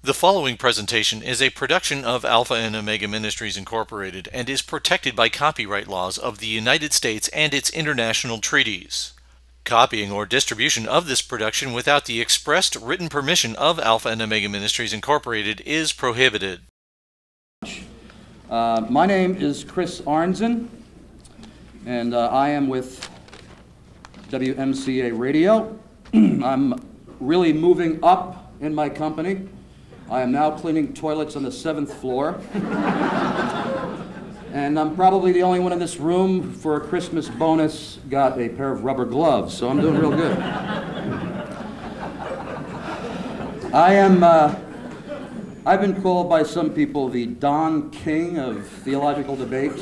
The following presentation is a production of Alpha and Omega Ministries Incorporated and is protected by copyright laws of the United States and its international treaties. Copying or distribution of this production without the expressed written permission of Alpha and Omega Ministries Incorporated is prohibited. My name is Chris Arnzen, and I am with WMCA Radio. I'm really moving up in my company. I am now cleaning toilets on the 7th floor. And I'm probably the only one in this room for a Christmas bonus got a pair of rubber gloves, so I'm doing real good. I've been called by some people the Don King of theological debate.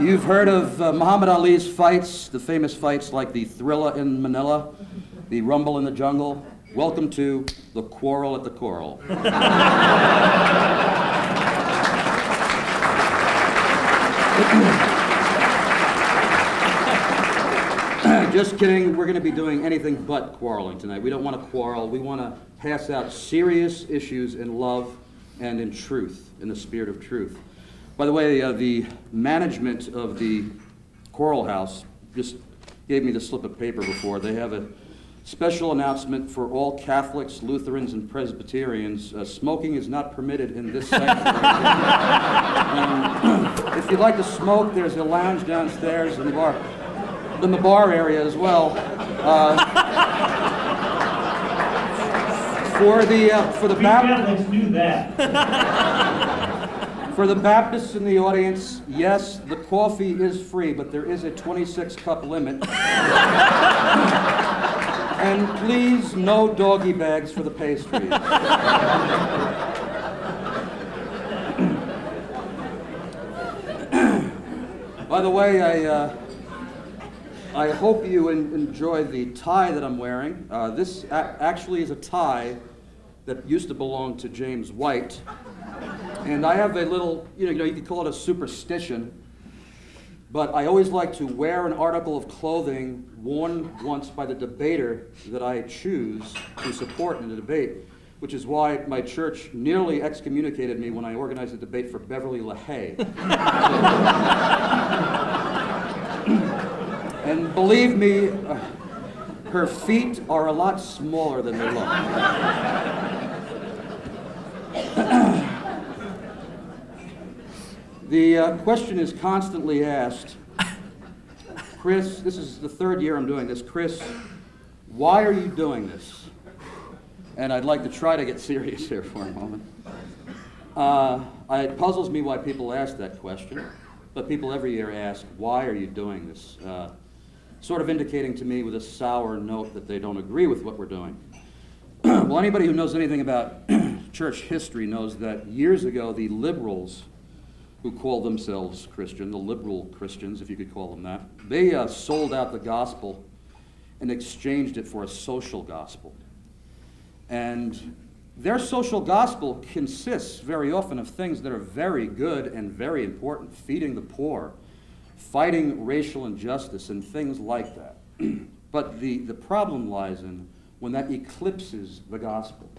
You've heard of Muhammad Ali's fights, the famous fights like the Thrilla in Manila, the Rumble in the Jungle. Welcome to the Quarrel at the Coral. Just kidding, we're going to be doing anything but quarreling tonight. We don't want to quarrel. We want to pass out serious issues in love and in truth, in the spirit of truth. By the way, the management of the Coral House just gave me the slip of paper before. They have a special announcement for all Catholics, Lutherans, and Presbyterians. Smoking is not permitted in this sanctuary. If you'd like to smoke, there's a lounge downstairs in the bar area as well. Catholics do that. For the Baptists in the audience, yes, the coffee is free, but there is a 26-cup limit. And please, no doggy bags for the pastries. By the way, I hope you enjoy the tie that I'm wearing. This actually is a tie that used to belong to James White. And I have a little, you could call it a superstition. But I always like to wear an article of clothing worn once by the debater that I choose to support in the debate, which is why my church nearly excommunicated me when I organized a debate for Beverly LaHaye. And believe me, her feet are a lot smaller than they look. The question is constantly asked, Chris, this is the third year I'm doing this, Chris, why are you doing this? And I'd like to try to get serious here for a moment. It puzzles me why people ask that question, but people every year ask, why are you doing this? Sort of indicating to me with a sour note that they don't agree with what we're doing. Well, anybody who knows anything about church history knows that years ago the liberals who called themselves Christian, the liberal Christians, if you could call them that, they sold out the gospel and exchanged it for a social gospel. And their social gospel consists very often of things that are very good and very important, feeding the poor, fighting racial injustice, and things like that. But the problem lies in when that eclipses the gospel.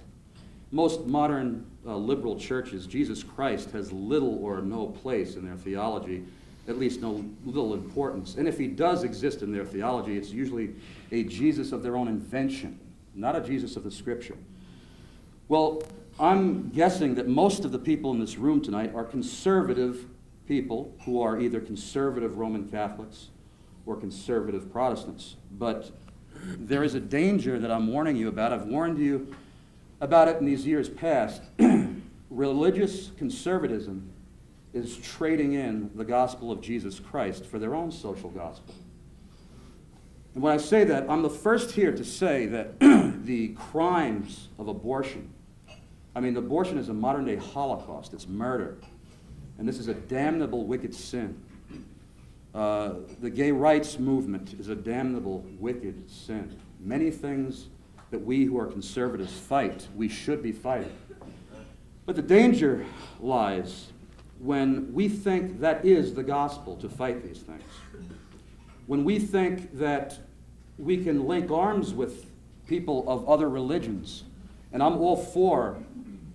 Most modern liberal churches, Jesus Christ has little or no place in their theology, at least no little importance. And if he does exist in their theology, it's usually a Jesus of their own invention, not a Jesus of the Scripture. Well, I'm guessing that most of the people in this room tonight are conservative people who are either conservative Roman Catholics or conservative Protestants. But there is a danger that I'm warning you about. I've warned you about it in these years past. Religious conservatism is trading in the gospel of Jesus Christ for their own social gospel. And when I say that, I'm the first here to say that the crimes of abortion, I mean, abortion is a modern-day Holocaust. It's murder. And this is a damnable, wicked sin. The gay rights movement is a damnable, wicked sin. Many things that we who are conservatives fight, we should be fighting. But the danger lies when we think that is the gospel to fight these things. When we think that we can link arms with people of other religions. And I'm all for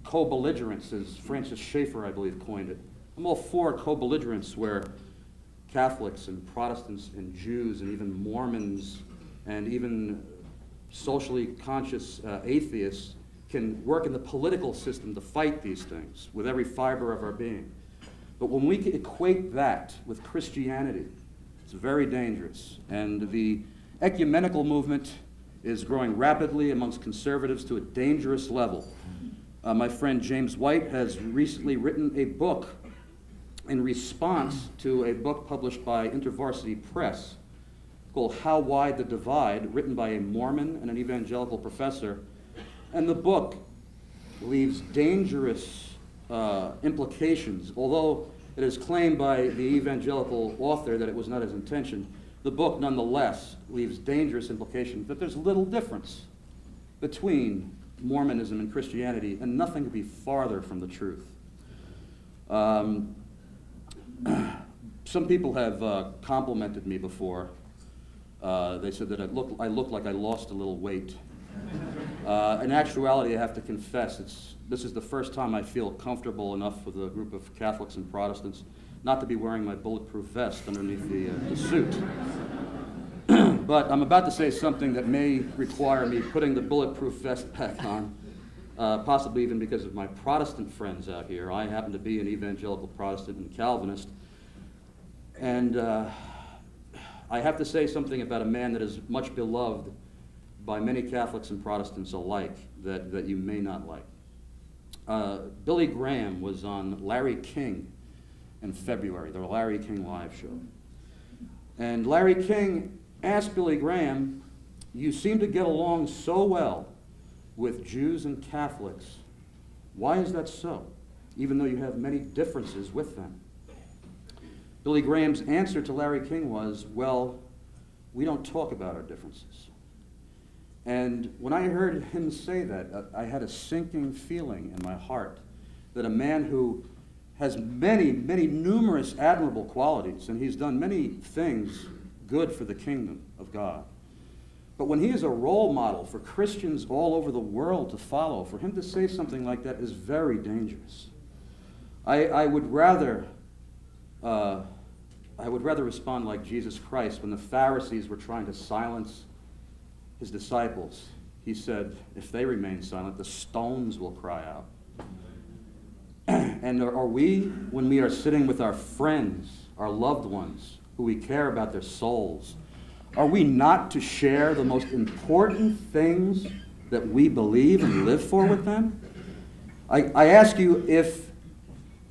co-belligerence, as Francis Schaeffer, I believe, coined it. I'm all for co-belligerence where Catholics and Protestants and Jews and even Mormons and even socially conscious atheists can work in the political system to fight these things with every fiber of our being. But when we equate that with Christianity, it's very dangerous. And the ecumenical movement is growing rapidly amongst conservatives to a dangerous level. My friend James White has recently written a book in response to a book published by InterVarsity Press called How Wide the Divide, written by a Mormon and an evangelical professor. And the book leaves dangerous implications, although it is claimed by the evangelical author that it was not his intention. The book, nonetheless, leaves dangerous implications that there's little difference between Mormonism and Christianity, and nothing could be farther from the truth. Some people have complimented me before. They said that I look like I lost a little weight. In actuality, I have to confess, this is the first time I feel comfortable enough with a group of Catholics and Protestants not to be wearing my bulletproof vest underneath the suit. But I'm about to say something that may require me putting the bulletproof vest back on, possibly even because of my Protestant friends out here. I happen to be an evangelical Protestant and Calvinist. And I have to say something about a man that is much beloved by many Catholics and Protestants alike that you may not like. Billy Graham was on Larry King in February, the Larry King Live show. And Larry King asked Billy Graham, "You seem to get along so well with Jews and Catholics. Why is that so, even though you have many differences with them?" Billy Graham's answer to Larry King was, "Well, we don't talk about our differences." And when I heard him say that, I had a sinking feeling in my heart that a man who has many, many numerous admirable qualities, and he's done many things good for the kingdom of God. But when he is a role model for Christians all over the world to follow, for him to say something like that is very dangerous. I would rather respond like Jesus Christ when the Pharisees were trying to silence his disciples. He said, "If they remain silent, the stones will cry out." And are we, when we are sitting with our friends, our loved ones, who we care about their souls, are we not to share the most important things that we believe and live for with them? I ask you, if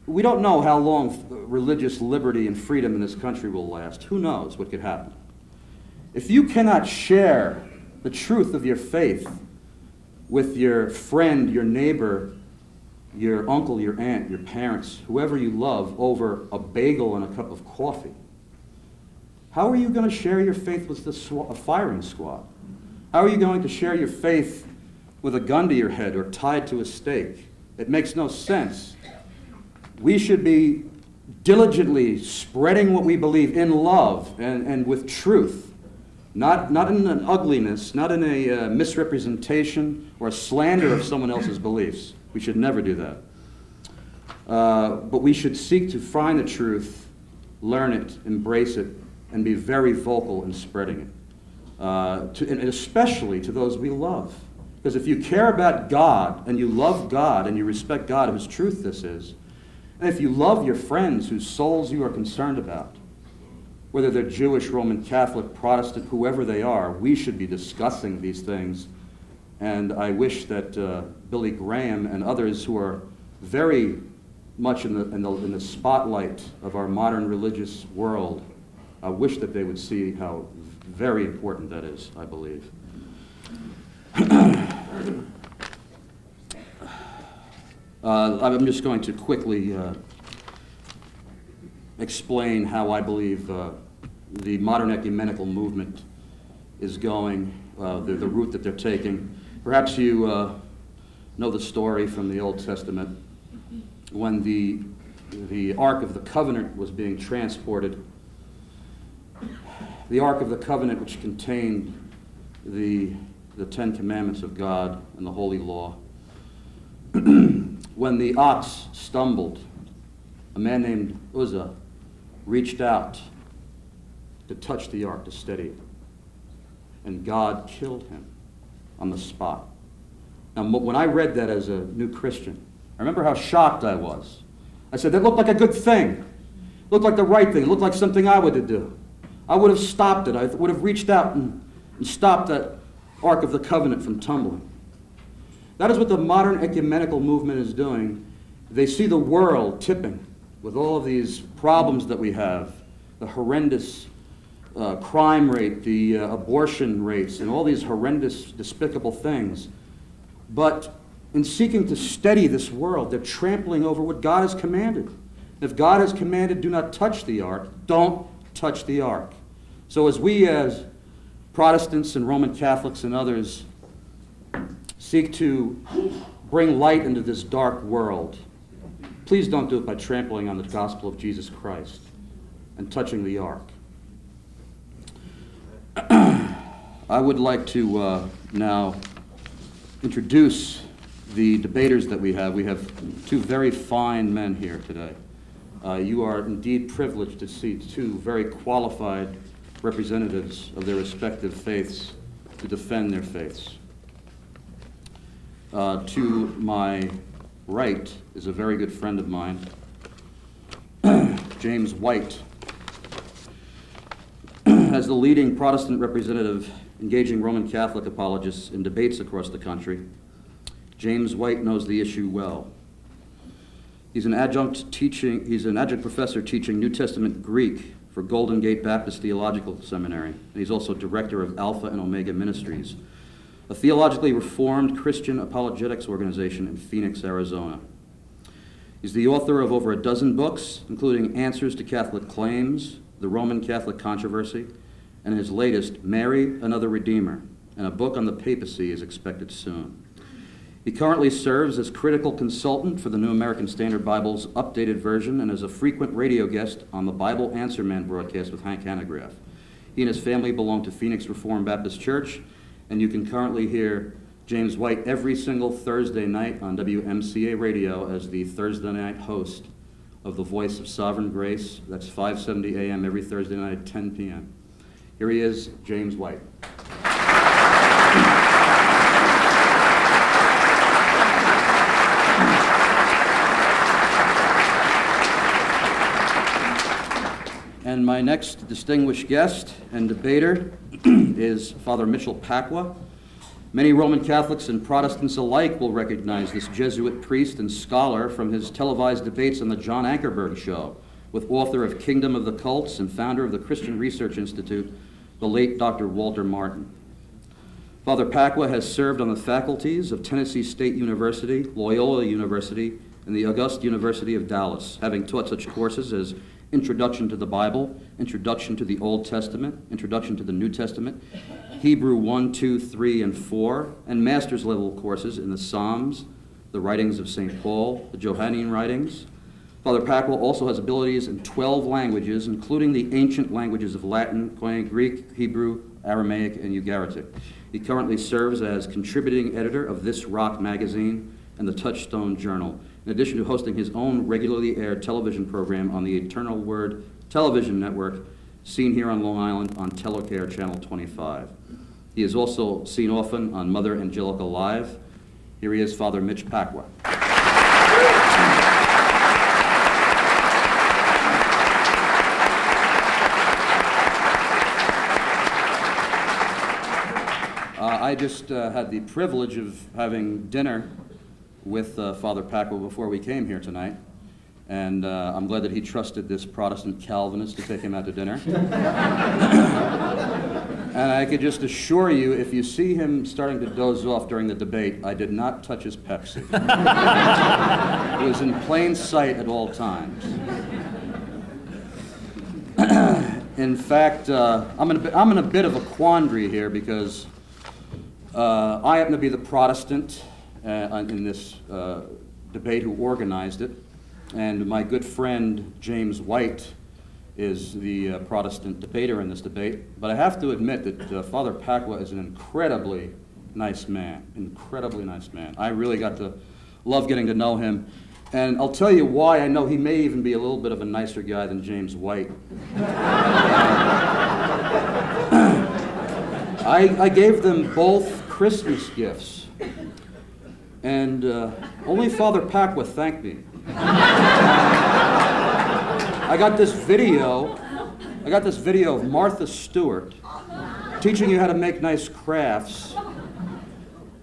we don't know how long religious liberty and freedom in this country will last, who knows what could happen? If you cannot share the truth of your faith with your friend, your neighbor, your uncle, your aunt, your parents, whoever you love, over a bagel and a cup of coffee, how are you going to share your faith with a firing squad? How are you going to share your faith with a gun to your head or tied to a stake? It makes no sense. We should be diligently spreading what we believe in love and with truth, not in an ugliness, not in a misrepresentation or a slander of someone else's beliefs. We should never do that. But we should seek to find the truth, learn it, embrace it, and be very vocal in spreading it, and especially to those we love. Because if you care about God, and you love God, and you respect God, whose truth this is, and if you love your friends whose souls you are concerned about, whether they're Jewish, Roman Catholic, Protestant, whoever they are, we should be discussing these things. And I wish that Billy Graham and others who are very much in the spotlight of our modern religious world, I wish that they would see how very important that is, I believe. I'm just going to quickly explain how I believe the modern ecumenical movement is going, the route that they're taking. Perhaps you know the story from the Old Testament when the Ark of the Covenant was being transported. The Ark of the Covenant, which contained the the Ten Commandments of God and the Holy Law. When the ox stumbled, a man named Uzzah reached out to touch the ark to steady it, and God killed him on the spot. Now, when I read that as a new Christian, I remember how shocked I was. I said, that looked like a good thing. It looked like the right thing. It looked like something I would do. I would have stopped it. I would have reached out and stopped that Ark of the Covenant from tumbling. That is what the modern ecumenical movement is doing. They see the world tipping with all of these problems that we have, the horrendous crime rate, the abortion rates, and all these horrendous, despicable things. But in seeking to steady this world, they're trampling over what God has commanded. If God has commanded, do not touch the ark, don't touch the ark. So as we as Protestants and Roman Catholics and others seek to bring light into this dark world, please don't do it by trampling on the gospel of Jesus Christ and touching the ark. I would like to now introduce the debaters that we have. We have two very fine men here today. You are indeed privileged to see two very qualified representatives of their respective faiths to defend their faiths. To my right is a very good friend of mine, James White. As the leading Protestant representative engaging Roman Catholic apologists in debates across the country, James White knows the issue well. He's an adjunct professor teaching New Testament Greek for Golden Gate Baptist Theological Seminary, and he's also director of Alpha and Omega Ministries, a theologically reformed Christian apologetics organization in Phoenix, Arizona. He's the author of over a dozen books, including Answers to Catholic Claims, The Roman Catholic Controversy, and his latest, Mary, Another Redeemer, and a book on the papacy is expected soon. He currently serves as critical consultant for the New American Standard Bible's updated version and is a frequent radio guest on the Bible Answer Man broadcast with Hank Hanegraaff. He and his family belong to Phoenix Reformed Baptist Church, and you can currently hear James White every single Thursday night on WMCA Radio as the Thursday night host of The Voice of Sovereign Grace. That's 5:70 a.m. every Thursday night at 10 p.m. Here he is, James White. And my next distinguished guest and debater is Father Mitchell Pacwa. Many Roman Catholics and Protestants alike will recognize this Jesuit priest and scholar from his televised debates on the John Ankerberg Show with author of Kingdom of the Cults and founder of the Christian Research Institute, the late Dr. Walter Martin. Father Pacwa has served on the faculties of Tennessee State University, Loyola University, and the August University of Dallas, having taught such courses as Introduction to the Bible, Introduction to the Old Testament, Introduction to the New Testament, Hebrew 1, 2, 3, and 4, and master's level courses in the Psalms, the writings of St. Paul, the Johannine writings. Father Pacwa also has abilities in 12 languages, including the ancient languages of Latin, Greek, Hebrew, Aramaic, and Ugaritic. He currently serves as contributing editor of This Rock magazine and the Touchstone Journal, in addition to hosting his own regularly aired television program on the Eternal Word television network, seen here on Long Island on Telecare Channel 25. He is also seen often on Mother Angelica Live. Here he is, Father Mitch Pacwa. I just had the privilege of having dinner with Father Pacwa before we came here tonight. And I'm glad that he trusted this Protestant Calvinist to take him out to dinner. And I could just assure you, if you see him starting to doze off during the debate, I did not touch his Pepsi. It was in plain sight at all times. In fact, I'm in a bit of a quandary here because I happen to be the Protestant in this debate who organized it. And my good friend, James White, is the Protestant debater in this debate. But I have to admit that Father Pacwa is an incredibly nice man, incredibly nice man. I really got to love getting to know him. And I'll tell you why I know he may even be a little bit of a nicer guy than James White. I gave them both Christmas gifts. And only Father Pacwa thanked me. I got this video of Martha Stewart teaching you how to make nice crafts.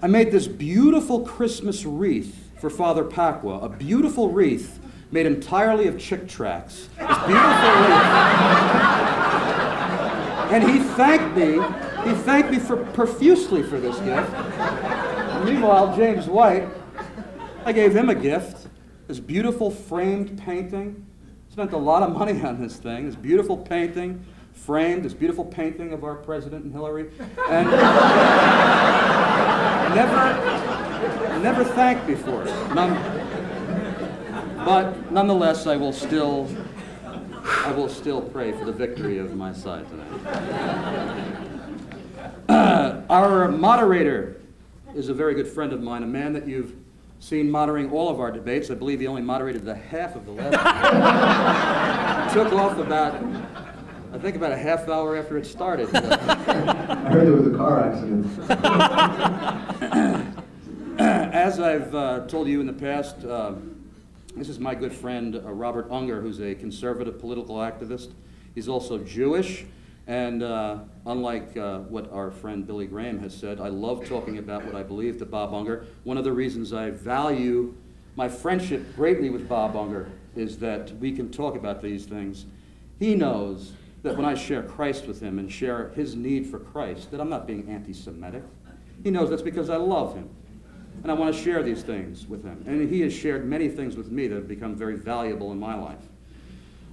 I made this beautiful Christmas wreath for Father Pacwa, a beautiful wreath made entirely of chick tracks. This beautiful wreath. And he thanked me profusely for this gift. And meanwhile, James White, I gave him a gift, this beautiful framed painting. Spent a lot of money on this thing, this beautiful painting, framed, this beautiful painting of our president and Hillary, and never thanked me for it. But nonetheless, I will still pray for the victory of my side tonight. Our moderator is a very good friend of mine, a man that you've seen moderating all of our debates. I believe he only moderated the half of the last. Took off about, I think, about a half hour after it started. I heard there was a car accident. As I've told you in the past, this is my good friend Robert Unger, who's a conservative political activist. He's also Jewish. And unlike what our friend Billy Graham has said, I love talking about what I believe to Bob Unger. One of the reasons I value my friendship greatly with Bob Unger is that we can talk about these things. He knows that when I share Christ with him and share his need for Christ, that I'm not being anti-Semitic. He knows that's because I love him. And I want to share these things with him. And he has shared many things with me that have become very valuable in my life.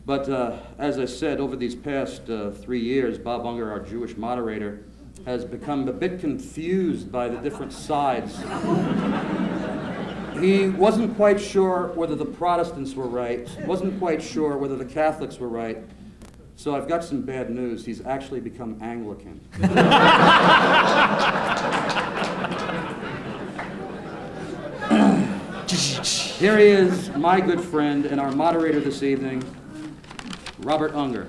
But as I said, over these past 3 years, Bob Unger, our Jewish moderator, has become a bit confused by the different sides. He wasn't quite sure whether the Protestants were right, wasn't quite sure whether the Catholics were right. So I've got some bad news. He's actually become Anglican. Here he is, my good friend and our moderator this evening, Robert Unger.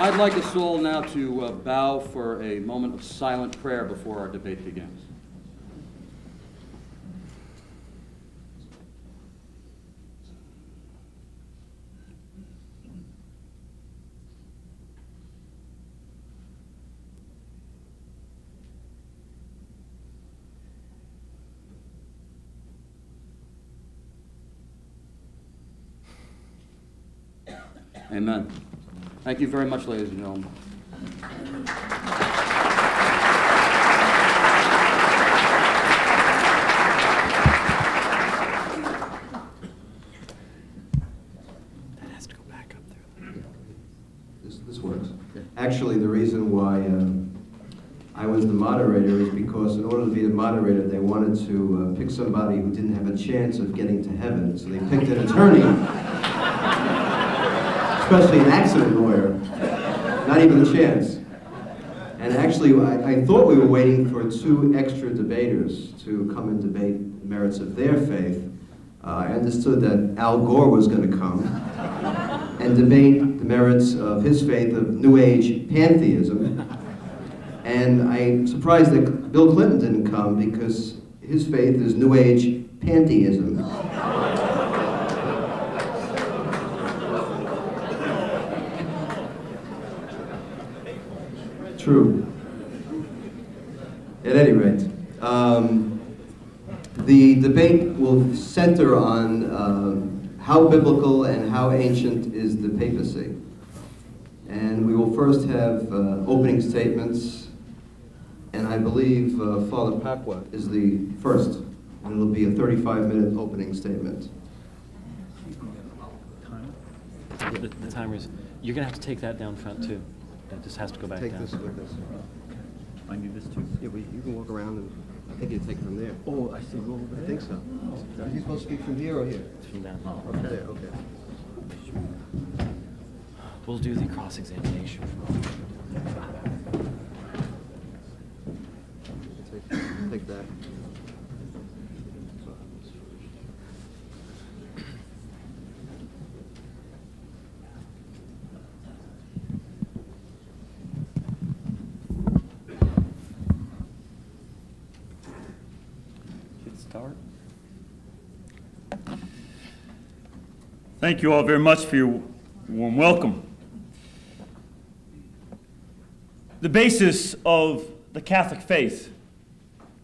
I'd like us all now to bow for a moment of silent prayer before our debate begins. Amen. Thank you very much, ladies and gentlemen. That has to go back up there. Yeah. This works. Actually, the reason why I was the moderator is because in order to be the moderator, they wanted to pick somebody who didn't have a chance of getting to heaven, so they picked an attorney. Especially an accident lawyer, not even a chance. And actually, I thought we were waiting for two extra debaters to come and debate the merits of their faith. I understood that Al Gore was going to come and debate the merits of his faith of New Age pantheism. And I'm surprised that Bill Clinton didn't come because his faith is New Age pantheism. True. At any rate, the debate will center on how biblical and how ancient is the papacy. And we will first have opening statements, and I believe Father Pacwa is the first, and it'll be a 35-minute opening statement. The timers, you're going to have to take that down front too. It just has to go back down. Take this with us. Okay. I need this too? Yeah, but you can walk around and I think you take it from there. Oh, I see. Well, I think so. Are you supposed to speak from here or here? From down. Oh, okay. There, okay. We'll do the cross-examination for all. Take that. Thank you all very much for your warm welcome. The basis of the Catholic faith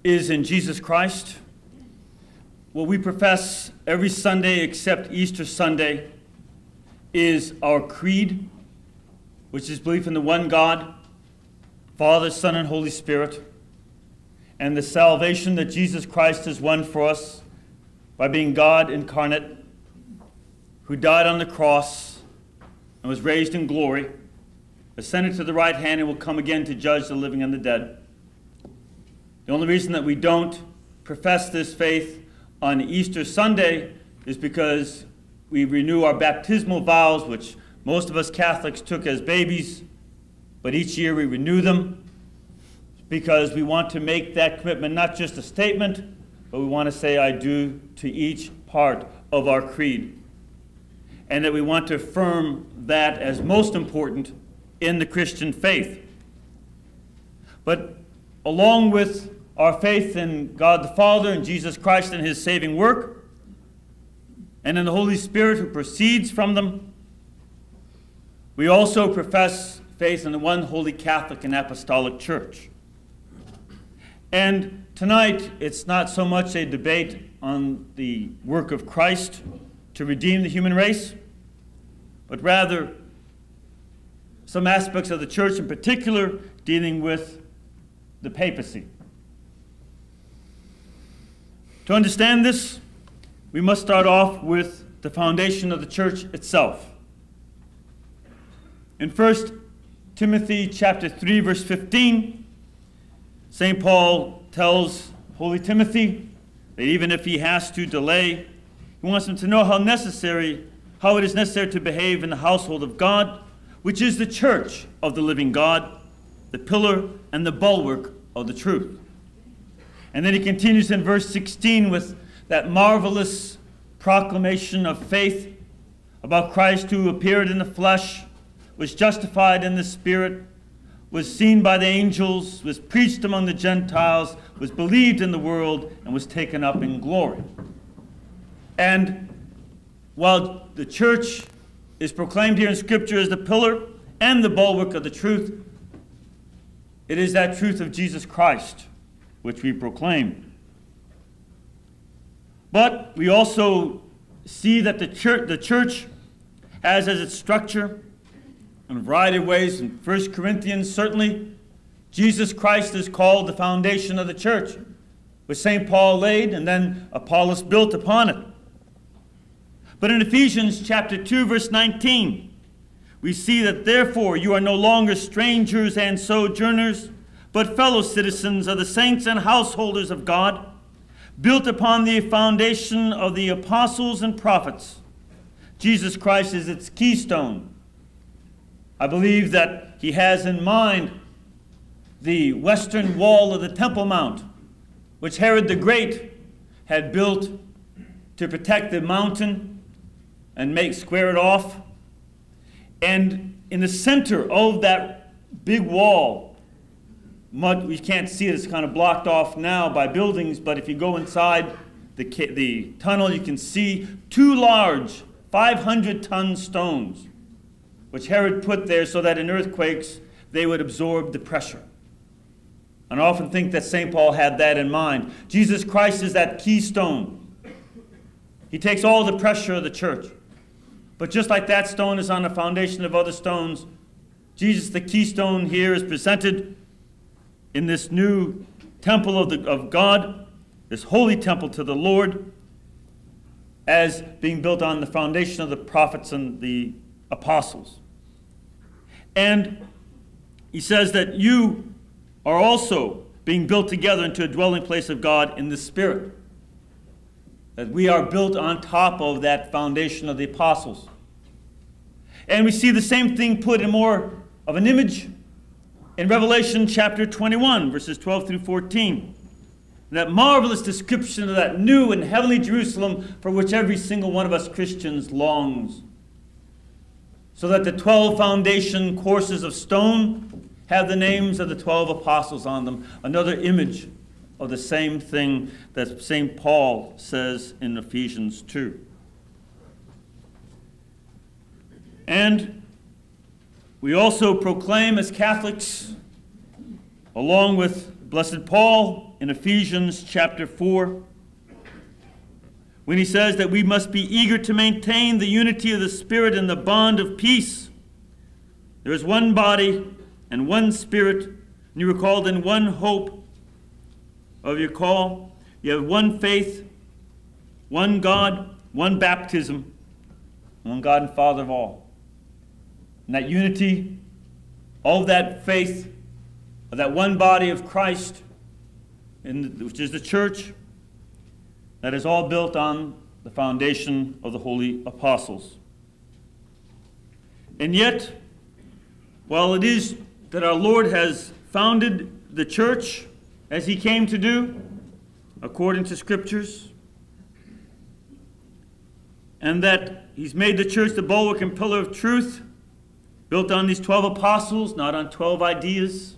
is in Jesus Christ. What we profess every Sunday except Easter Sunday is our creed, which is belief in the one God, Father, Son, and Holy Spirit, and the salvation that Jesus Christ has won for us by being God incarnate, who died on the cross and was raised in glory, ascended to the right hand, and will come again to judge the living and the dead. The only reason that we don't profess this faith on Easter Sunday is because we renew our baptismal vows, which most of us Catholics took as babies, but each year we renew them because we want to make that commitment, not just a statement, but we want to say I do to each part of our creed, and that we want to affirm that as most important in the Christian faith. But along with our faith in God the Father and Jesus Christ and his saving work, and in the Holy Spirit who proceeds from them, we also profess faith in the one holy Catholic and Apostolic Church. And tonight, it's not so much a debate on the work of Christ to redeem the human race, but rather some aspects of the church, in particular dealing with the papacy. To understand this, we must start off with the foundation of the church itself. In 1 Timothy chapter 3, verse 15, St. Paul tells Holy Timothy that even if he has to delay, he wants them to know how it is necessary to behave in the household of God, which is the church of the living God, the pillar and the bulwark of the truth. And then he continues in verse 16 with that marvelous proclamation of faith about Christ, who appeared in the flesh, was justified in the Spirit, was seen by the angels, was preached among the Gentiles, was believed in the world, and was taken up in glory. And while the church is proclaimed here in Scripture as the pillar and the bulwark of the truth, it is that truth of Jesus Christ which we proclaim. But we also see that the church has as its structure in a variety of ways. In 1 Corinthians, certainly, Jesus Christ is called the foundation of the church, which St. Paul laid and then Apollos built upon it. But in Ephesians chapter 2, verse 19, we see that therefore you are no longer strangers and sojourners, but fellow citizens of the saints and householders of God, built upon the foundation of the apostles and prophets. Jesus Christ is its keystone. I believe that he has in mind the western wall of the Temple Mount, which Herod the Great had built to protect the mountain and square it off. And in the center of that big wall, we can't see it, it's kind of blocked off now by buildings, but if you go inside the tunnel, you can see two large 500-ton stones, which Herod put there so that in earthquakes, they would absorb the pressure. And I often think that St. Paul had that in mind. Jesus Christ is that keystone. He takes all the pressure of the church. But just like that stone is on the foundation of other stones, Jesus, the keystone here, is presented in this new temple of God, this holy temple to the Lord, as being built on the foundation of the prophets and the apostles. And he says that you are also being built together into a dwelling place of God in the Spirit, that we are built on top of that foundation of the apostles. And we see the same thing put in more of an image in Revelation chapter 21, verses 12 through 14. That marvelous description of that new and heavenly Jerusalem for which every single one of us Christians longs. So that the 12 foundation courses of stone have the names of the 12 apostles on them. Another image of the same thing that St. Paul says in Ephesians 2. And we also proclaim as Catholics, along with Blessed Paul in Ephesians chapter 4, when he says that we must be eager to maintain the unity of the Spirit and the bond of peace. There is one body and one Spirit, and you are called in one hope of your call. You have one faith, one God, one baptism, one God and Father of all. And that unity, all that faith, of that one body of Christ, which is the church, that is all built on the foundation of the holy apostles. And yet, while it is that our Lord has founded the church as he came to do, according to scriptures, and that he's made the church the bulwark and pillar of truth, built on these 12 apostles, not on 12 ideas,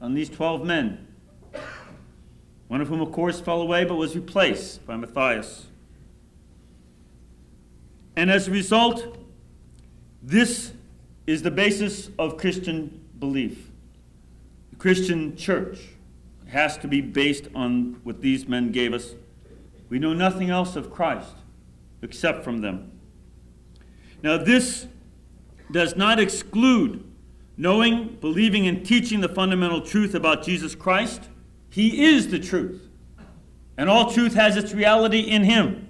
on these 12 men. One of whom, of course, fell away but was replaced by Matthias. And as a result, this is the basis of Christian belief. The Christian church has to be based on what these men gave us. We know nothing else of Christ except from them. Now, this does not exclude knowing, believing, and teaching the fundamental truth about Jesus Christ. He is the truth, and all truth has its reality in him.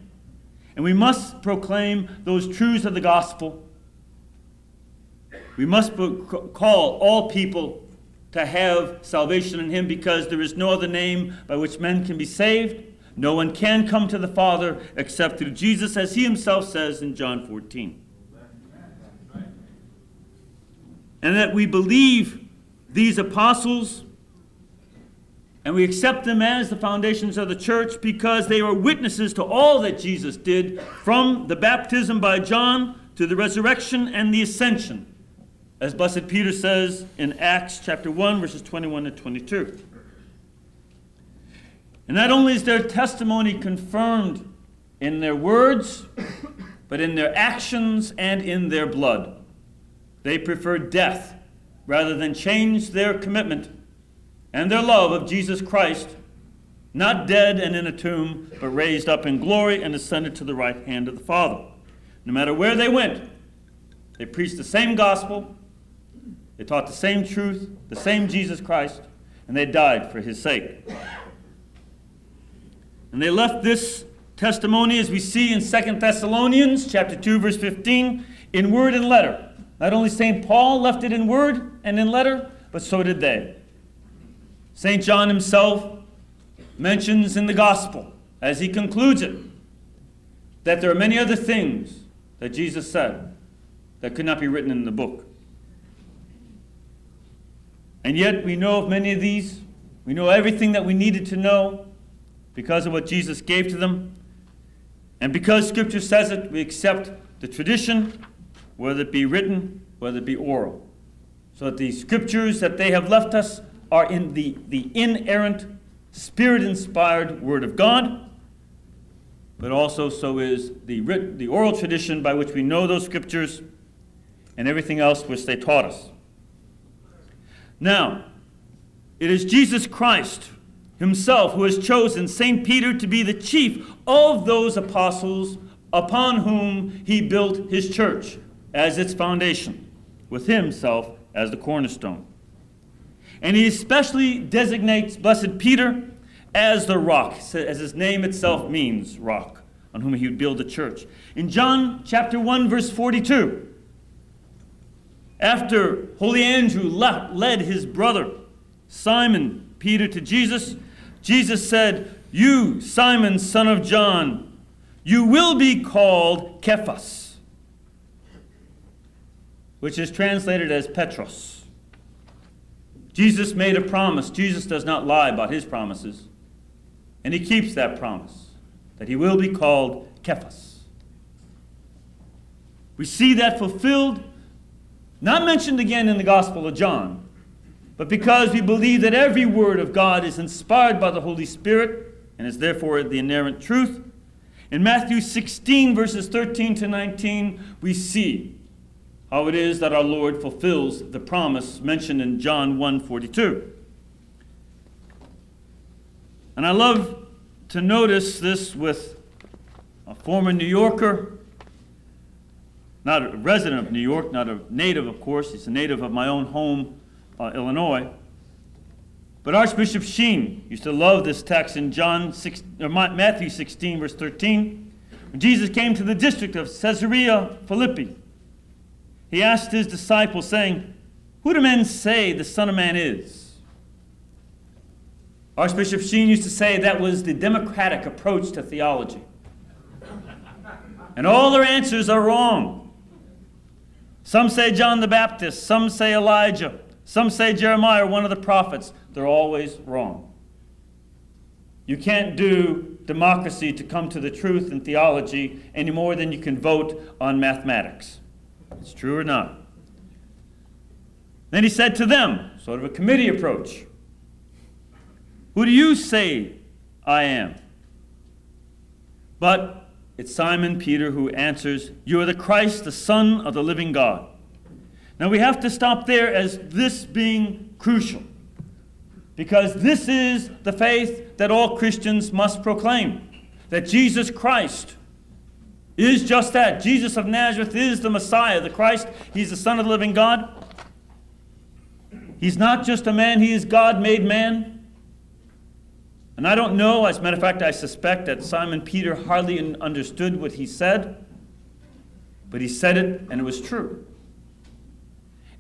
And we must proclaim those truths of the gospel. We must call all people to have salvation in him, because there is no other name by which men can be saved. No one can come to the Father except through Jesus, as he himself says in John 14. And that we believe these apostles, and we accept them as the foundations of the church, because they were witnesses to all that Jesus did, from the baptism by John to the resurrection and the ascension, as Blessed Peter says in Acts chapter 1, verses 21 to 22. And not only is their testimony confirmed in their words, but in their actions and in their blood. They preferred death rather than change their commitment and their love of Jesus Christ, not dead and in a tomb, but raised up in glory and ascended to the right hand of the Father. No matter where they went, they preached the same gospel, they taught the same truth, the same Jesus Christ, and they died for his sake. And they left this testimony, as we see in 2 Thessalonians chapter 2, verse 15, in word and letter. Not only St. Paul left it in word and in letter, but so did they. St. John himself mentions in the gospel, as he concludes it, that there are many other things that Jesus said that could not be written in the book. And yet we know of many of these. We know everything that we needed to know because of what Jesus gave to them. And because Scripture says it, we accept the tradition, whether it be written, whether it be oral. So that the Scriptures that they have left us are in the inerrant, Spirit-inspired Word of God, but also so is the oral tradition by which we know those Scriptures and everything else which they taught us. Now, it is Jesus Christ himself who has chosen St. Peter to be the chief of those apostles upon whom he built his church as its foundation, with himself as the cornerstone. And he especially designates Blessed Peter as the rock, as his name itself means, rock, on whom he would build the church. In John chapter 1, verse 42, after Holy Andrew led his brother Simon Peter to Jesus, Jesus said, "You, Simon, son of John, you will be called Cephas," which is translated as Petros. Jesus made a promise. Jesus does not lie about his promises. And he keeps that promise, that he will be called Cephas. We see that fulfilled, not mentioned again in the Gospel of John, but because we believe that every word of God is inspired by the Holy Spirit and is therefore the inerrant truth. In Matthew 16, verses 13 to 19, we see how it is that our Lord fulfills the promise mentioned in John 1:42. And I love to notice this with a former New Yorker, not a resident of New York, not a native, of course. He's a native of my own home, Illinois. But Archbishop Sheen used to love this text in Matthew 16, verse 13. When Jesus came to the district of Caesarea Philippi, he asked his disciples, saying, "Who do men say the Son of Man is?" Archbishop Sheen used to say that was the democratic approach to theology. And all their answers are wrong. Some say John the Baptist, some say Elijah, some say Jeremiah, one of the prophets. They're always wrong. You can't do democracy to come to the truth in theology any more than you can vote on mathematics. It's true or not. Then he said to them, sort of a committee approach, "Who do you say I am?" But it's Simon Peter who answers, "You are the Christ, the Son of the living God." Now we have to stop there as this being crucial, because this is the faith that all Christians must proclaim, that Jesus Christ is just that. Jesus of Nazareth is the Messiah, the Christ. He's the Son of the living God. He's not just a man, he is God made man. And I don't know, as a matter of fact, I suspect that Simon Peter hardly understood what he said, but he said it and it was true.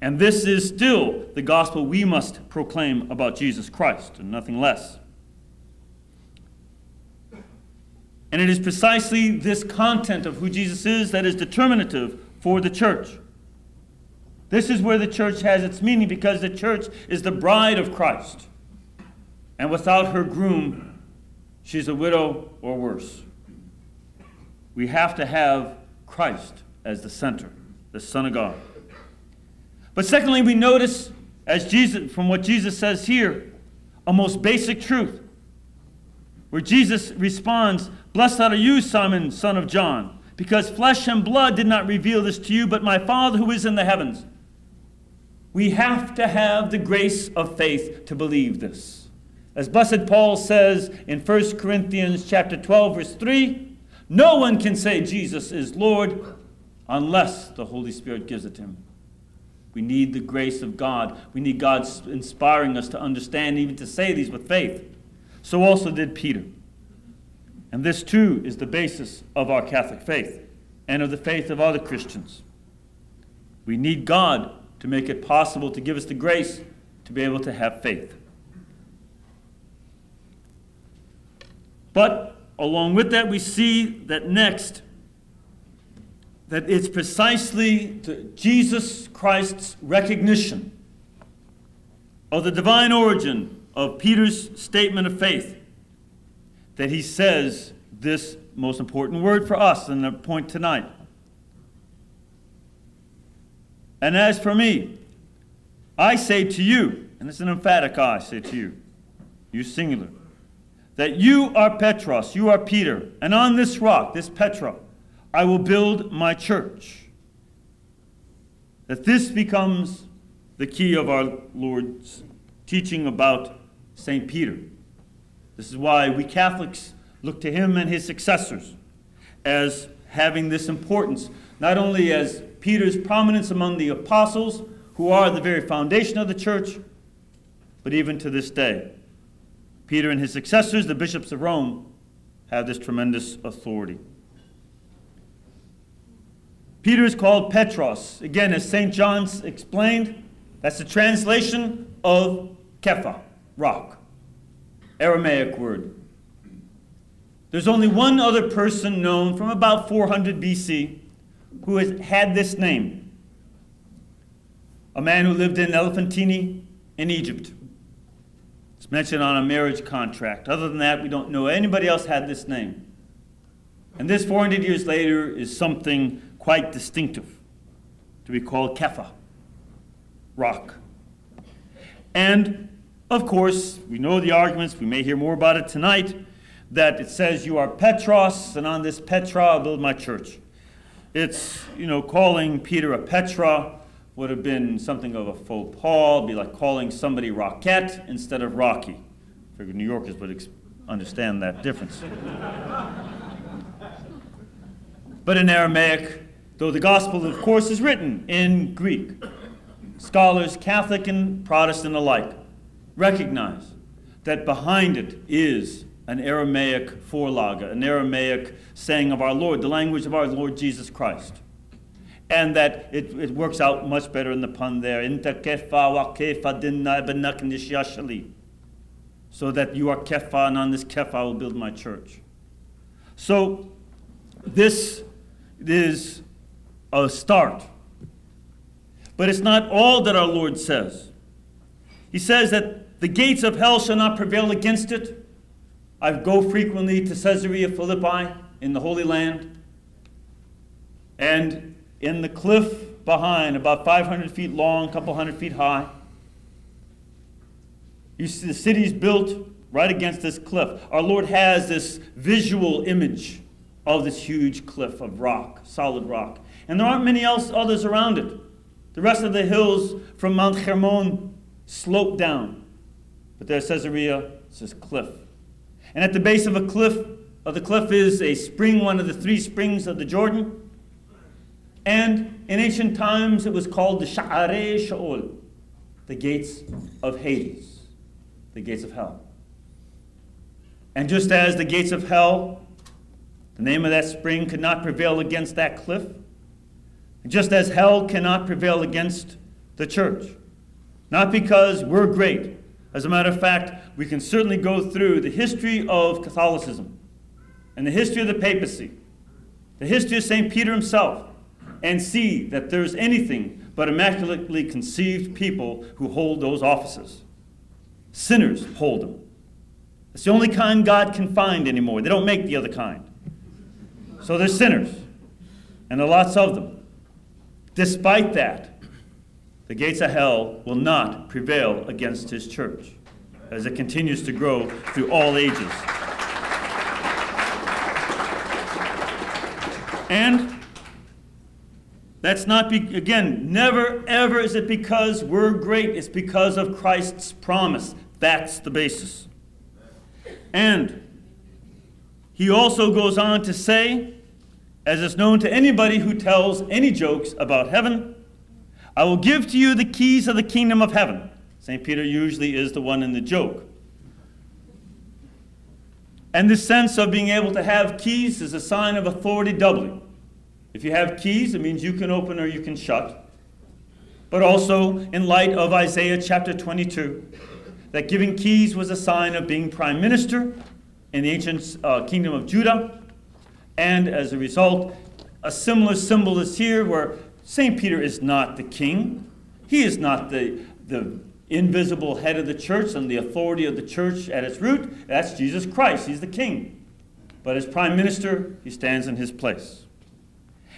And this is still the gospel we must proclaim about Jesus Christ, and nothing less. And it is precisely this content of who Jesus is that is determinative for the church. This is where the church has its meaning, because the church is the bride of Christ. And without her groom, she's a widow or worse. We have to have Christ as the center, the Son of God. But secondly, we notice, as Jesus, from what Jesus says here, a most basic truth, where Jesus responds, "Blessed are you, Simon, son of John, because flesh and blood did not reveal this to you, but my Father who is in the heavens." We have to have the grace of faith to believe this. As blessed Paul says in First Corinthians chapter 12, verse 3, "No one can say Jesus is Lord unless the Holy Spirit gives it to him." We need the grace of God. We need God inspiring us to understand, even to say these with faith. So also did Peter. And this too is the basis of our Catholic faith and of the faith of other Christians. We need God to make it possible to give us the grace to be able to have faith. But along with that, we see that next, that it's precisely Jesus Christ's recognition of the divine origin of Peter's statement of faith that he says this most important word for us and the point tonight. "And as for me, I say to you," and it's an emphatic "I say to you," you singular, "that you are Petros," you are Peter, "and on this rock," this Petra, "I will build my church." That this becomes the key of our Lord's teaching about St. Peter. This is why we Catholics look to him and his successors as having this importance, not only as Peter's prominence among the apostles, who are the very foundation of the church, but even to this day. Peter and his successors, the bishops of Rome, have this tremendous authority. Peter is called Petros. Again, as St. John's explained, that's a translation of Kepha, rock, Aramaic word. There's only one other person known from about 400 BC who has had this name. a man who lived in Elephantine in Egypt. It's mentioned on a marriage contract. Other than that, we don't know anybody else had this name. And this 400 years later is something quite distinctive, to be called Kepha, rock. And of course, we know the arguments, we may hear more about it tonight, that it says you are Petros, and on this Petra I'll build my church. It's, you know, calling Peter a Petra would have been something of a faux pas. It'd be like calling somebody Rockette instead of Rocky. I figure New Yorkers would understand that difference. But in Aramaic, though the Gospel, of course, is written in Greek, scholars, Catholic and Protestant alike, recognize that behind it is an Aramaic forlaga, an Aramaic saying of our Lord, the language of our Lord Jesus Christ. And that it works out much better in the pun there, so that you are Kepha, and on this Kepha I will build my church. So this is a start. But it's not all that our Lord says. He says that the gates of hell shall not prevail against it. I go frequently to Caesarea Philippi in the Holy Land. And in the cliff behind, about 500 feet long, a couple hundred feet high, you see the city's built right against this cliff. Our Lord has this visual image of this huge cliff of rock, solid rock. And there aren't many others around it. The rest of the hills from Mount Hermon slope down. But there's Caesarea, it's this cliff. And at the base of the cliff is a spring, one of the three springs of the Jordan. And in ancient times, it was called the Sha'arei Sha'ol, the gates of Hades, the gates of hell. And just as the gates of hell, the name of that spring, could not prevail against that cliff, just as hell cannot prevail against the church. Not because we're great. As a matter of fact, we can certainly go through the history of Catholicism and the history of the papacy, the history of St. Peter himself, and see that there's anything but immaculately conceived people who hold those offices. Sinners hold them. It's the only kind God can find anymore. They don't make the other kind. So they're sinners, and there are lots of them. Despite that, the gates of hell will not prevail against his church as it continues to grow through all ages. And that's not, again, never ever is it because we're great. It's because of Christ's promise. That's the basis. And he also goes on to say, as is known to anybody who tells any jokes about heaven, I will give to you the keys of the kingdom of heaven. St. Peter usually is the one in the joke. And this sense of being able to have keys is a sign of authority doubly. If you have keys, it means you can open or you can shut. But also, in light of Isaiah chapter 22, that giving keys was a sign of being prime minister in the ancient kingdom of Judah. And as a result, a similar symbol is here where St. Peter is not the king. He is not the invisible head of the church and the authority of the church at its root. That's Jesus Christ. He's the king. But as prime minister, he stands in his place.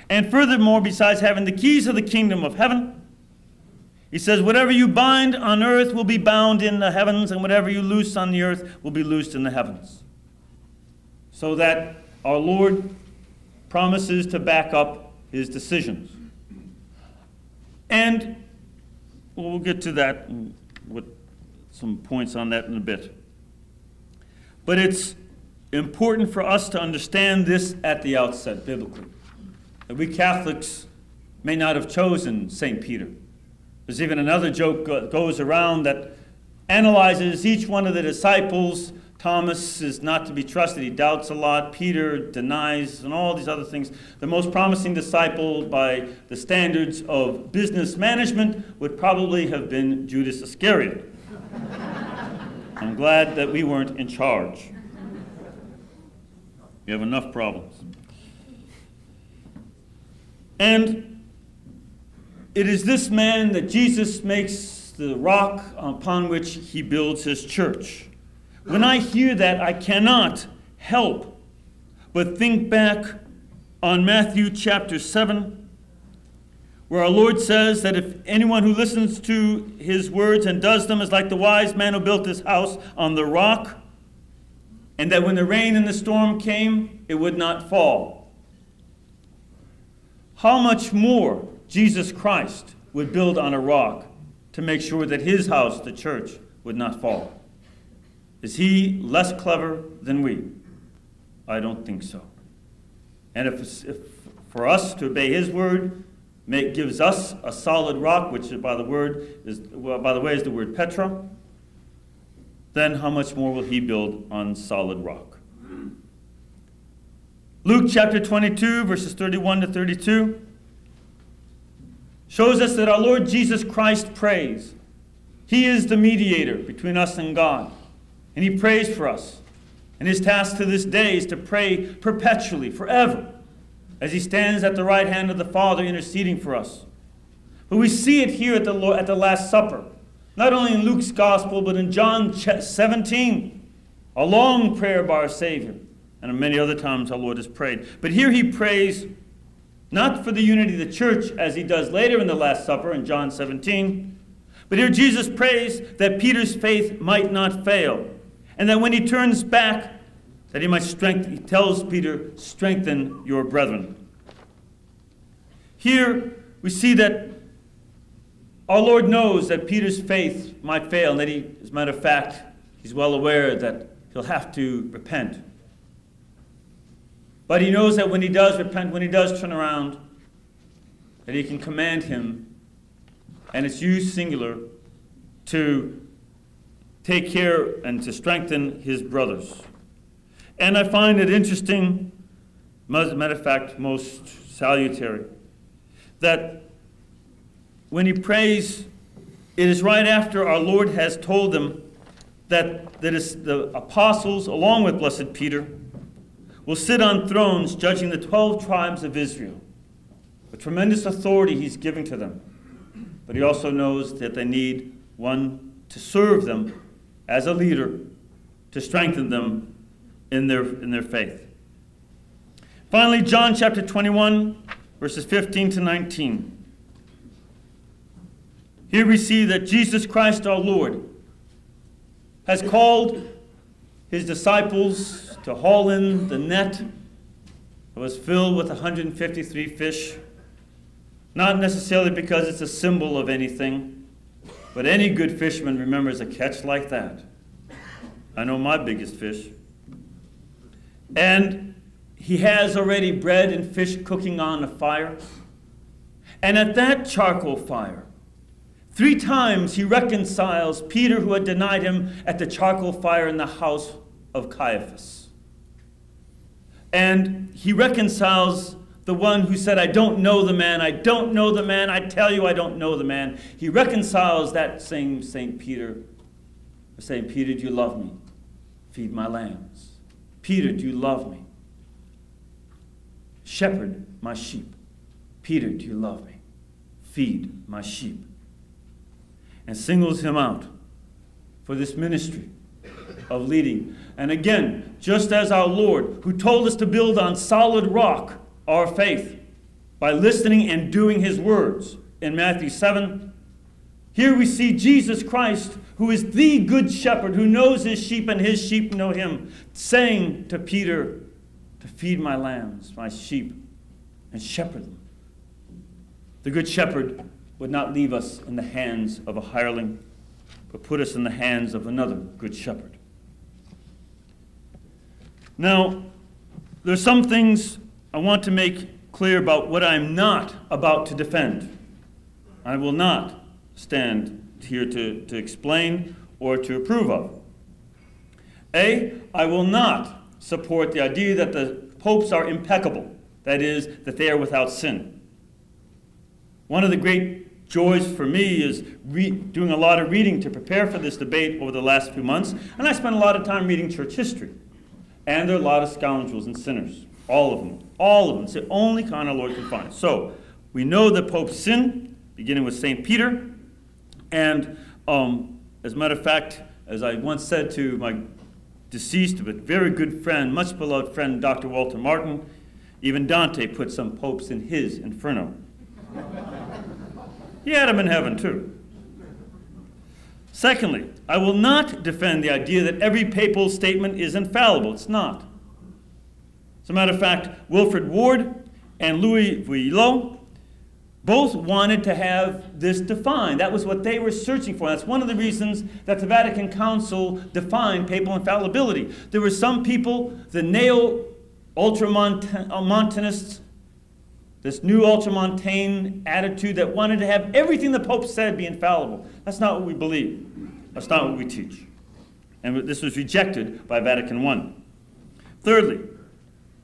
And furthermore, besides having the keys of the kingdom of heaven, he says, whatever you bind on earth will be bound in the heavens, and whatever you loose on the earth will be loosed in the heavens. So that our Lord promises to back up his decisions. And we'll get to that with some points on that in a bit. But it's important for us to understand this at the outset, biblically, that we Catholics may not have chosen St. Peter. There's even another joke that goes around that analyzes each one of the disciples. Thomas is not to be trusted. He doubts a lot. Peter denies, and all these other things. The most promising disciple by the standards of business management would probably have been Judas Iscariot. I'm glad that we weren't in charge. We have enough problems. And It is this man that Jesus makes the rock upon which he builds his church. When I hear that, I cannot help but think back on Matthew chapter 7, where our Lord says that if anyone who listens to his words and does them is like the wise man who built his house on the rock, and that when the rain and the storm came, it would not fall. How much more Jesus Christ would build on a rock to make sure that his house, the church, would not fall. Is he less clever than we? I don't think so. And if for us to obey his word gives us a solid rock, which by the way is the word Petra, then how much more will he build on solid rock? Luke chapter 22, verses 31 to 32, shows us that our Lord Jesus Christ prays. He is the mediator between us and God, and he prays for us. And his task to this day is to pray perpetually, forever, as he stands at the right hand of the Father interceding for us. But we see it here at the Last Supper, not only in Luke's Gospel, but in John 17, a long prayer by our Savior, and many other times our Lord has prayed. But here he prays not for the unity of the church, as he does later in the Last Supper in John 17, but here Jesus prays that Peter's faith might not fail, and that when he turns back, that he might strengthen. He tells Peter, strengthen your brethren. Here we see that our Lord knows that Peter's faith might fail, and that he, as a matter of fact, he's well aware that he'll have to repent. But he knows that when he does repent, when he does turn around, that he can command him, and it's used singular, to take care and to strengthen his brothers. And I find it interesting, as a matter of fact, most salutary, that when he prays, it is right after our Lord has told them that the apostles, along with Blessed Peter, will sit on thrones judging the 12 tribes of Israel. A tremendous authority he's giving to them. But he also knows that they need one to serve them as a leader, to strengthen them in their faith. Finally, John chapter 21, verses 15 to 19. Here we see that Jesus Christ our Lord has called his disciples to haul in the net that was filled with 153 fish, not necessarily because it's a symbol of anything, but any good fisherman remembers a catch like that. I know my biggest fish. And he has already bread and fish cooking on a fire. And at that charcoal fire, 3 times he reconciles Peter, who had denied him at the charcoal fire in the house of Caiaphas. And he reconciles the one who said, I don't know the man, I don't know the man, I tell you I don't know the man. He reconciles that same St. Peter, saying, Peter, do you love me? Feed my lambs. Peter, do you love me? Shepherd my sheep. Peter, do you love me? Feed my sheep. And singles him out for this ministry of leading. And again, just as our Lord, who told us to build on solid rock our faith by listening and doing his words in Matthew 7, here we see Jesus Christ, who is the good shepherd, who knows his sheep and his sheep know him, saying to Peter, to feed my lambs, my sheep, and shepherd them. The good shepherd would not leave us in the hands of a hireling, but put us in the hands of another good shepherd. Now, there are some things I want to make clear about what I'm not about to defend. I will not stand here to explain or to approve of. A, I will not support the idea that the popes are impeccable, that is, that they are without sin. One of the great joys for me is doing a lot of reading to prepare for this debate over the last few months, and I spent a lot of time reading church history. And there are a lot of scoundrels and sinners, all of them. It's the only kind our Lord can find. So, we know that popes sin, beginning with St. Peter. And as a matter of fact, as I once said to my deceased but very good friend, much beloved friend, Dr. Walter Martin, even Dante put some popes in his Inferno. He had them in heaven too. Secondly, I will not defend the idea that every papal statement is infallible. It's not. As a matter of fact, Wilfrid Ward and Louis Vuillot both wanted to have this defined. That was what they were searching for. That's one of the reasons that the Vatican Council defined papal infallibility. There were some people, the neo-ultramontanists, this new ultramontane attitude that wanted to have everything the Pope said be infallible. That's not what we believe. That's not what we teach. And this was rejected by Vatican I. Thirdly,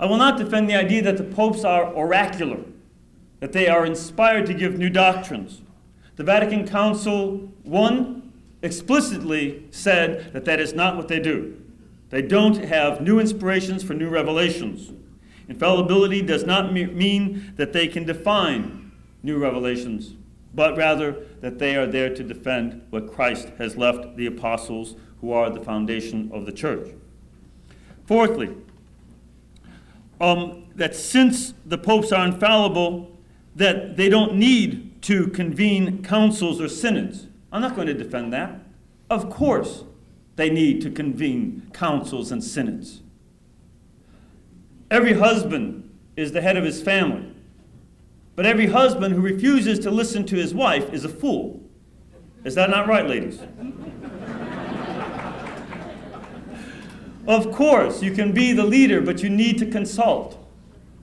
I will not defend the idea that the popes are oracular, that they are inspired to give new doctrines. The Vatican Council I explicitly said that that is not what they do. They don't have new inspirations for new revelations. Infallibility does not mean that they can define new revelations, but rather that they are there to defend what Christ has left the apostles, who are the foundation of the church. Fourthly, that since the popes are infallible, that they don't need to convene councils or synods. I'm not going to defend that. Of course they need to convene councils and synods. Every husband is the head of his family, but every husband who refuses to listen to his wife is a fool. Is that not right, ladies? Of course, you can be the leader, but you need to consult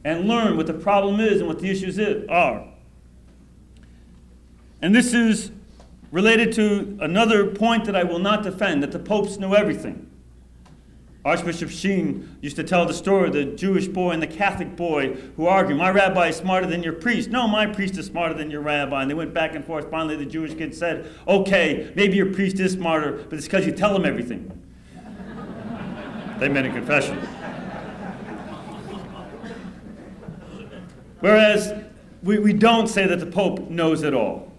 and learn what the problem is and what the issues are. And this is related to another point that I will not defend, that the popes know everything. Archbishop Sheen used to tell the story of the Jewish boy and the Catholic boy who argued, my rabbi is smarter than your priest. No, my priest is smarter than your rabbi. And they went back and forth. Finally, the Jewish kid said, okay, maybe your priest is smarter, but it's because you tell him everything. They made a confession. Whereas we don't say that the Pope knows it all.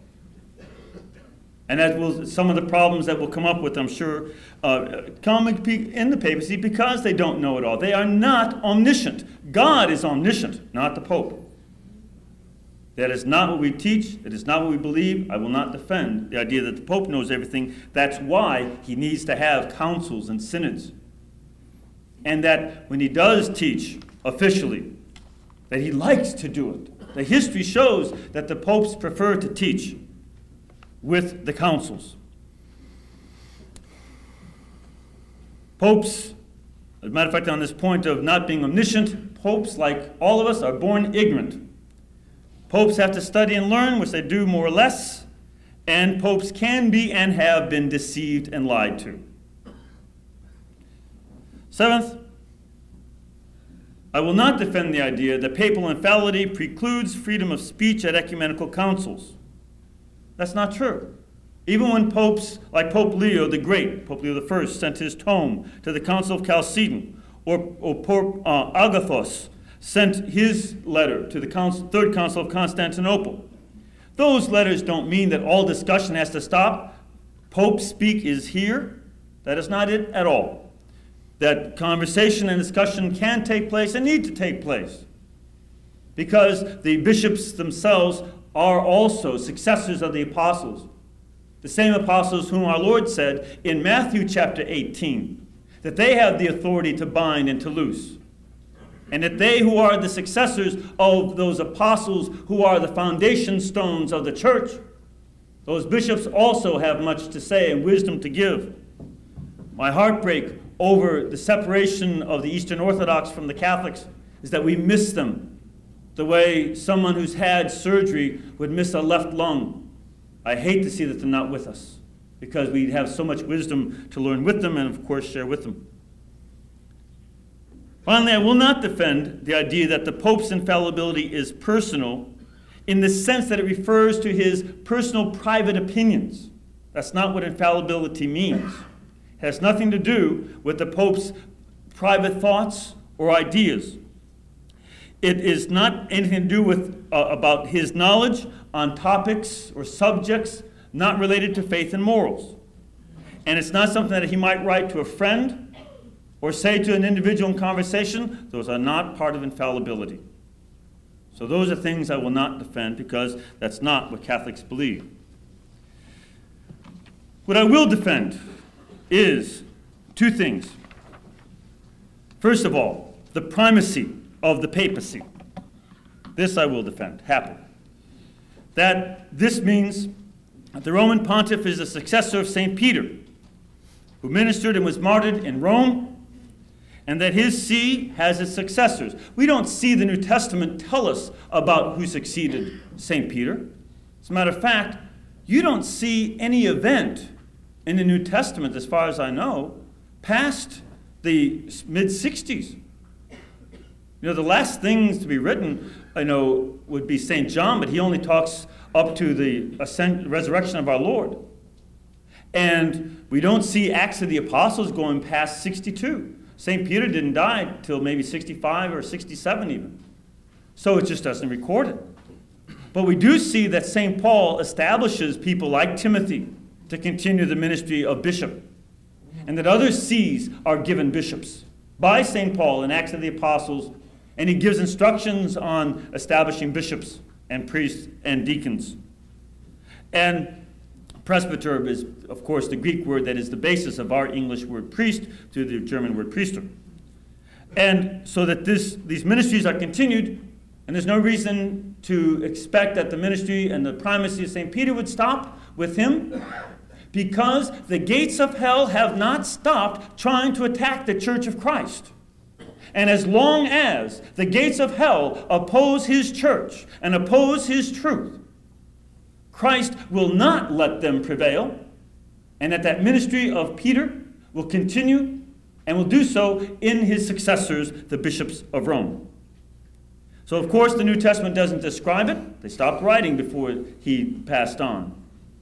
And that will, some of the problems that will come up with, I'm sure, come in the papacy because they don't know it all. They are not omniscient. God is omniscient, not the Pope. That is not what we teach. That is not what we believe. I will not defend the idea that the Pope knows everything. That's why he needs to have councils and synods. And that when he does teach officially, that he likes to do it. The history shows that the popes prefer to teach with the councils. Popes, as a matter of fact, on this point of not being omniscient, popes, like all of us, are born ignorant. Popes have to study and learn, which they do more or less, and popes can be and have been deceived and lied to. Seventh, I will not defend the idea that papal infallibility precludes freedom of speech at ecumenical councils. That's not true. Even when popes like Pope Leo the Great, Pope Leo I, sent his tome to the Council of Chalcedon, or Pope Agathos sent his letter to the Third Council of Constantinople, those letters don't mean that all discussion has to stop. Pope speak is here. That is not it at all. That conversation and discussion can take place and need to take place because the bishops themselves are also successors of the apostles. The same apostles whom our Lord said in Matthew chapter 18 that they have the authority to bind and to loose, and that they who are the successors of those apostles who are the foundation stones of the church, those bishops also have much to say and wisdom to give. My heartbreak over the separation of the Eastern Orthodox from the Catholics is that we miss them the way someone who's had surgery would miss a left lung. I hate to see that they're not with us because we have so much wisdom to learn with them and, of course, share with them. Finally, I will not defend the idea that the Pope's infallibility is personal in the sense that it refers to his personal private opinions. That's not what infallibility means. It has nothing to do with the Pope's private thoughts or ideas. It is not anything to do with about his knowledge on topics or subjects not related to faith and morals. And it's not something that he might write to a friend or say to an individual in conversation. Those are not part of infallibility. So those are things I will not defend because that's not what Catholics believe. What I will defend is two things. First of all, the primacy of the papacy. This I will defend happily. That this means that the Roman pontiff is the successor of St. Peter, who ministered and was martyred in Rome, and that his see has its successors. We don't see the New Testament tell us about who succeeded St. Peter. As a matter of fact, you don't see any event in the New Testament, as far as I know, past the mid-60s. You know, the last things to be written, I know, would be St. John, but he only talks up to the resurrection of our Lord. And we don't see Acts of the Apostles going past 62. St. Peter didn't die till maybe 65 or 67 even. So it just doesn't record it. But we do see that St. Paul establishes people like Timothy to continue the ministry of bishop, and that other sees are given bishops by St. Paul in Acts of the Apostles, and he gives instructions on establishing bishops and priests and deacons. And presbyter is, of course, the Greek word that is the basis of our English word priest to the German word priester. And so that these ministries are continued, and there's no reason to expect that the ministry and the primacy of St. Peter would stop with him, because the gates of hell have not stopped trying to attack the Church of Christ. And as long as the gates of hell oppose his church and oppose his truth, Christ will not let them prevail, and that that ministry of Peter will continue and will do so in his successors, the bishops of Rome. So, of course, the New Testament doesn't describe it. They stopped writing before he passed on,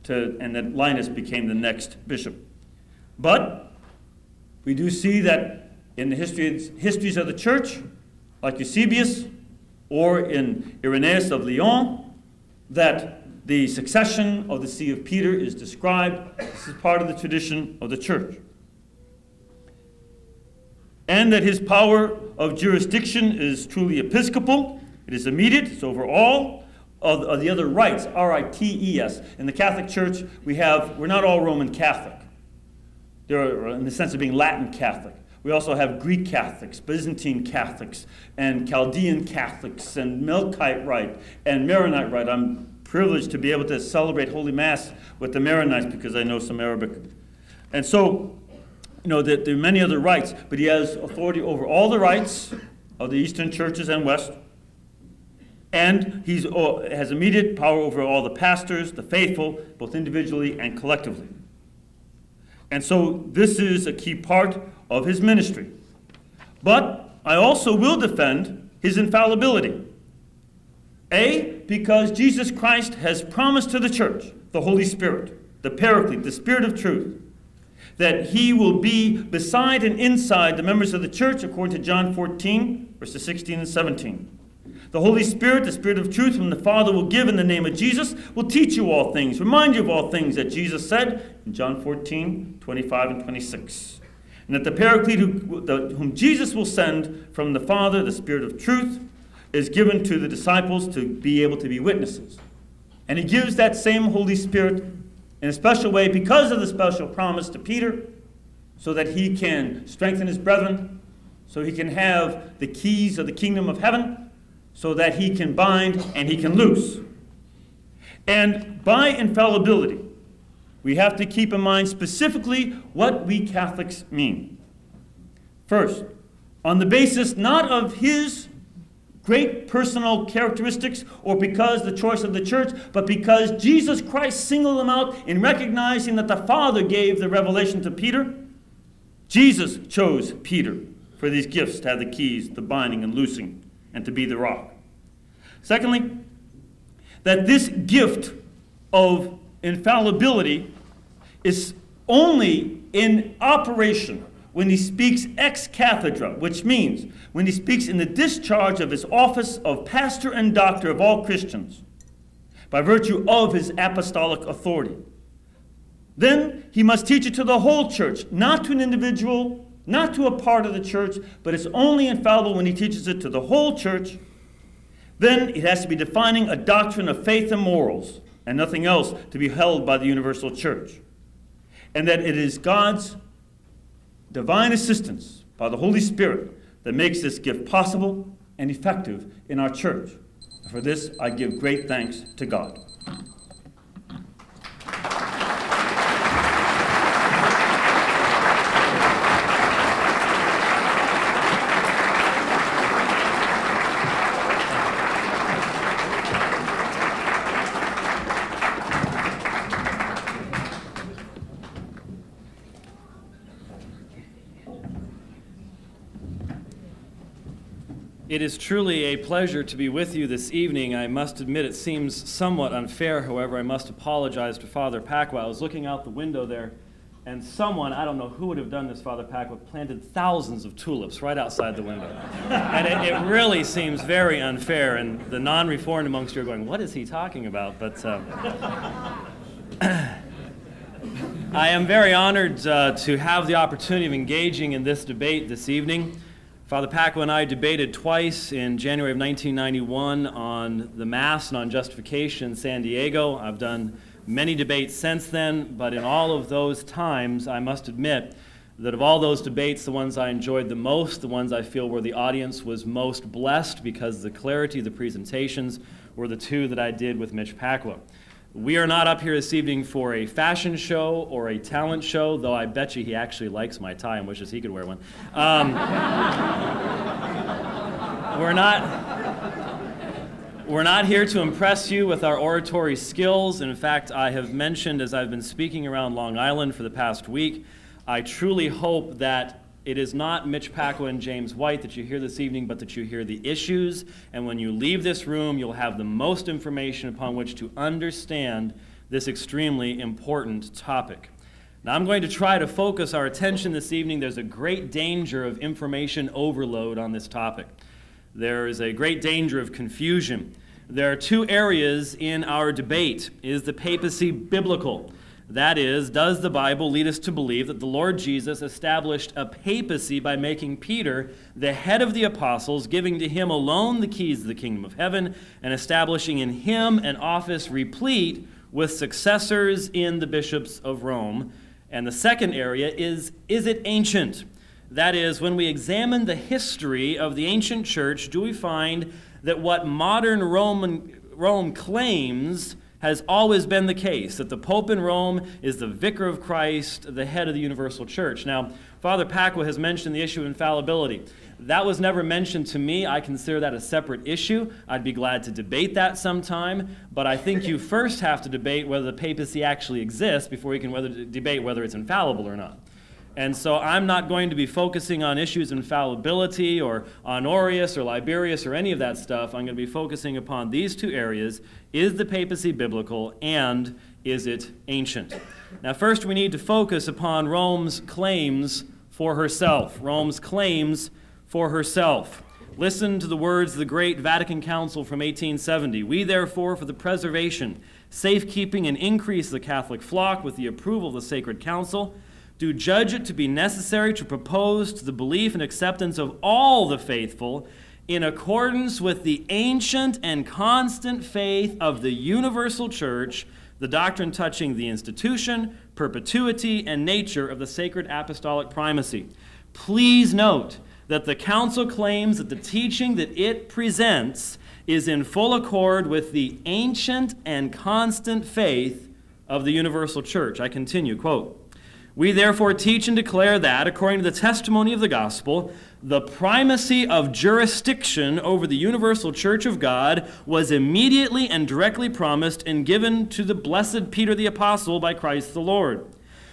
and that Linus became the next bishop. But we do see that in the histories of the church, like Eusebius or in Irenaeus of Lyon, that the succession of the See of Peter is described. This is part of the tradition of the church. And that his power of jurisdiction is truly episcopal. It is immediate. It's over all of the other rites, R-I-T-E-S. In the Catholic Church, we're not all Roman Catholic. There are, in the sense of being Latin Catholic. We also have Greek Catholics, Byzantine Catholics, and Chaldean Catholics, and Melkite Rite, and Maronite Rite. I'm privileged to be able to celebrate Holy Mass with the Maronites because I know some Arabic. And so, you know, there are many other rites, but he has authority over all the rites of the Eastern churches and West. And he has immediate power over all the pastors, the faithful, both individually and collectively. And so this is a key part of his ministry. But I also will defend his infallibility. A, because Jesus Christ has promised to the church, the Holy Spirit, the Paraclete, the Spirit of truth, that he will be beside and inside the members of the church, according to John 14, verses 16 and 17. The Holy Spirit, the Spirit of truth, whom the Father will give in the name of Jesus, will teach you all things, remind you of all things that Jesus said in John 14, 25 and 26. And that the Paraclete, whom Jesus will send from the Father, the Spirit of truth, is given to the disciples to be able to be witnesses. And he gives that same Holy Spirit in a special way because of the special promise to Peter, so that he can strengthen his brethren, so he can have the keys of the kingdom of heaven, so that he can bind and he can loose. And by infallibility, we have to keep in mind specifically what we Catholics mean. First, on the basis not of his great personal characteristics or because the choice of the church, but because Jesus Christ singled them out in recognizing that the Father gave the revelation to Peter. Jesus chose Peter for these gifts, to have the keys, the binding and loosing, and to be the rock. Secondly, that this gift of infallibility is only in operation when he speaks ex cathedra, which means when he speaks in the discharge of his office of pastor and doctor of all Christians, by virtue of his apostolic authority. Then he must teach it to the whole church, not to an individual, not to a part of the church, but it's only infallible when he teaches it to the whole church. Then it has to be defining a doctrine of faith and morals, and nothing else, to be held by the universal church. And that it is God's divine assistance by the Holy Spirit that makes this gift possible and effective in our church. And for this, I give great thanks to God. It is truly a pleasure to be with you this evening. I must admit it seems somewhat unfair. However, I must apologize to Father Pacwa. I was looking out the window there, and someone, I don't know who would have done this, Father Pacwa, planted thousands of tulips right outside the window. And it really seems very unfair, and the non-reformed amongst you are going, what is he talking about? But I am very honored to have the opportunity of engaging in this debate this evening. Father Pacwa and I debated twice in January of 1991 on the Mass and on justification in San Diego. I've done many debates since then, but in all of those times, I must admit that of all those debates, the ones I enjoyed the most, the ones I feel where the audience was most blessed because the clarity of the presentations, were the two that I did with Mitch Pacwa. We are not up here this evening for a fashion show or a talent show, though I bet you he actually likes my tie and wishes he could wear one. We're not here to impress you with our oratory skills. In fact, I have mentioned as I've been speaking around Long Island for the past week, I truly hope that it is not Mitch Pacwa and James White that you hear this evening, but that you hear the issues. And when you leave this room, you'll have the most information upon which to understand this extremely important topic. Now, I'm going to try to focus our attention this evening. There's a great danger of information overload on this topic. There is a great danger of confusion. There are two areas in our debate. Is the papacy biblical? That is, does the Bible lead us to believe that the Lord Jesus established a papacy by making Peter the head of the apostles, giving to him alone the keys of the kingdom of heaven, and establishing in him an office replete with successors in the bishops of Rome? And the second area is it ancient? That is, when we examine the history of the ancient church, do we find that what modern Rome claims has always been the case, that the Pope in Rome is the vicar of Christ, the head of the universal church? Now, Father Pacwa has mentioned the issue of infallibility. That was never mentioned to me. I consider that a separate issue. I'd be glad to debate that sometime, but I think you first have to debate whether the papacy actually exists before you can debate whether it's infallible or not. And so I'm not going to be focusing on issues of infallibility or Honorius or Liberius or any of that stuff. I'm going to be focusing upon these two areas. Is the papacy biblical, and is it ancient? Now, first we need to focus upon Rome's claims for herself. Rome's claims for herself. Listen to the words of the Great Vatican Council from 1870. We therefore, for the preservation, safekeeping, and increase of the Catholic flock with the approval of the Sacred Council, do judge it to be necessary to propose to the belief and acceptance of all the faithful in accordance with the ancient and constant faith of the universal church, the doctrine touching the institution, perpetuity, and nature of the sacred apostolic primacy. Please note that the council claims that the teaching that it presents is in full accord with the ancient and constant faith of the universal church. I continue, quote, we therefore teach and declare that, according to the testimony of the gospel, the primacy of jurisdiction over the universal church of God was immediately and directly promised and given to the blessed Peter the apostle by Christ the Lord.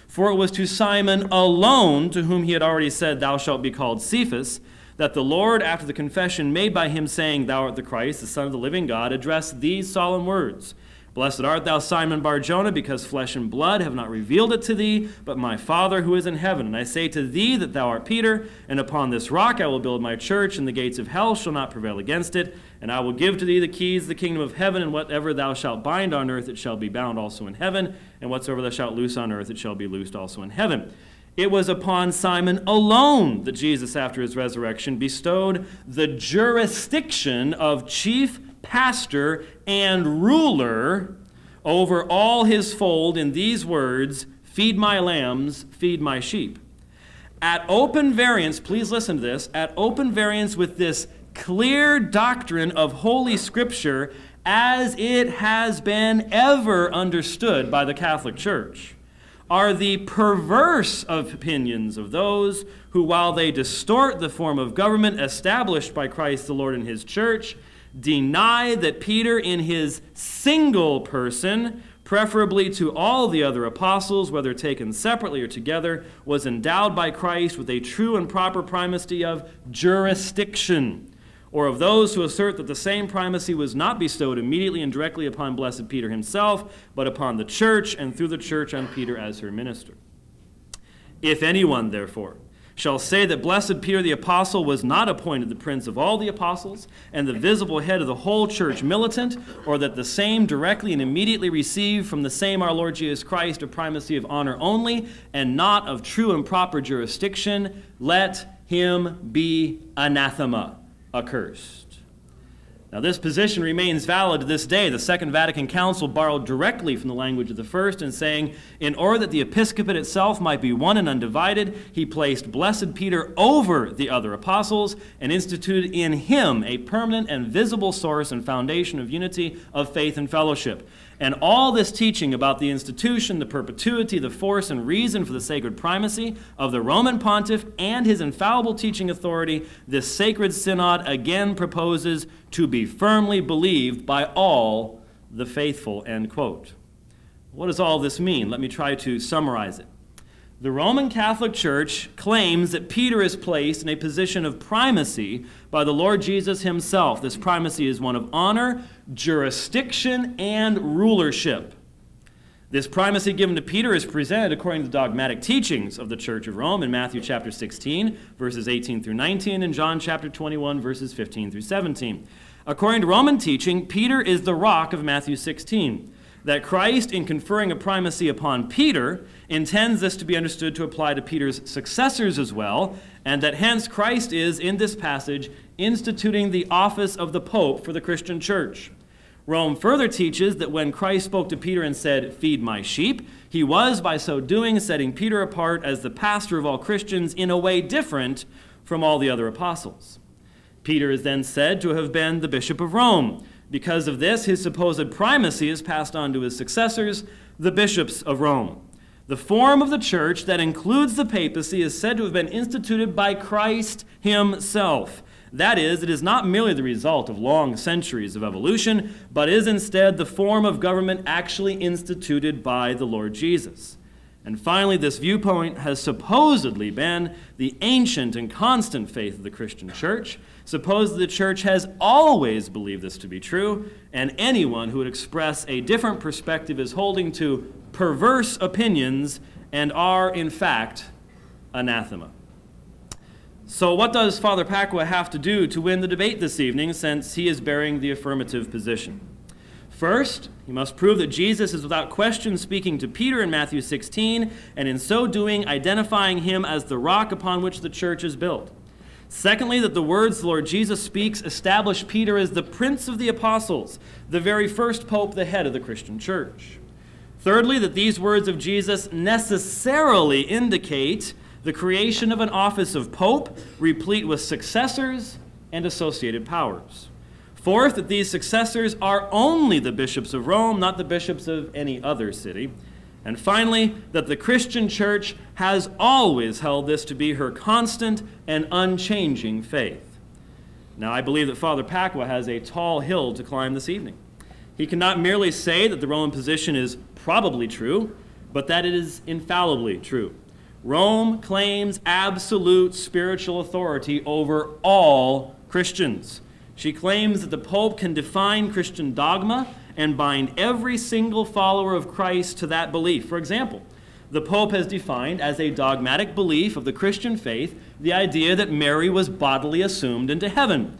For it was to Simon alone, to whom he had already said, thou shalt be called Cephas, that the Lord, after the confession made by him saying, thou art the Christ, the Son of the living God, addressed these solemn words. Blessed art thou, Simon Bar-Jonah, because flesh and blood have not revealed it to thee, but my Father who is in heaven. And I say to thee that thou art Peter, and upon this rock I will build my church, and the gates of hell shall not prevail against it. And I will give to thee the keys of the kingdom of heaven, and whatever thou shalt bind on earth, it shall be bound also in heaven, and whatsoever thou shalt loose on earth, it shall be loosed also in heaven. It was upon Simon alone that Jesus, after his resurrection, bestowed the jurisdiction of chief pastor and ruler over all his fold in these words, feed my lambs, feed my sheep. At open variance, please listen to this, at open variance with this clear doctrine of Holy Scripture as it has been ever understood by the Catholic Church, are the perverse opinions of those who, while they distort the form of government established by Christ the Lord and his church, deny that Peter in his single person, preferably to all the other apostles, whether taken separately or together, was endowed by Christ with a true and proper primacy of jurisdiction, or of those who assert that the same primacy was not bestowed immediately and directly upon blessed Peter himself, but upon the church, and through the church on Peter as her minister. If anyone, therefore, shall say that blessed Peter the apostle was not appointed the prince of all the apostles and the visible head of the whole church militant, or that the same directly and immediately received from the same our Lord Jesus Christ a primacy of honor only and not of true and proper jurisdiction, let him be anathema, accursed. Now this position remains valid to this day. The Second Vatican Council borrowed directly from the language of the first in saying, in order that the episcopate itself might be one and undivided, he placed blessed Peter over the other apostles and instituted in him a permanent and visible source and foundation of unity of faith and fellowship. And all this teaching about the institution, the perpetuity, the force and reason for the sacred primacy of the Roman pontiff and his infallible teaching authority, this sacred synod again proposes to be firmly believed by all the faithful, end quote. What does all this mean? Let me try to summarize it. The Roman Catholic Church claims that Peter is placed in a position of primacy by the Lord Jesus himself. This primacy is one of honor, jurisdiction, and rulership. This primacy given to Peter is presented according to the dogmatic teachings of the Church of Rome in Matthew chapter 16, verses 18 through 19, and John chapter 21, verses 15 through 17. According to Roman teaching, Peter is the rock of Matthew 16. That Christ, in conferring a primacy upon Peter, intends this to be understood to apply to Peter's successors as well, and that hence Christ is, in this passage, instituting the office of the Pope for the Christian Church. Rome further teaches that when Christ spoke to Peter and said, "Feed my sheep," he was, by so doing, setting Peter apart as the pastor of all Christians in a way different from all the other apostles. Peter is then said to have been the Bishop of Rome. Because of this, his supposed primacy is passed on to his successors, the bishops of Rome. The form of the church that includes the papacy is said to have been instituted by Christ himself. That is, it is not merely the result of long centuries of evolution, but is instead the form of government actually instituted by the Lord Jesus. And finally, this viewpoint has supposedly been the ancient and constant faith of the Christian church. Suppose the church has always believed this to be true, and anyone who would express a different perspective is holding to perverse opinions and are, in fact, anathema. So what does Father Pacwa have to do to win the debate this evening, since he is bearing the affirmative position? First, he must prove that Jesus is without question speaking to Peter in Matthew 16, and in so doing, identifying him as the rock upon which the church is built. Secondly, that the words the Lord Jesus speaks establish Peter as the prince of the apostles, the very first pope, the head of the Christian church. Thirdly, that these words of Jesus necessarily indicate the creation of an office of pope, replete with successors and associated powers. Fourth, that these successors are only the bishops of Rome, not the bishops of any other city. And finally, that the Christian church has always held this to be her constant and unchanging faith. Now, I believe that Father Pacwa has a tall hill to climb this evening. He cannot merely say that the Roman position is probably true, but that it is infallibly true. Rome claims absolute spiritual authority over all Christians. She claims that the Pope can define Christian dogma and bind every single follower of Christ to that belief. For example, the Pope has defined as a dogmatic belief of the Christian faith the idea that Mary was bodily assumed into heaven.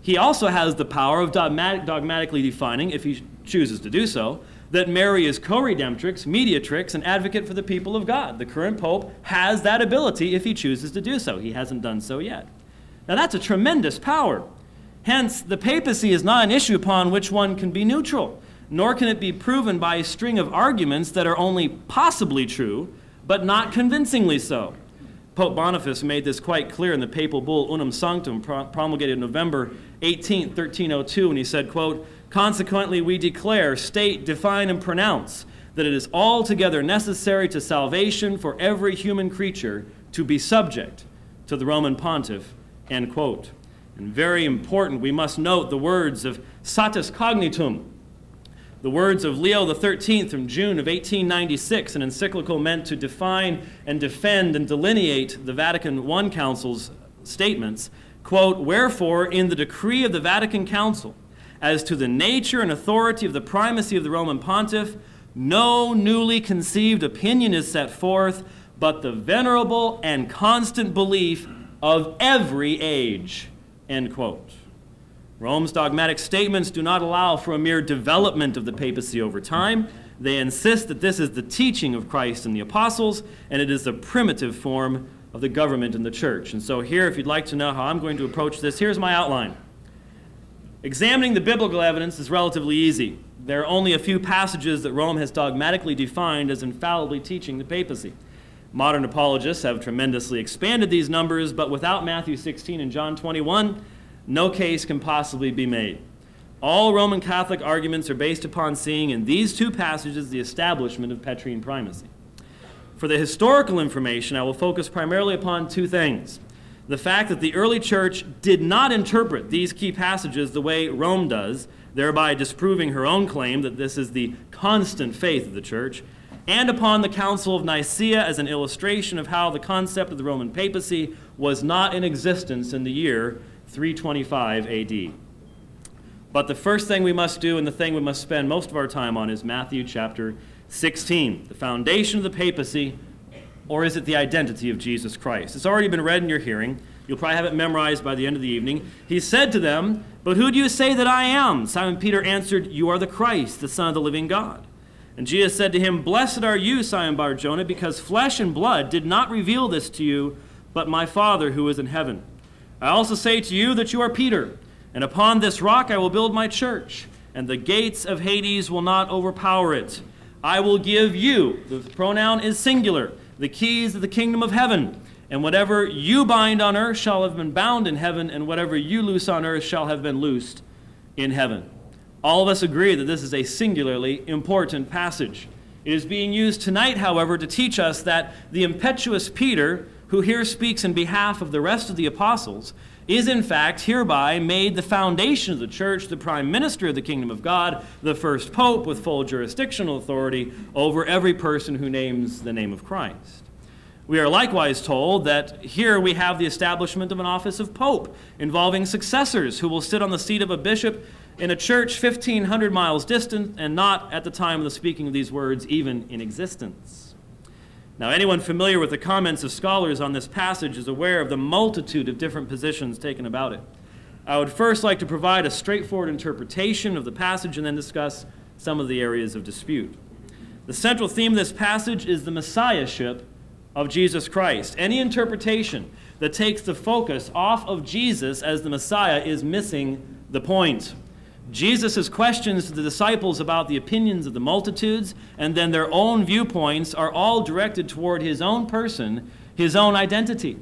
He also has the power of dogmatically defining, if he chooses to do so, that Mary is co-redemptrix, mediatrix, and advocate for the people of God. The current Pope has that ability if he chooses to do so. He hasn't done so yet. Now that's a tremendous power. Hence, the papacy is not an issue upon which one can be neutral, nor can it be proven by a string of arguments that are only possibly true, but not convincingly so. Pope Boniface made this quite clear in the papal bull Unum Sanctum, promulgated November 18, 1302, when he said, quote, "Consequently, we declare, state, define, and pronounce that it is altogether necessary to salvation for every human creature to be subject to the Roman pontiff," end quote. And very important, we must note the words of Satis Cognitum, the words of Leo XIII from June of 1896, an encyclical meant to define and defend and delineate the Vatican I Council's statements, quote, "Wherefore, in the decree of the Vatican Council, as to the nature and authority of the primacy of the Roman Pontiff, no newly conceived opinion is set forth, but the venerable and constant belief of every age," end quote. Rome's dogmatic statements do not allow for a mere development of the papacy over time. They insist that this is the teaching of Christ and the apostles, and it is the primitive form of the government and the church. And so here, if you'd like to know how I'm going to approach this, here's my outline. Examining the biblical evidence is relatively easy. There are only a few passages that Rome has dogmatically defined as infallibly teaching the papacy. Modern apologists have tremendously expanded these numbers, but without Matthew 16 and John 21, no case can possibly be made. All Roman Catholic arguments are based upon seeing in these two passages the establishment of Petrine primacy. For the historical information, I will focus primarily upon two things: the fact that the early church did not interpret these key passages the way Rome does, thereby disproving her own claim that this is the constant faith of the church, and upon the Council of Nicaea as an illustration of how the concept of the Roman papacy was not in existence in the year 325 AD. But the first thing we must do, and the thing we must spend most of our time on, is Matthew chapter 16, the foundation of the papacy, or is it the identity of Jesus Christ? It's already been read in your hearing. You'll probably have it memorized by the end of the evening. He said to them, "But who do you say that I am?" Simon Peter answered, "You are the Christ, the Son of the living God." And Jesus said to him, "Blessed are you, Simon Bar-Jonah, because flesh and blood did not reveal this to you, but my Father who is in heaven. I also say to you that you are Peter, and upon this rock I will build my church, and the gates of Hades will not overpower it. I will give you," the pronoun is singular, "the keys of the kingdom of heaven, and whatever you bind on earth shall have been bound in heaven, and whatever you loose on earth shall have been loosed in heaven." All of us agree that this is a singularly important passage. It is being used tonight, however, to teach us that the impetuous Peter, who here speaks in behalf of the rest of the apostles, is in fact hereby made the foundation of the church, the prime minister of the kingdom of God, the first pope with full jurisdictional authority over every person who names the name of Christ. We are likewise told that here we have the establishment of an office of pope involving successors who will sit on the seat of a bishop in a church 1,500 miles distant and not, at the time of the speaking of these words, even in existence. Now, anyone familiar with the comments of scholars on this passage is aware of the multitude of different positions taken about it. I would first like to provide a straightforward interpretation of the passage and then discuss some of the areas of dispute. The central theme of this passage is the messiahship of Jesus Christ. Any interpretation that takes the focus off of Jesus as the Messiah is missing the point. Jesus' questions to the disciples about the opinions of the multitudes and then their own viewpoints are all directed toward his own person, his own identity.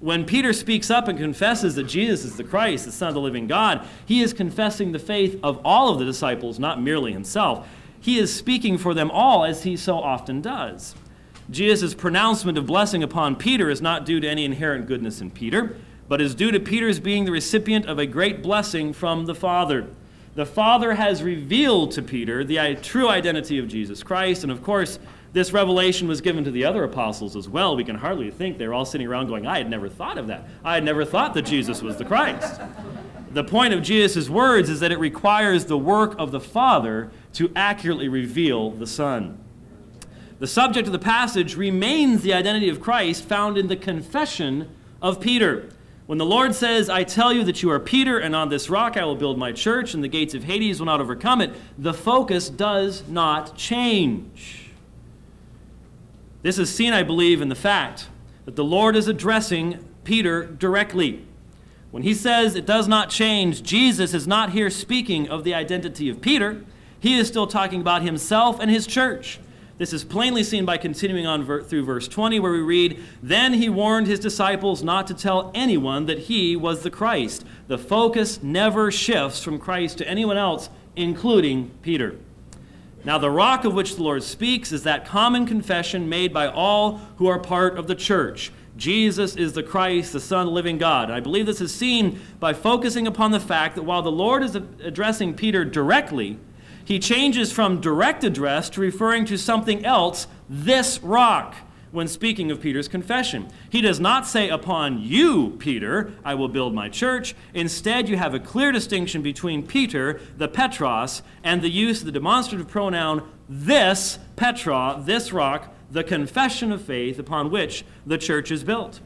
When Peter speaks up and confesses that Jesus is the Christ, the Son of the living God, he is confessing the faith of all of the disciples, not merely himself. He is speaking for them all, as he so often does. Jesus' pronouncement of blessing upon Peter is not due to any inherent goodness in Peter, but is due to Peter's being the recipient of a great blessing from the Father. The Father has revealed to Peter the true identity of Jesus Christ, and of course, this revelation was given to the other apostles as well. We can hardly think they were all sitting around going, "I had never thought of that. I had never thought that Jesus was the Christ." The point of Jesus' words is that it requires the work of the Father to accurately reveal the Son. The subject of the passage remains the identity of Christ found in the confession of Peter. When the Lord says, "I tell you that you are Peter, and on this rock I will build my church, and the gates of Hades will not overcome it," the focus does not change. This is seen, I believe, in the fact that the Lord is addressing Peter directly. When he says it does not change, Jesus is not here speaking of the identity of Peter. He is still talking about himself and his church. This is plainly seen by continuing on through verse 20, where we read, "Then he warned his disciples not to tell anyone that he was the Christ." The focus never shifts from Christ to anyone else, including Peter. Now, the rock of which the Lord speaks is that common confession made by all who are part of the church. Jesus is the Christ, the Son of the living God. I believe this is seen by focusing upon the fact that while the Lord is addressing Peter directly, he changes from direct address to referring to something else, this rock, when speaking of Peter's confession. He does not say, "Upon you, Peter, I will build my church." Instead, you have a clear distinction between Peter, the Petros, and the use of the demonstrative pronoun, this Petra, this rock, the confession of faith upon which the church is built.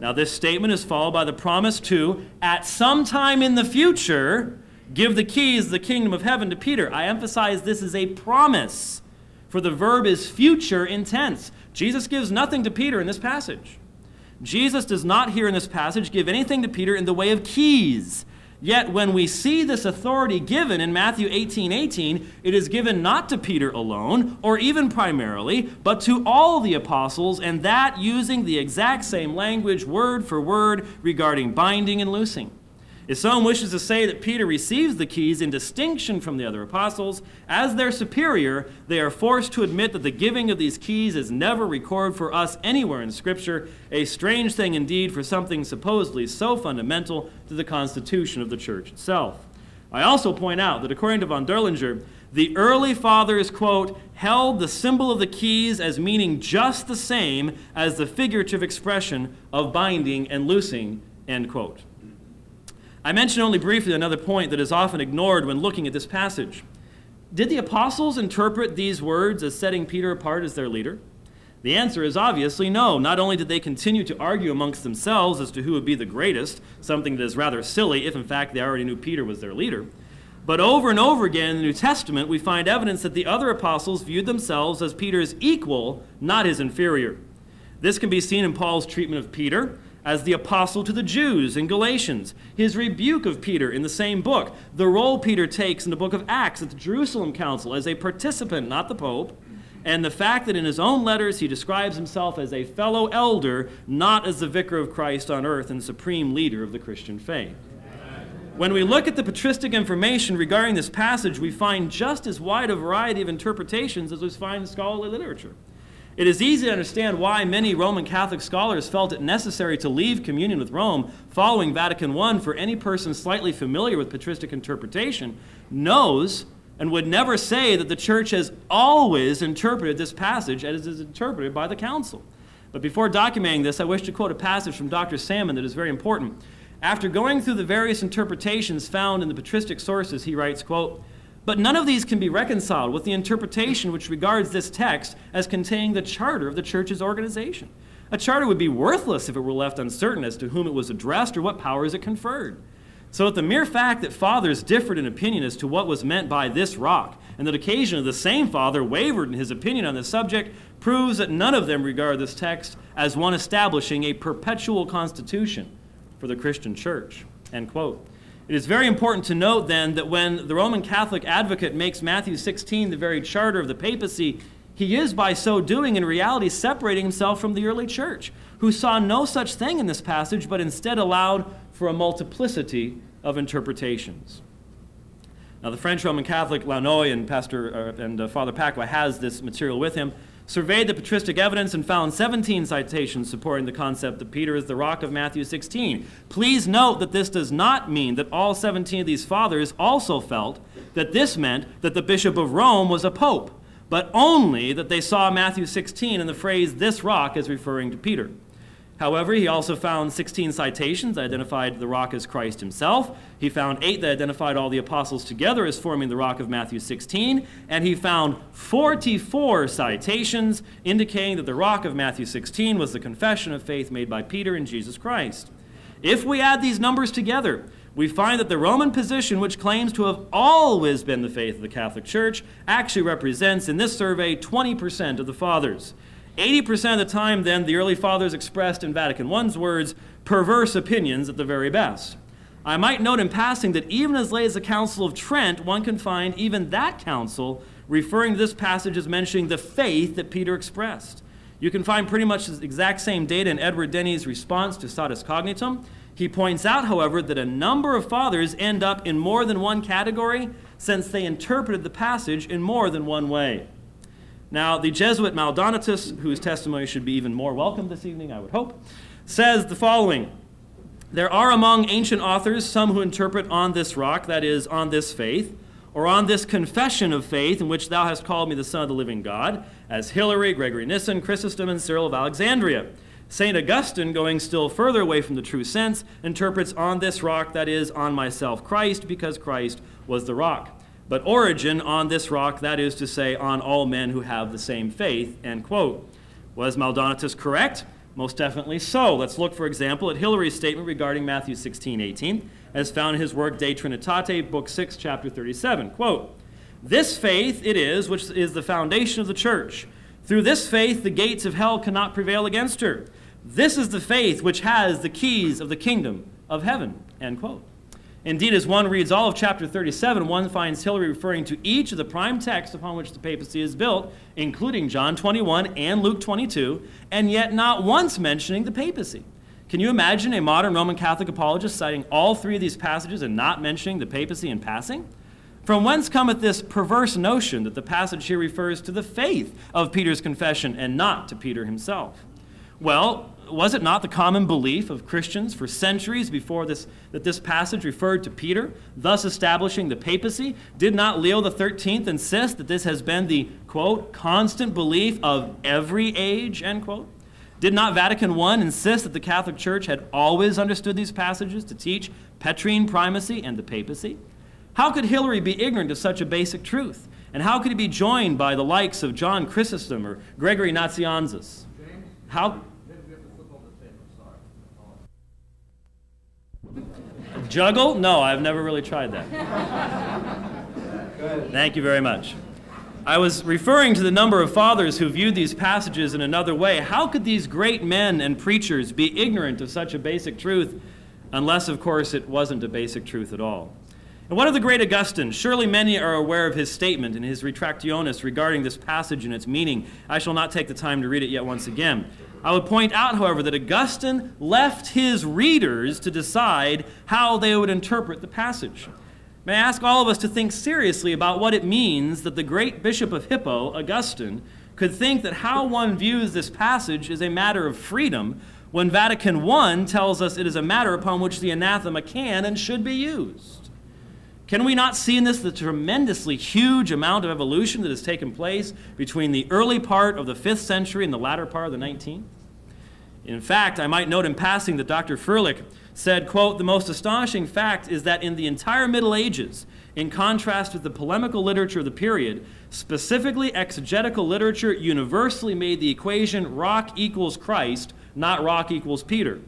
Now, this statement is followed by the promise to, at some time in the future, give the keys of the kingdom of heaven to Peter. I emphasize this is a promise, for the verb is future intense. Jesus gives nothing to Peter in this passage. Jesus does not here in this passage give anything to Peter in the way of keys. Yet when we see this authority given in Matthew 18:18, it is given not to Peter alone, or even primarily, but to all the apostles, and that using the exact same language, word for word, regarding binding and loosing. If someone wishes to say that Peter receives the keys in distinction from the other apostles, as their superior, they are forced to admit that the giving of these keys is never recorded for us anywhere in Scripture, a strange thing indeed for something supposedly so fundamental to the constitution of the church itself. I also point out that according to von Derlinger, the early fathers, quote, held the symbol of the keys as meaning just the same as the figurative expression of binding and loosing, end quote. I mentioned only briefly another point that is often ignored when looking at this passage. Did the apostles interpret these words as setting Peter apart as their leader? The answer is obviously no. Not only did they continue to argue amongst themselves as to who would be the greatest, something that is rather silly if in fact they already knew Peter was their leader, but over and over again in the New Testament we find evidence that the other apostles viewed themselves as Peter's equal, not his inferior. This can be seen in Paul's treatment of Peter as the apostle to the Jews in Galatians, his rebuke of Peter in the same book, the role Peter takes in the book of Acts at the Jerusalem Council as a participant, not the Pope, and the fact that in his own letters he describes himself as a fellow elder, not as the vicar of Christ on earth and supreme leader of the Christian faith. When we look at the patristic information regarding this passage, we find just as wide a variety of interpretations as we find in scholarly literature. It is easy to understand why many Roman Catholic scholars felt it necessary to leave communion with Rome following Vatican I, for any person slightly familiar with patristic interpretation knows and would never say that the Church has always interpreted this passage as it is interpreted by the Council. But before documenting this, I wish to quote a passage from Dr. Salmon that is very important. After going through the various interpretations found in the patristic sources, he writes, quote, "But none of these can be reconciled with the interpretation which regards this text as containing the charter of the Church's organization. A charter would be worthless if it were left uncertain as to whom it was addressed or what powers it conferred. So that the mere fact that fathers differed in opinion as to what was meant by this rock, and that occasionally the same father wavered in his opinion on the subject, proves that none of them regard this text as one establishing a perpetual constitution for the Christian Church." End quote. It is very important to note, then, that when the Roman Catholic advocate makes Matthew 16 the very charter of the papacy, he is, by so doing, in reality separating himself from the early church, who saw no such thing in this passage, but instead allowed for a multiplicity of interpretations. Now, the French Roman Catholic Launoy, and Father Pacwa has this material with him, surveyed the patristic evidence and found 17 citations supporting the concept that Peter is the rock of Matthew 16. Please note that this does not mean that all 17 of these fathers also felt that this meant that the Bishop of Rome was a pope, but only that they saw Matthew 16 and the phrase, this rock, as referring to Peter. However, he also found 16 citations that identified the rock as Christ himself. He found 8 that identified all the apostles together as forming the rock of Matthew 16. And he found 44 citations indicating that the rock of Matthew 16 was the confession of faith made by Peter in Jesus Christ. If we add these numbers together, we find that the Roman position, which claims to have always been the faith of the Catholic Church, actually represents, in this survey, 20% of the Fathers. 80% of the time, then, the early Fathers expressed, in Vatican I's words, perverse opinions at the very best. I might note in passing that even as late as the Council of Trent, one can find even that council referring to this passage as mentioning the faith that Peter expressed. You can find pretty much the exact same data in Edward Denny's response to Status Cognitum. He points out, however, that a number of Fathers end up in more than one category since they interpreted the passage in more than one way. Now, the Jesuit Maldonatius, whose testimony should be even more welcome this evening, I would hope, says the following. There are among ancient authors some who interpret on this rock, that is, on this faith, or on this confession of faith in which thou hast called me the Son of the living God, as Hillary, Gregory Nissen, Chrysostom, and Cyril of Alexandria. St. Augustine, going still further away from the true sense, interprets on this rock, that is, on myself Christ, because Christ was the rock. But Origen, on this rock, that is to say, on all men who have the same faith, end quote. Was Maldonatus correct? Most definitely so. Let's look, for example, at Hilary's statement regarding Matthew 16:18, as found in his work De Trinitate, Book 6, Chapter 37, quote, "This faith it is which is the foundation of the church. Through this faith the gates of hell cannot prevail against her. This is the faith which has the keys of the kingdom of heaven," end quote. Indeed, as one reads all of chapter 37, one finds Hilary referring to each of the prime texts upon which the papacy is built, including John 21 and Luke 22, and yet not once mentioning the papacy. Can you imagine a modern Roman Catholic apologist citing all three of these passages and not mentioning the papacy in passing? From whence cometh this perverse notion that the passage here refers to the faith of Peter's confession and not to Peter himself? Well, was it not the common belief of Christians for centuries before this, that this passage referred to Peter, thus establishing the papacy? Did not Leo XIII insist that this has been the, quote, constant belief of every age, end quote? Did not Vatican I insist that the Catholic Church had always understood these passages to teach Petrine primacy and the papacy? How could Hilary be ignorant of such a basic truth? And how could he be joined by the likes of John Chrysostom or Gregory Nazianzus? How? Juggle? No, I've never really tried that. Good. Thank you very much. I was referring to the number of Fathers who viewed these passages in another way. How could these great men and preachers be ignorant of such a basic truth, unless, of course, it wasn't a basic truth at all? And what of the great Augustine? Surely many are aware of his statement in his Retractationis regarding this passage and its meaning. I shall not take the time to read it yet once again. I would point out, however, that Augustine left his readers to decide how they would interpret the passage. May I ask all of us to think seriously about what it means that the great Bishop of Hippo, Augustine, could think that how one views this passage is a matter of freedom when Vatican I tells us it is a matter upon which the anathema can and should be used. Can we not see in this the tremendously huge amount of evolution that has taken place between the early part of the 5th century and the latter part of the 19th? In fact, I might note in passing that Dr. Froelich said, quote, "The most astonishing fact is that in the entire Middle Ages, in contrast with the polemical literature of the period, specifically exegetical literature universally made the equation rock equals Christ, not rock equals Peter."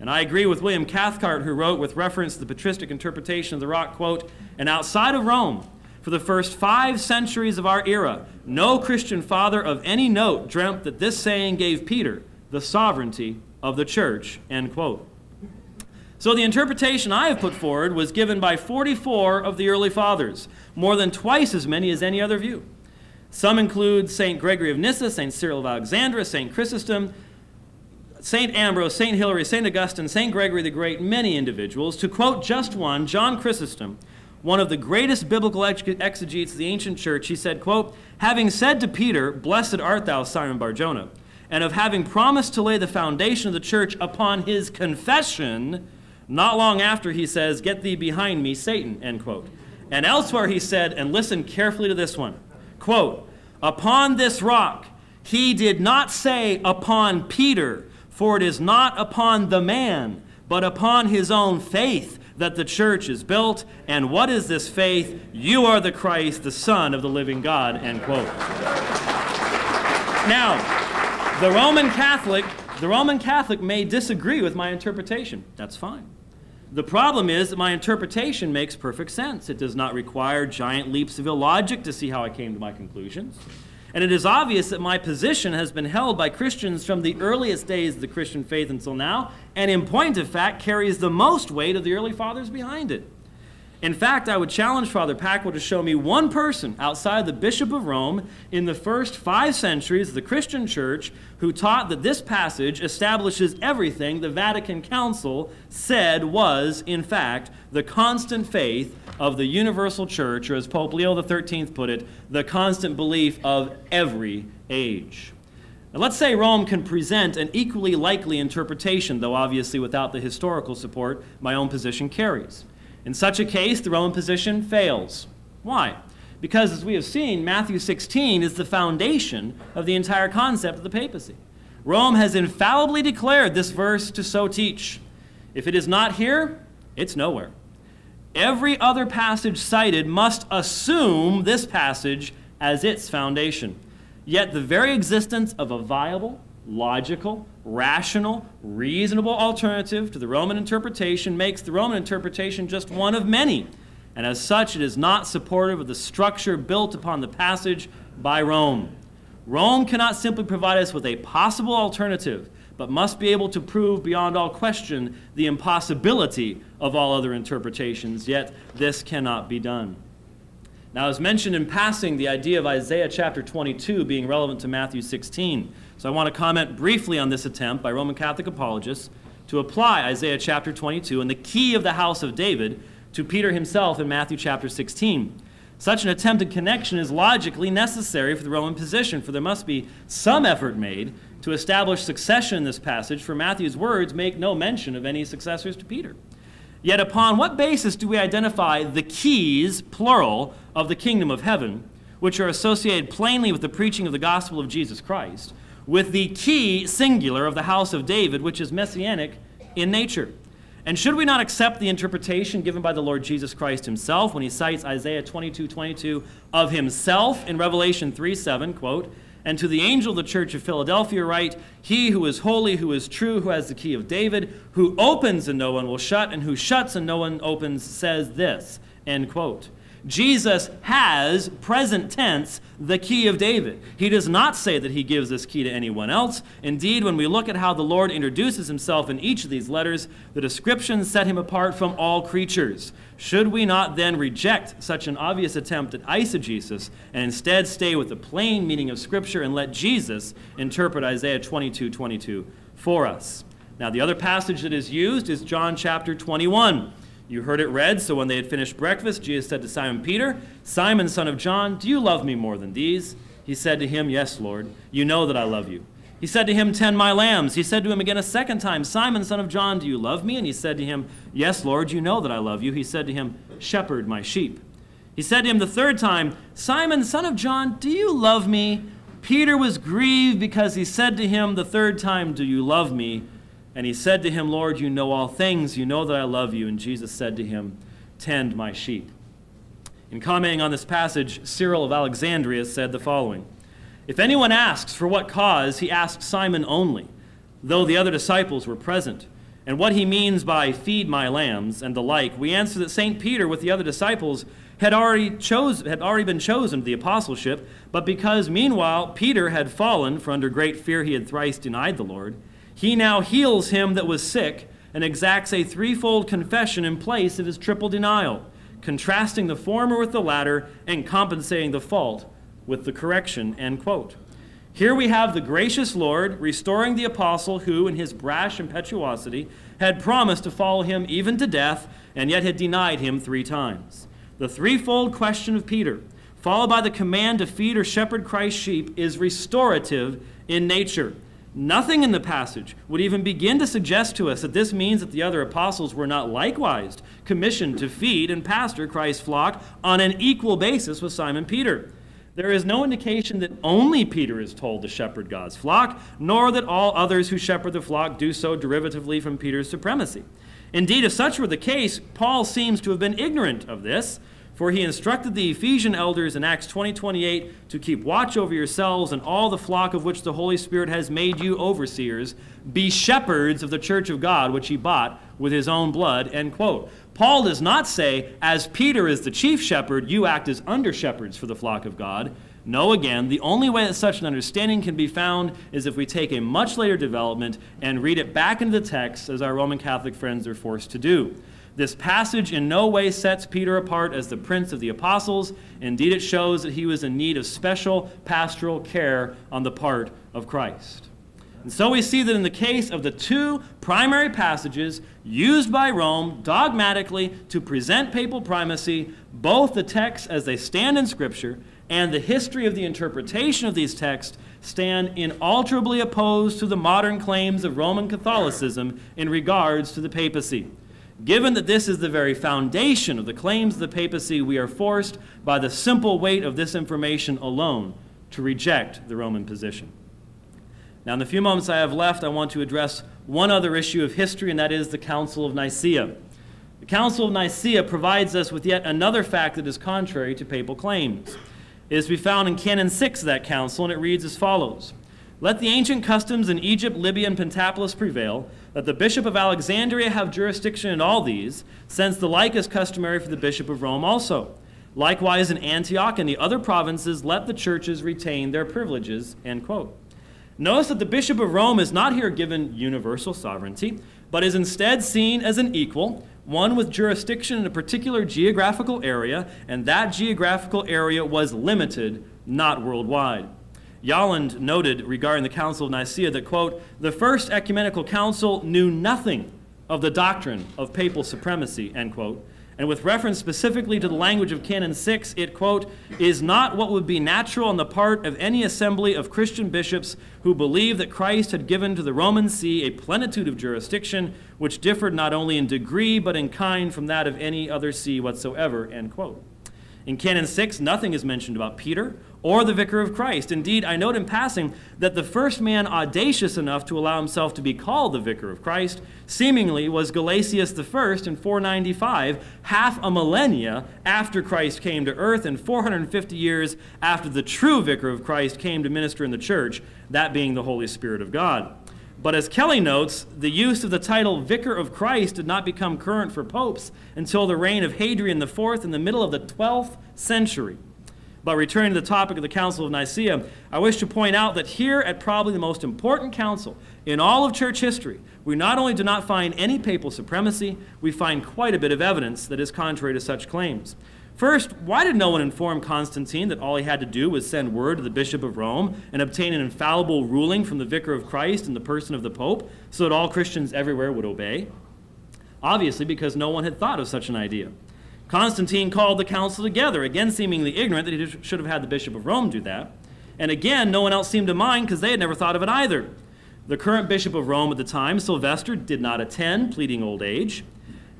And I agree with William Cathcart, who wrote with reference to the patristic interpretation of the rock, quote, "And outside of Rome, for the first 5 centuries of our era, no Christian father of any note dreamt that this saying gave Peter the sovereignty of the church," end quote. So the interpretation I have put forward was given by 44 of the early Fathers, more than twice as many as any other view. Some include St. Gregory of Nyssa, St. Cyril of Alexandria, St. Chrysostom, St. Ambrose, St. Hilary, St. Augustine, St. Gregory the Great, many individuals. To quote just one, John Chrysostom, one of the greatest biblical exegetes of the ancient church, he said, quote, "Having said to Peter, 'Blessed art thou, Simon Barjona,' and of having promised to lay the foundation of the church upon his confession, not long after he says, 'Get thee behind me, Satan,'" end quote. And elsewhere he said, and listen carefully to this one, quote, "Upon this rock, he did not say upon Peter, For it is not upon the man, but upon his own faith that the church is built. And what is this faith? You are the Christ, the Son of the living God." End quote. Now, the Roman Catholic may disagree with my interpretation. That's fine. The problem is that my interpretation makes perfect sense. It does not require giant leaps of illogic to see how I came to my conclusions. And it is obvious that my position has been held by Christians from the earliest days of the Christian faith until now, and in point of fact carries the most weight of the early fathers behind it. In fact, I would challenge Father Pacwa to show me one person outside the Bishop of Rome in the first 5 centuries of the Christian Church who taught that this passage establishes everything the Vatican Council said was, in fact, the constant faith of the universal church, or as Pope Leo XIII put it, the constant belief of every age. Now, let's say Rome can present an equally likely interpretation, though obviously without the historical support my own position carries. In such a case, the Roman position fails. Why? Because, as we have seen, Matthew 16 is the foundation of the entire concept of the papacy. Rome has infallibly declared this verse to so teach. If it is not here, it's nowhere. Every other passage cited must assume this passage as its foundation. Yet the very existence of a viable, logical, rational, reasonable alternative to the Roman interpretation makes the Roman interpretation just one of many, and as such it is not supportive of the structure built upon the passage by Rome. Rome cannot simply provide us with a possible alternative, but must be able to prove beyond all question the impossibility of all other interpretations, yet this cannot be done. Now, as mentioned in passing, the idea of Isaiah chapter 22 being relevant to Matthew 16. So I want to comment briefly on this attempt by Roman Catholic apologists to apply Isaiah chapter 22 and the key of the house of David to Peter himself in Matthew chapter 16. Such an attempted connection is logically necessary for the Roman position, for there must be some effort made to establish succession in this passage, for Matthew's words make no mention of any successors to Peter. Yet upon what basis do we identify the keys, plural, of the kingdom of heaven, which are associated plainly with the preaching of the gospel of Jesus Christ, with the key, singular, of the house of David, which is messianic in nature? And should we not accept the interpretation given by the Lord Jesus Christ himself when he cites Isaiah 22:22 of himself in Revelation 3:7, quote, "And to the angel of the church of Philadelphia write, he who is holy, who is true, who has the key of David, who opens and no one will shut, and who shuts and no one opens, says this," end quote. Jesus has, present tense, the key of David. He does not say that he gives this key to anyone else. Indeed, when we look at how the Lord introduces himself in each of these letters, the descriptions set him apart from all creatures. Should we not then reject such an obvious attempt at eisegesis and instead stay with the plain meaning of Scripture and let Jesus interpret Isaiah 22:22 for us? Now, the other passage that is used is John chapter 21. You heard it read, "So when they had finished breakfast, Jesus said to Simon Peter, 'Simon, son of John, do you love me more than these?' He said to him, 'Yes, Lord, you know that I love you.' He said to him, 'Tend my lambs.' He said to him again a second time, 'Simon, son of John, do you love me?' And he said to him, 'Yes, Lord, you know that I love you.' He said to him, 'Shepherd my sheep.' He said to him the third time, 'Simon, son of John, do you love me?' Peter was grieved because he said to him the third time, 'Do you love me?' And he said to him, 'Lord, you know all things. You know that I love you.' And Jesus said to him, 'Tend my sheep.'" In commenting on this passage, Cyril of Alexandria said the following: "If anyone asks for what cause, he asks Simon only, though the other disciples were present. And what he means by 'feed my lambs' and the like, we answer that St. Peter with the other disciples had already been chosen to the apostleship, but because meanwhile Peter had fallen, for under great fear he had thrice denied the Lord, he now heals him that was sick and exacts a threefold confession in place of his triple denial, contrasting the former with the latter and compensating the fault with the correction," end quote. Here we have the gracious Lord restoring the apostle who, in his brash impetuosity, had promised to follow him even to death and yet had denied him 3 times. The threefold question of Peter, followed by the command to feed or shepherd Christ's sheep, is restorative in nature. Nothing in the passage would even begin to suggest to us that this means that the other apostles were not likewise commissioned to feed and pastor Christ's flock on an equal basis with Simon Peter. There is no indication that only Peter is told to shepherd God's flock, nor that all others who shepherd the flock do so derivatively from Peter's supremacy. Indeed, if such were the case, Paul seems to have been ignorant of this, for he instructed the Ephesian elders in Acts 20:28 to keep watch over yourselves and all the flock of which the Holy Spirit has made you overseers, be shepherds of the church of God which he bought with his own blood, end quote. Paul does not say, as Peter is the chief shepherd, you act as under-shepherds for the flock of God. No, again, the only way that such an understanding can be found is if we take a much later development and read it back into the text, as our Roman Catholic friends are forced to do. This passage in no way sets Peter apart as the prince of the apostles. Indeed, it shows that he was in need of special pastoral care on the part of Christ. And so we see that in the case of the two primary passages used by Rome dogmatically to present papal primacy, both the texts as they stand in Scripture and the history of the interpretation of these texts stand inalterably opposed to the modern claims of Roman Catholicism in regards to the papacy. Given that this is the very foundation of the claims of the papacy, we are forced by the simple weight of this information alone to reject the Roman position. Now, in the few moments I have left, I want to address one other issue of history, and that is the Council of Nicaea. The Council of Nicaea provides us with yet another fact that is contrary to papal claims. It is to be found in Canon 6 of that council, and it reads as follows. Let the ancient customs in Egypt, Libya, and Pentapolis prevail. Let the Bishop of Alexandria have jurisdiction in all these, since the like is customary for the Bishop of Rome also. Likewise in Antioch and the other provinces, let the churches retain their privileges, end quote. Notice that the Bishop of Rome is not here given universal sovereignty, but is instead seen as an equal, one with jurisdiction in a particular geographical area, and that geographical area was limited, not worldwide. Yolland noted regarding the Council of Nicaea that, quote, the first ecumenical council knew nothing of the doctrine of papal supremacy, end quote. And with reference specifically to the language of Canon 6, it, quote, is not what would be natural on the part of any assembly of Christian bishops who believe that Christ had given to the Roman see a plenitude of jurisdiction which differed not only in degree but in kind from that of any other see whatsoever, end quote. In Canon 6, nothing is mentioned about Peter or the Vicar of Christ. Indeed, I note in passing that the first man audacious enough to allow himself to be called the Vicar of Christ seemingly was Gelasius I in 495, half a millennia after Christ came to earth and 450 years after the true Vicar of Christ came to minister in the church, that being the Holy Spirit of God. But as Kelly notes, the use of the title Vicar of Christ did not become current for popes until the reign of Hadrian IV in the middle of the 12th century. But returning to the topic of the Council of Nicaea, I wish to point out that here at probably the most important council in all of church history, we not only do not find any papal supremacy, we find quite a bit of evidence that is contrary to such claims. First, why did no one inform Constantine that all he had to do was send word to the Bishop of Rome and obtain an infallible ruling from the Vicar of Christ in the person of the Pope so that all Christians everywhere would obey? Obviously, because no one had thought of such an idea. Constantine called the council together, again seemingly ignorant that he should have had the Bishop of Rome do that. And again, no one else seemed to mind because they had never thought of it either. The current Bishop of Rome at the time, Sylvester, did not attend, pleading old age,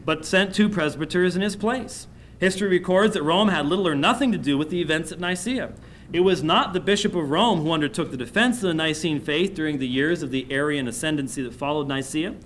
but sent two presbyters in his place. History records that Rome had little or nothing to do with the events at Nicaea. It was not the Bishop of Rome who undertook the defense of the Nicene faith during the years of the Arian ascendancy that followed Nicaea,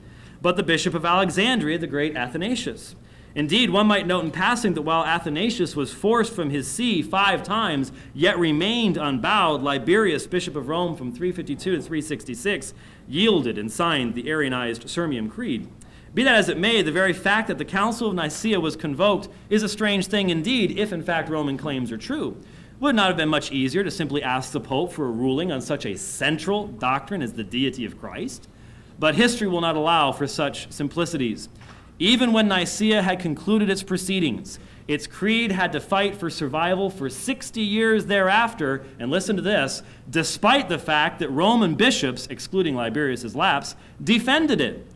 but the Bishop of Alexandria, the great Athanasius. Indeed, one might note in passing that while Athanasius was forced from his see 5 times, yet remained unbowed, Liberius, Bishop of Rome from 352 to 366, yielded and signed the Arianized Sirmium Creed. Be that as it may, the very fact that the Council of Nicaea was convoked is a strange thing indeed, if in fact Roman claims are true. It would not have been much easier to simply ask the Pope for a ruling on such a central doctrine as the deity of Christ, but history will not allow for such simplicities. Even when Nicaea had concluded its proceedings, its creed had to fight for survival for 60 years thereafter, and listen to this, despite the fact that Roman bishops, excluding Liberius's lapse, defended it.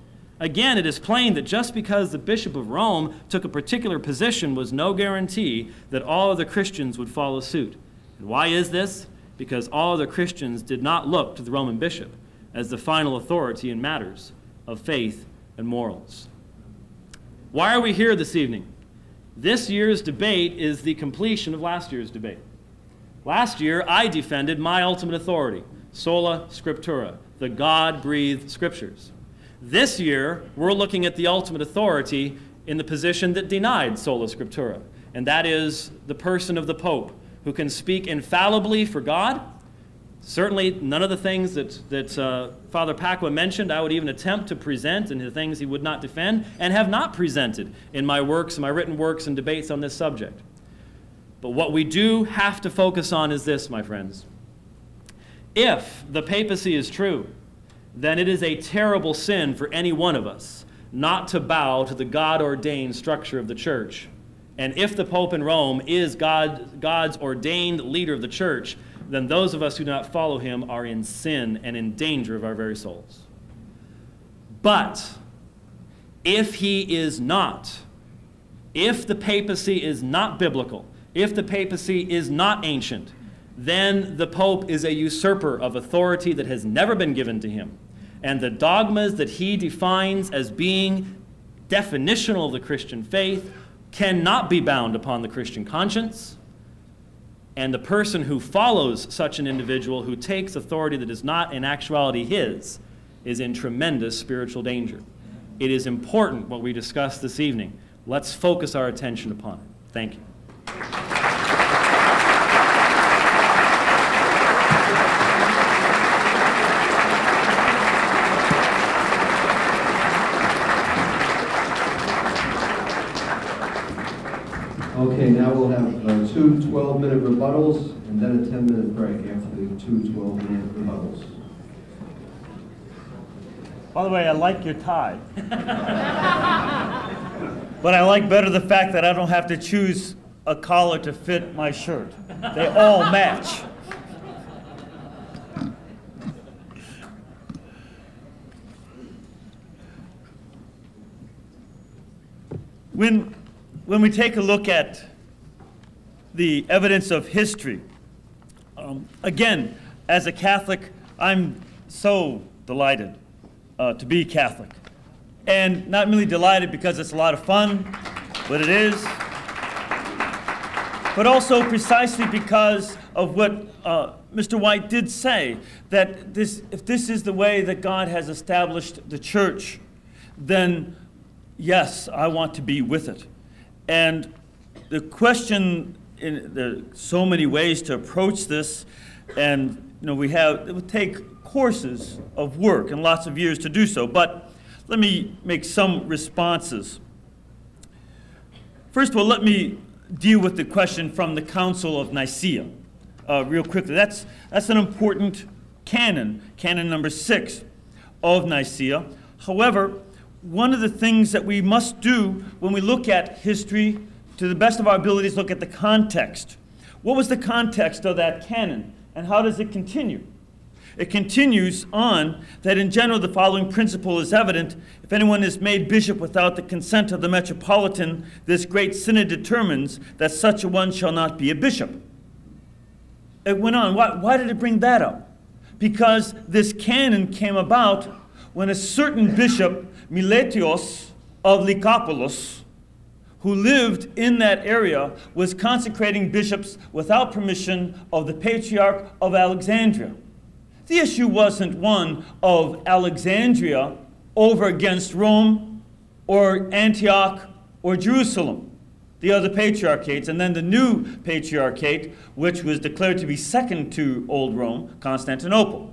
Again, it is plain that just because the Bishop of Rome took a particular position was no guarantee that all of the Christians would follow suit. And why is this? Because all of the Christians did not look to the Roman bishop as the final authority in matters of faith and morals. Why are we here this evening? This year's debate is the completion of last year's debate. Last year, I defended my ultimate authority, sola scriptura, the God-breathed scriptures. This year, we're looking at the ultimate authority in the position that denied sola scriptura, and that is the person of the Pope, who can speak infallibly for God. Certainly, none of the things that Father Pacwa mentioned I would even attempt to present, and the things he would not defend, and have not presented in my works, my written works, and debates on this subject. But what we do have to focus on is this, my friends. If the papacy is true, then it is a terrible sin for any one of us not to bow to the God-ordained structure of the church. And if the Pope in Rome is God's ordained leader of the church, then those of us who do not follow him are in sin and in danger of our very souls. But if he is not, if the papacy is not biblical, if the papacy is not ancient, then the Pope is a usurper of authority that has never been given to him. And the dogmas that he defines as being definitional of the Christian faith cannot be bound upon the Christian conscience. And the person who follows such an individual who takes authority that is not in actuality his is in tremendous spiritual danger. It is important what we discussed this evening. Let's focus our attention upon it. Thank you. Okay, now we'll have two 12-minute rebuttals and then a 10-minute break after the two 12-minute rebuttals. By the way, I like your tie. But I like better the fact that I don't have to choose a collar to fit my shirt. They all match. When we take a look at the evidence of history, again, as a Catholic, I'm so delighted to be Catholic. And not merely delighted because it's a lot of fun, but it is, but also precisely because of what Mr. White did say, that if this is the way that God has established the church, then yes, I want to be with it. And the question, there are so many ways to approach this, and it would take courses of work and lots of years to do so, but let me make some responses. First of all, let me deal with the question from the Council of Nicaea real quickly. That's an important canon, canon number 6 of Nicaea. However, one of the things that we must do when we look at history, to the best of our abilities, look at the context. What was the context of that canon, and how does it continue? It continues on that in general the following principle is evident. If anyone is made bishop without the consent of the metropolitan, this great synod determines that such a one shall not be a bishop. It went on. Why did it bring that up? Because this canon came about when a certain bishop, Miletios of Lycopolis, who lived in that area, was consecrating bishops without permission of the Patriarch of Alexandria. The issue wasn't one of Alexandria over against Rome or Antioch or Jerusalem, the other patriarchates, and then the new patriarchate, which was declared to be second to old Rome, Constantinople.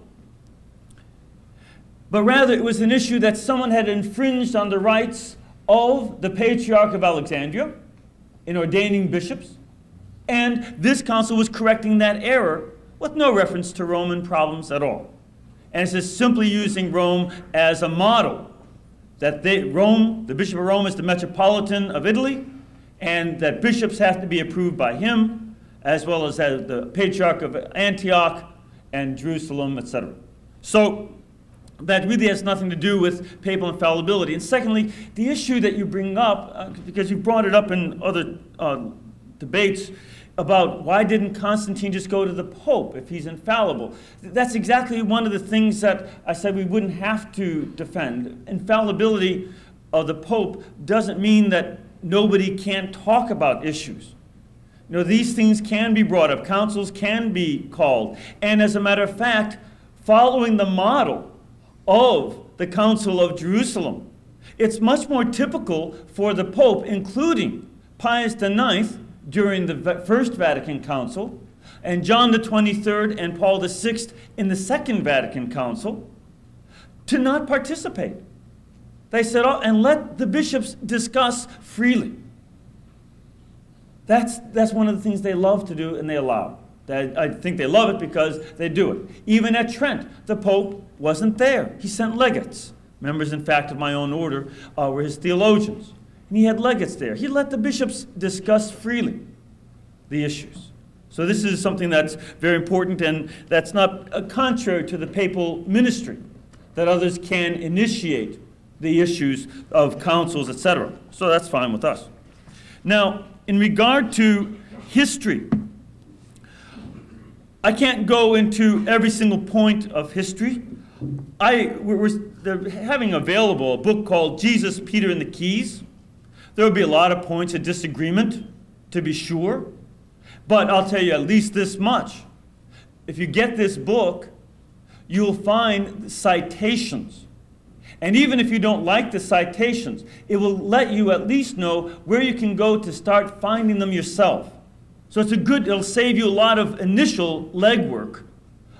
But rather, it was an issue that someone had infringed on the rights of the Patriarch of Alexandria in ordaining bishops, and this council was correcting that error with no reference to Roman problems at all. And it's just simply using Rome as a model, that the Bishop of Rome is the metropolitan of Italy, and that bishops have to be approved by him, as well as the Patriarch of Antioch and Jerusalem, etc. So that really has nothing to do with papal infallibility. And secondly, the issue that you bring up, because you brought it up in other debates, about why didn't Constantine just go to the Pope if he's infallible? That's exactly one of the things that I said we wouldn't have to defend. Infallibility of the Pope doesn't mean that nobody can't talk about issues. You know, these things can be brought up. Councils can be called. And as a matter of fact, following the model of the Council of Jerusalem, it's much more typical for the Pope, including Pius IX during the First Vatican Council, and John the 23rd and Paul the 6th in the Second Vatican Council, to not participate. They said, oh, and let the bishops discuss freely. That's one of the things they love to do and they allow. I think they love it because they do it. Even at Trent, the Pope wasn't there. He sent legates. Members, in fact, of my own order were his theologians. And he had legates there. He let the bishops discuss freely the issues. So this is something that's very important, and that's not contrary to the papal ministry, that others can initiate the issues of councils, etc. So that's fine with us. Now, in regard to history, I can't go into every single point of history. We're having available a book called Jesus, Peter, and the Keys. There will be a lot of points of disagreement, to be sure. But I'll tell you at least this much. If you get this book, you'll find citations. And even if you don't like the citations, it will let you at least know where you can go to start finding them yourself. So it's a good, it'll save you a lot of initial legwork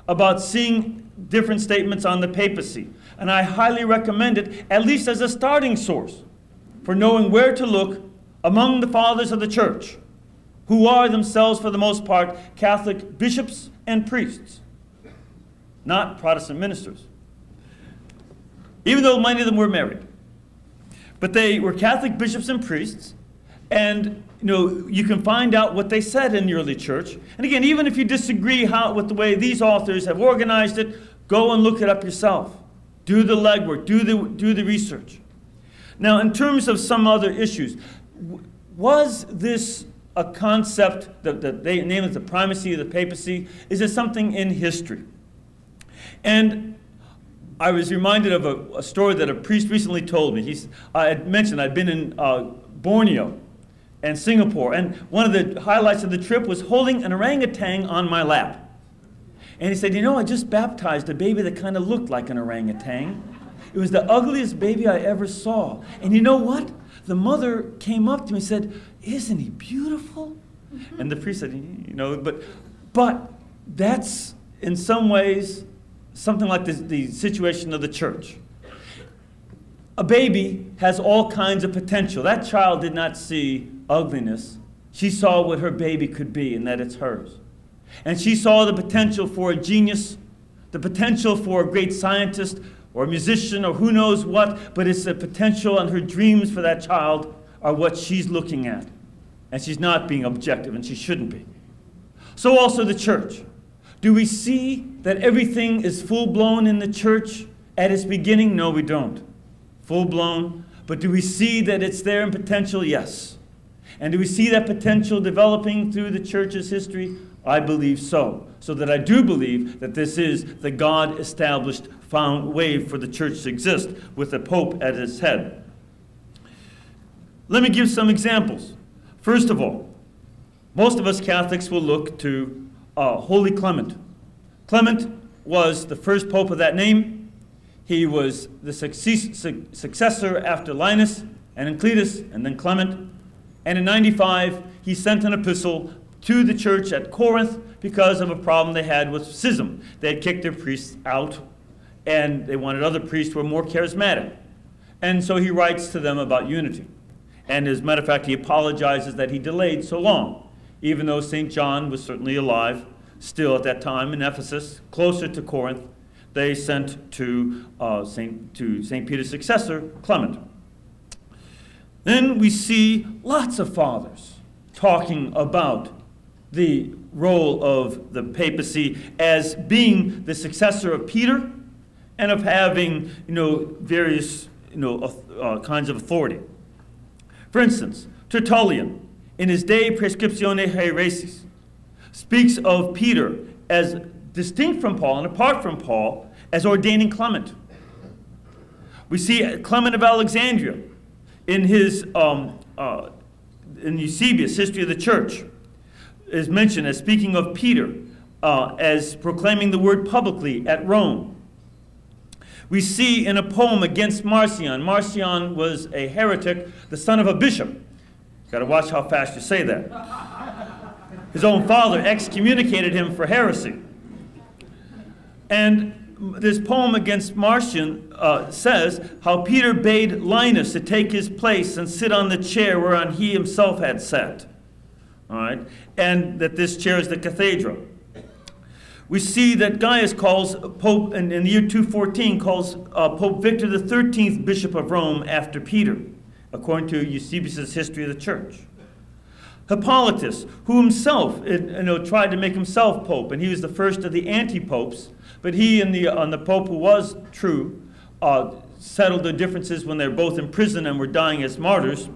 about seeing different statements on the papacy. And I highly recommend it, at least as a starting source, for knowing where to look among the fathers of the church, who are themselves, for the most part, Catholic bishops and priests, not Protestant ministers. Even though many of them were married. But they were Catholic bishops and priests, and you know, you can find out what they said in the early church. And again, even if you disagree with the way these authors have organized it, go and look it up yourself. Do the legwork, do the research. Now, in terms of some other issues, was this a concept that they name as the primacy of the papacy? Is it something in history? And I was reminded of a story that a priest recently told me. I had mentioned I'd been in Borneo and Singapore, and one of the highlights of the trip was holding an orangutan on my lap. And he said, you know, I just baptized a baby that kind of looked like an orangutan. It was the ugliest baby I ever saw. And you know what? The mother came up to me and said, isn't he beautiful? And the priest said, you know, but that's in some ways something like the situation of the church. A baby has all kinds of potential. That child did not see ugliness. She saw what her baby could be and that it's hers. And she saw the potential for a genius, the potential for a great scientist or a musician or who knows what, but it's the potential, and her dreams for that child are what she's looking at. And she's not being objective, and she shouldn't be. So also the church. Do we see that everything is full-blown in the church at its beginning? No, we don't. Full-blown. But do we see that it's there in potential? Yes. And do we see that potential developing through the church's history? I believe so. So that I do believe that this is the God-established way for the church to exist, with the Pope at its head. Let me give some examples. First of all, most of us Catholics will look to Holy Clement. Clement was the first pope of that name. He was the successor after Linus and Encletus and then Clement. And in 95, he sent an epistle to the church at Corinth because of a problem they had with schism. They had kicked their priests out, and they wanted other priests who were more charismatic. And so he writes to them about unity. And as a matter of fact, he apologizes that he delayed so long, even though St. John was certainly alive still at that time in Ephesus, closer to Corinth. They sent to St. Peter's successor, Clement. Then we see lots of fathers talking about the role of the papacy as being the successor of Peter and of having, you know, various, you know, kinds of authority. For instance, Tertullian, in his De Prescriptione Heresis, speaks of Peter as distinct from Paul and apart from Paul as ordaining Clement. We see Clement of Alexandria in his in Eusebius' History of the Church is mentioned as speaking of Peter as proclaiming the word publicly at Rome. We see in a poem against Marcion. Marcion was a heretic, the son of a bishop. You've got to watch how fast you say that. His own father excommunicated him for heresy. And this poem against Marcion says how Peter bade Linus to take his place and sit on the chair whereon he himself had sat. All right? And that this chair is the cathedra. We see that Gaius calls Pope, in the year 214, calls Pope Victor the 13th Bishop of Rome after Peter, according to Eusebius' History of the Church. Hippolytus, who himself tried to make himself Pope, and he was the first of the anti-popes, but he and the Pope who was true settled their differences when they were both in prison and were dying as martyrs,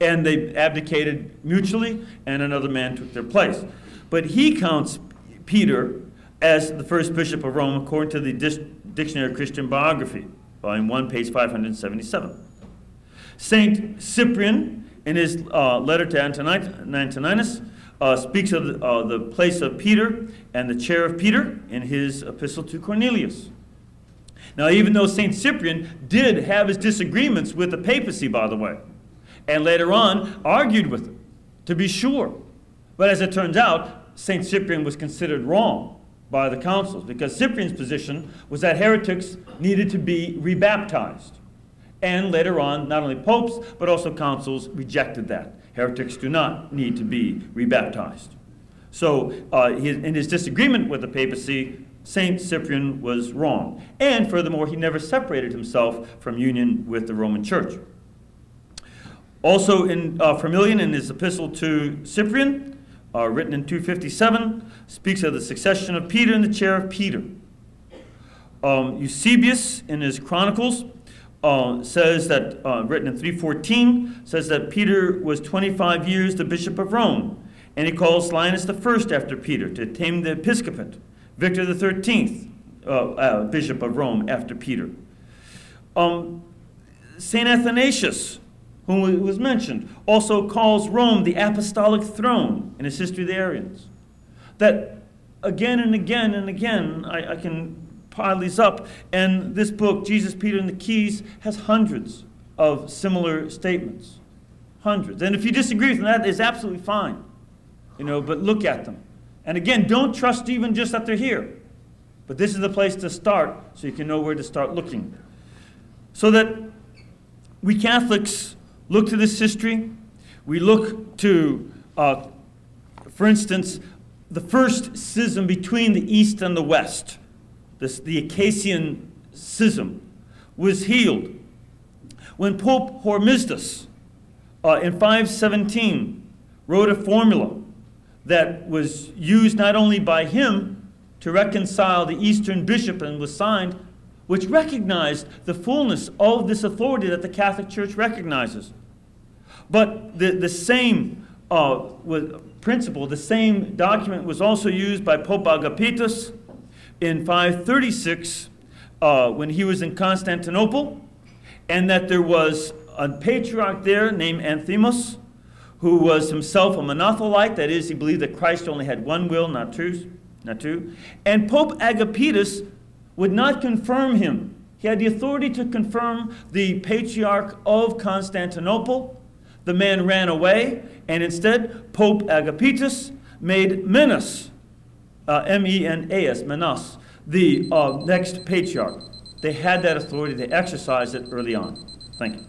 and they abdicated mutually, and another man took their place. But he counts Peter as the first bishop of Rome, according to the Dictionary of Christian Biography, volume 1, page 577. St. Cyprian, in his letter to Antoninus, speaks of the place of Peter and the chair of Peter in his epistle to Cornelius. Now, even though St. Cyprian did have his disagreements with the papacy, by the way, and later on argued with them, to be sure. But as it turns out, St. Cyprian was considered wrong by the councils, because Cyprian's position was that heretics needed to be rebaptized. And later on, not only popes, but also councils rejected that. Heretics do not need to be rebaptized. So in his disagreement with the papacy, St. Cyprian was wrong. And furthermore, he never separated himself from union with the Roman Church. Also in Firmilian, in his epistle to Cyprian, written in 257, speaks of the succession of Peter and the chair of Peter. Eusebius, in his Chronicles, says that, written in 314, says that Peter was 25 years the bishop of Rome, and he calls Linus the First after Peter to attain the episcopate. Victor the 13th, bishop of Rome after Peter. St. Athanasius, whom was mentioned, also calls Rome the apostolic throne in his History of the Arians. That again and again and again, I can pile these up, and this book, Jesus, Peter, and the Keys, has hundreds of similar statements. Hundreds. And if you disagree with them, that is absolutely fine. You know, but look at them. And again, don't trust even just that they're here. But this is the place to start, so you can know where to start looking. So that we Catholics look to this history. We look to, for instance, the first schism between the East and the West. The Acacian schism was healed when Pope Hormisdas in 517 wrote a formula that was used not only by him to reconcile the Eastern bishop and was signed, which recognized the fullness of this authority that the Catholic Church recognizes. But the same principle, the same document was also used by Pope Agapitus in 536 when he was in Constantinople, and that there was a patriarch there named Anthemus, who was himself a monothelite, that is, he believed that Christ only had one will, not two. And Pope Agapitus would not confirm him. He had the authority to confirm the patriarch of Constantinople. The man ran away, and instead Pope Agapitus made Menas, M-E-N-A-S, Menas, the next patriarch. They had that authority. They exercised it early on. Thank you.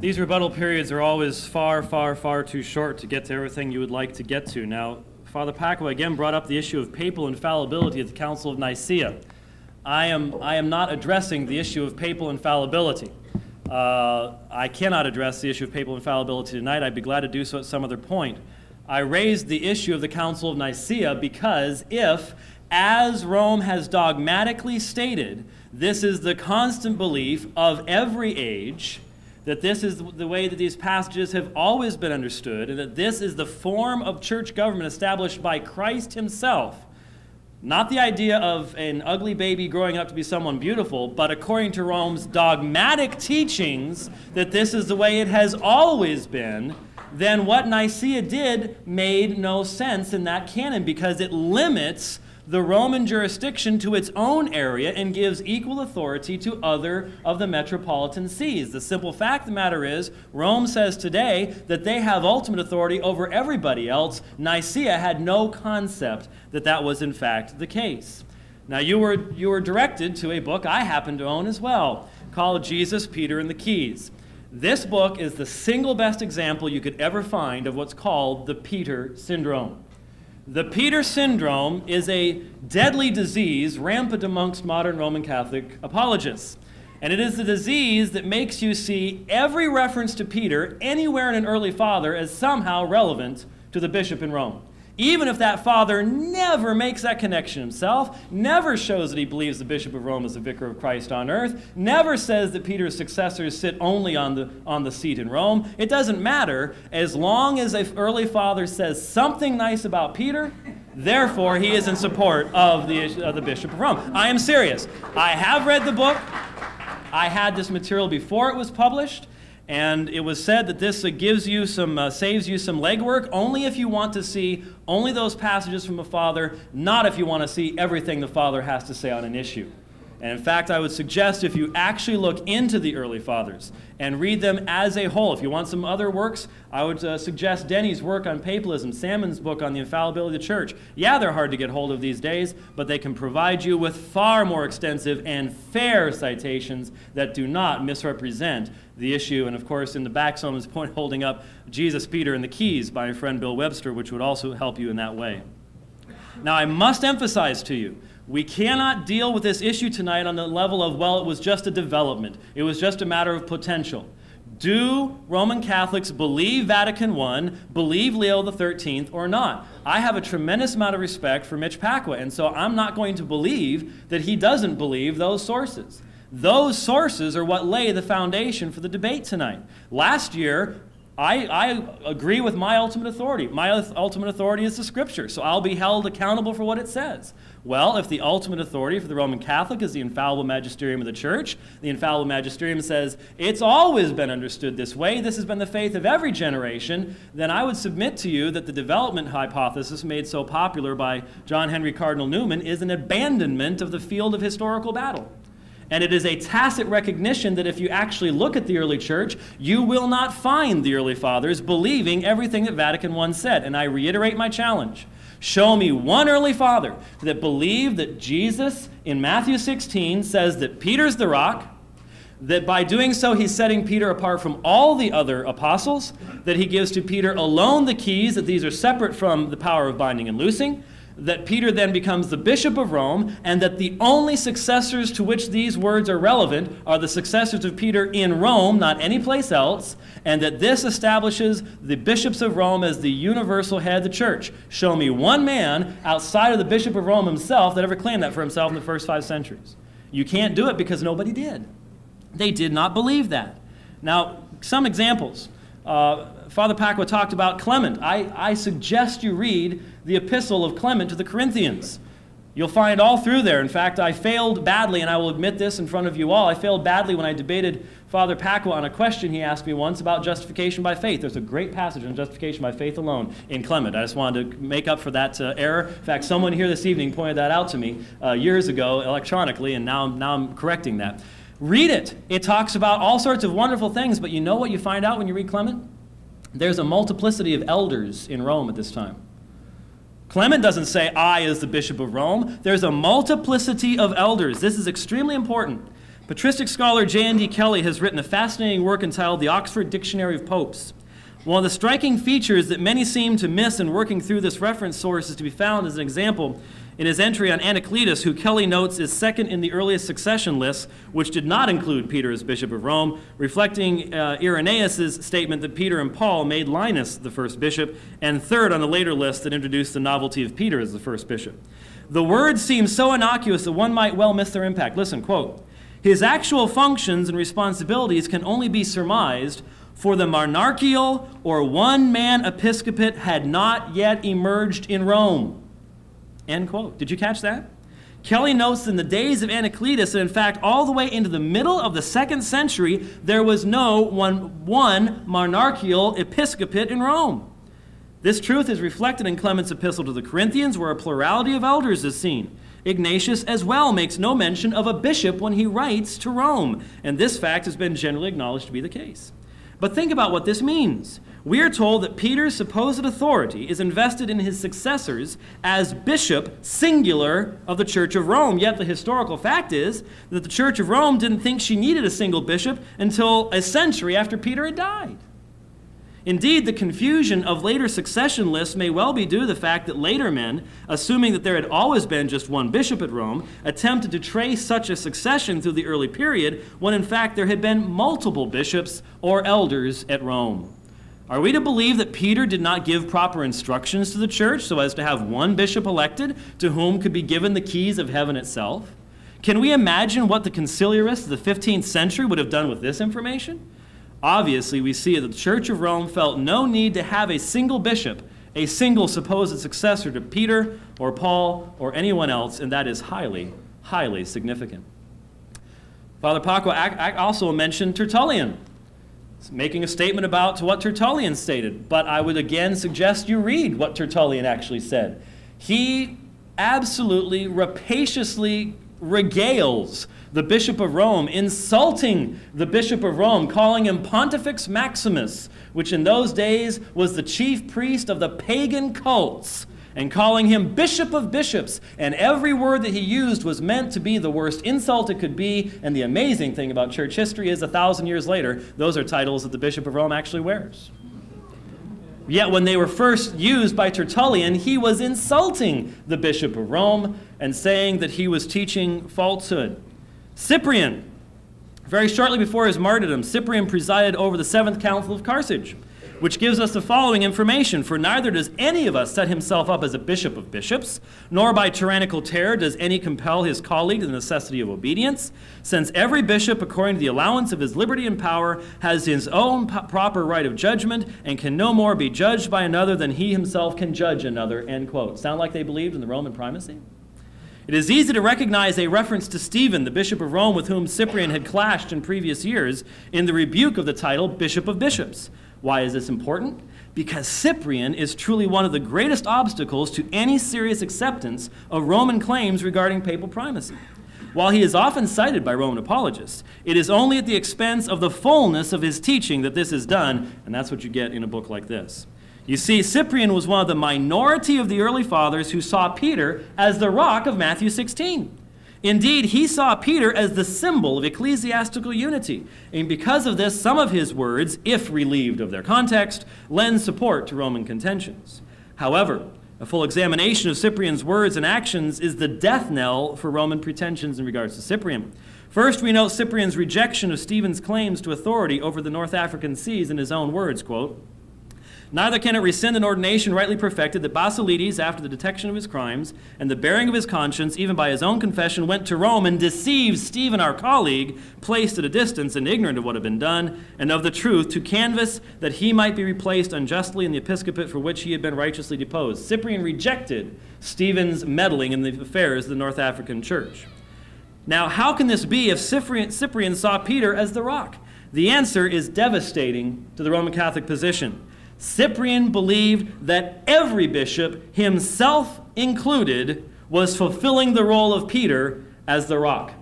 These rebuttal periods are always far, far, far too short to get to everything you would like to get to. Now, Father Pacwa again brought up the issue of papal infallibility at the Council of Nicaea. I am not addressing the issue of papal infallibility. I cannot address the issue of papal infallibility tonight. I'd be glad to do so at some other point. I raised the issue of the Council of Nicaea because if, as Rome has dogmatically stated, this is the constant belief of every age, that this is the way that these passages have always been understood, and that this is the form of church government established by Christ himself. Not the idea of an ugly baby growing up to be someone beautiful, but according to Rome's dogmatic teachings, that this is the way it has always been, then what Nicaea did made no sense in that canon, because it limits the Roman jurisdiction to its own area and gives equal authority to other of the metropolitan sees. The simple fact of the matter is, Rome says today that they have ultimate authority over everybody else. Nicaea had no concept that that was in fact the case. Now you were directed to a book I happen to own as well, called Jesus, Peter, and the Keys. This book is the single best example you could ever find of what's called the Peter Syndrome. The Peter Syndrome is a deadly disease rampant amongst modern Roman Catholic apologists. And it is the disease that makes you see every reference to Peter anywhere in an early father as somehow relevant to the bishop in Rome. Even if that father never makes that connection himself, never shows that he believes the Bishop of Rome is the Vicar of Christ on earth, never says that Peter's successors sit only on the seat in Rome, it doesn't matter. As long as an early father says something nice about Peter, therefore he is in support of the Bishop of Rome. I am serious. I have read the book. I had this material before it was published. And it was said that this gives you some, saves you some legwork only if you want to see only those passages from a father, not if you want to see everything the father has to say on an issue. And in fact, I would suggest if you actually look into the early fathers and read them as a whole. If you want some other works, I would suggest Denny's work on papalism, Salmon's book on the infallibility of the church. Yeah, they're hard to get hold of these days, but they can provide you with far more extensive and fair citations that do not misrepresent the issue. And of course, in the back, someone's point holding up Jesus, Peter, and the Keys by my friend Bill Webster, which would also help you in that way. Now, I must emphasize to you, we cannot deal with this issue tonight on the level of, well, it was just a development. It was just a matter of potential. Do Roman Catholics believe Vatican I, believe Leo XIII, or not? I have a tremendous amount of respect for Mitch Pacwa, and so I'm not going to believe that he doesn't believe those sources. Those sources are what lay the foundation for the debate tonight. Last year, I agree with my ultimate authority. My ultimate authority is the Scripture, so I'll be held accountable for what it says. Well, if the ultimate authority for the Roman Catholic is the infallible magisterium of the Church, the infallible magisterium says it's always been understood this way, this has been the faith of every generation, then I would submit to you that the development hypothesis made so popular by John Henry Cardinal Newman is an abandonment of the field of historical battle. And it is a tacit recognition that if you actually look at the early church, you will not find the early fathers believing everything that Vatican I said. And I reiterate my challenge. Show me one early father that believed that Jesus in Matthew 16 says that Peter's the rock, that by doing so he's setting Peter apart from all the other apostles, that he gives to Peter alone the keys, that these are separate from the power of binding and loosing, that Peter then becomes the Bishop of Rome, and that the only successors to which these words are relevant are the successors of Peter in Rome, not anyplace else, and that this establishes the bishops of Rome as the universal head of the church. Show me one man outside of the Bishop of Rome himself that ever claimed that for himself in the first 5 centuries. You can't do it because nobody did. They did not believe that. Now, some examples. Father Pacwa talked about Clement. I suggest you read the epistle of Clement to the Corinthians. You'll find all through there. In fact, I failed badly, and I will admit this in front of you all. I failed badly when I debated Father Pacwa on a question he asked me once about justification by faith. There's a great passage on justification by faith alone in Clement. I just wanted to make up for that error. In fact, someone here this evening pointed that out to me years ago electronically, and now I'm correcting that. Read it. It talks about all sorts of wonderful things, but you know what you find out when you read Clement? There's a multiplicity of elders in Rome at this time. Clement doesn't say, I as the Bishop of Rome. There's a multiplicity of elders. This is extremely important. Patristic scholar J.N.D. Kelly has written a fascinating work entitled The Oxford Dictionary of Popes. One of the striking features that many seem to miss in working through this reference source is to be found as an example in his entry on Anacletus, who Kelly notes is second in the earliest succession lists, which did not include Peter as Bishop of Rome, reflecting Irenaeus' statement that Peter and Paul made Linus the first bishop, and third on the later list that introduced the novelty of Peter as the first bishop. The words seem so innocuous that one might well miss their impact. Listen, quote, His actual functions and responsibilities can only be surmised, for the monarchical or one-man episcopate had not yet emerged in Rome." End quote. Did you catch that? Kelly notes in the days of Anacletus, and in fact all the way into the middle of the 2nd century, there was no one monarchical episcopate in Rome. This truth is reflected in Clement's epistle to the Corinthians, where a plurality of elders is seen. Ignatius as well makes no mention of a bishop when he writes to Rome, and this fact has been generally acknowledged to be the case. But think about what this means. We are told that Peter's supposed authority is invested in his successors as bishop, singular, of the Church of Rome. Yet the historical fact is that the Church of Rome didn't think she needed a single bishop until a century after Peter had died. Indeed, the confusion of later succession lists may well be due to the fact that later men, assuming that there had always been just one bishop at Rome, attempted to trace such a succession through the early period, when in fact there had been multiple bishops or elders at Rome. Are we to believe that Peter did not give proper instructions to the church so as to have one bishop elected to whom could be given the keys of heaven itself? Can we imagine what the conciliarists of the 15th century would have done with this information? Obviously, we see that the Church of Rome felt no need to have a single bishop, a single supposed successor to Peter or Paul or anyone else, and that is highly, highly significant. Father Pacwa also mentioned Tertullian, making a statement about to what Tertullian stated, but I would again suggest you read what Tertullian actually said. He absolutely, rapaciously regales the Bishop of Rome, insulting the Bishop of Rome, calling him Pontifex Maximus, which in those days was the chief priest of the pagan cults, and calling him Bishop of Bishops. And every word that he used was meant to be the worst insult it could be. And the amazing thing about church history is 1,000 years later, those are titles that the Bishop of Rome actually wears. Yet when they were first used by Tertullian, he was insulting the Bishop of Rome and saying that he was teaching falsehood. Cyprian, very shortly before his martyrdom, Cyprian presided over the 7th Council of Carthage, which gives us the following information. "For neither does any of us set himself up as a bishop of bishops, nor by tyrannical terror does any compel his colleague to the necessity of obedience, since every bishop, according to the allowance of his liberty and power, has his own proper right of judgment, and can no more be judged by another than he himself can judge another." End quote. Sound like they believed in the Roman primacy? It is easy to recognize a reference to Stephen, the Bishop of Rome, with whom Cyprian had clashed in previous years, in the rebuke of the title Bishop of Bishops. Why is this important? Because Cyprian is truly one of the greatest obstacles to any serious acceptance of Roman claims regarding papal primacy. While he is often cited by Roman apologists, it is only at the expense of the fullness of his teaching that this is done, and that's what you get in a book like this. You see, Cyprian was one of the minority of the early fathers who saw Peter as the rock of Matthew 16. Indeed, he saw Peter as the symbol of ecclesiastical unity, and because of this, some of his words, if relieved of their context, lend support to Roman contentions. However, a full examination of Cyprian's words and actions is the death knell for Roman pretensions in regards to Cyprian. First, we note Cyprian's rejection of Stephen's claims to authority over the North African seas in his own words, quote, "Neither can it rescind an ordination rightly perfected that Basilides, after the detection of his crimes and the bearing of his conscience, even by his own confession, went to Rome and deceived Stephen, our colleague, placed at a distance and ignorant of what had been done and of the truth, to canvass that he might be replaced unjustly in the episcopate for which he had been righteously deposed." Cyprian rejected Stephen's meddling in the affairs of the North African church. Now, how can this be if Cyprian saw Peter as the rock? The answer is devastating to the Roman Catholic position. Cyprian believed that every bishop, himself included, was fulfilling the role of Peter as the rock.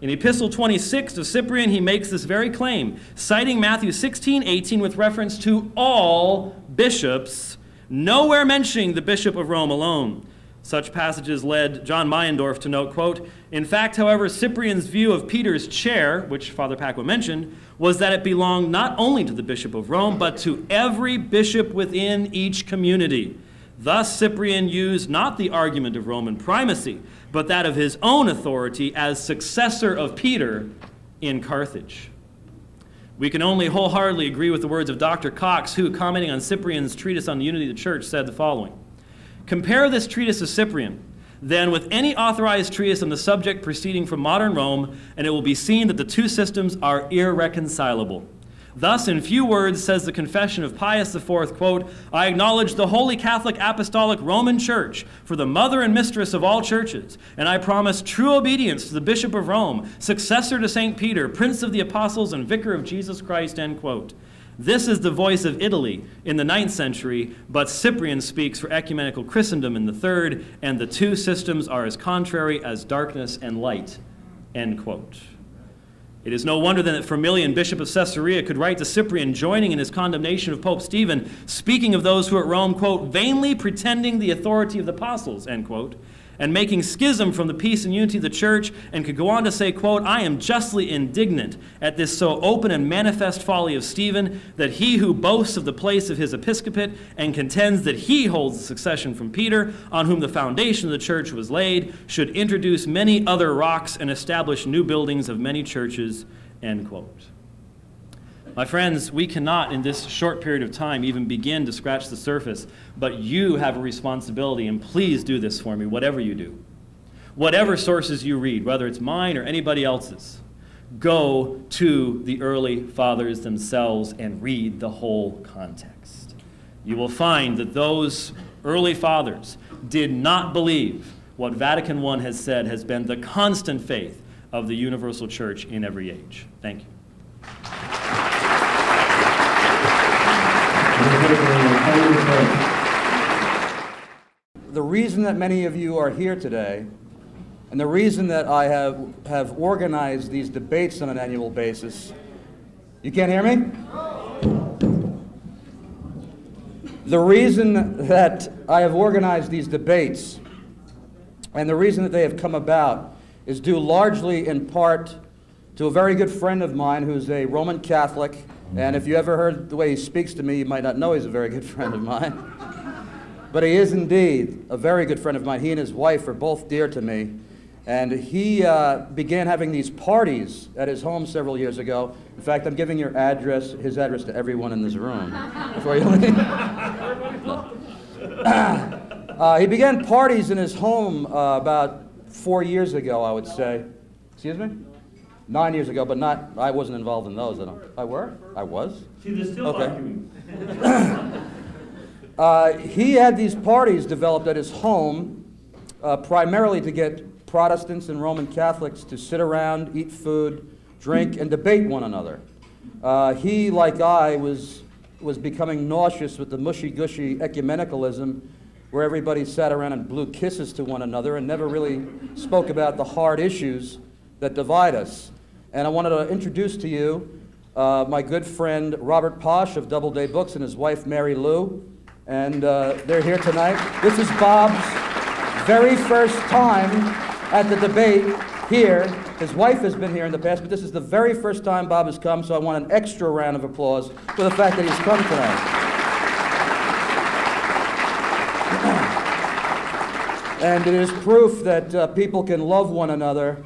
In Epistle 26 of Cyprian, he makes this very claim, citing Matthew 16:18 with reference to all bishops, nowhere mentioning the Bishop of Rome alone. Such passages led John Meyendorf to note, quote, "In fact, however, Cyprian's view of Peter's chair," which Father Pacwa mentioned, "was that it belonged not only to the Bishop of Rome, but to every bishop within each community. Thus, Cyprian used not the argument of Roman primacy, but that of his own authority as successor of Peter in Carthage." We can only wholeheartedly agree with the words of Dr. Cox, who, commenting on Cyprian's treatise on the unity of the church, said the following, "Compare this treatise of Cyprian than with any authorized treatise on the subject proceeding from modern Rome, and it will be seen that the two systems are irreconcilable. Thus, in few words, says the Confession of Pius IV, quote, "I acknowledge the Holy Catholic Apostolic Roman Church for the mother and mistress of all churches, and I promise true obedience to the Bishop of Rome, successor to St. Peter, Prince of the Apostles and Vicar of Jesus Christ," end quote. This is the voice of Italy in the 9th century, but Cyprian speaks for ecumenical Christendom in the 3rd, and the two systems are as contrary as darkness and light, end quote. It is no wonder then that Firmilian, Bishop of Caesarea, could write to Cyprian, joining in his condemnation of Pope Stephen, speaking of those who at Rome, quote, "vainly pretending the authority of the apostles," end quote, and making schism from the peace and unity of the church, and could go on to say, quote, "I am justly indignant at this so open and manifest folly of Stephen, that he who boasts of the place of his episcopate and contends that he holds the succession from Peter, on whom the foundation of the church was laid, should introduce many other rocks and establish new buildings of many churches," end quote. My friends, we cannot in this short period of time even begin to scratch the surface, but you have a responsibility, and please do this for me, whatever you do. Whatever sources you read, whether it's mine or anybody else's, go to the early fathers themselves and read the whole context. You will find that those early fathers did not believe what Vatican I has said has been the constant faith of the universal church in every age. Thank you. The reason that many of you are here today, and the reason that I have organized these debates on an annual basis, you can't hear me? The reason that I have organized these debates, and the reason that they have come about, is due largely in part to a very good friend of mine who's a Roman Catholic. And if you ever heard the way he speaks to me, you might not know he's a very good friend of mine. But he is indeed a very good friend of mine. He and his wife are both dear to me. And he began having these parties at his home several years ago. In fact, I'm giving your address, his address, to everyone in this room. Before you leave. He began parties in his home about 4 years ago, I would say. Excuse me? 9 years ago, but not, I wasn't involved in those. I were? I was? See, they're still arguing. Okay. He had these parties developed at his home, primarily to get Protestants and Roman Catholics to sit around, eat food, drink, and debate one another. He, like I, was becoming nauseous with the mushy-gushy ecumenicalism where everybody sat around and blew kisses to one another and never really spoke about the hard issues that divide us. And I wanted to introduce to you my good friend Robert Posh of Doubleday Books and his wife Mary Lou, and they're here tonight. This is Bob's very first time at the debate here. His wife has been here in the past, but this is the very first time Bob has come, so I want an extra round of applause for the fact that he's come tonight. And it is proof that people can love one another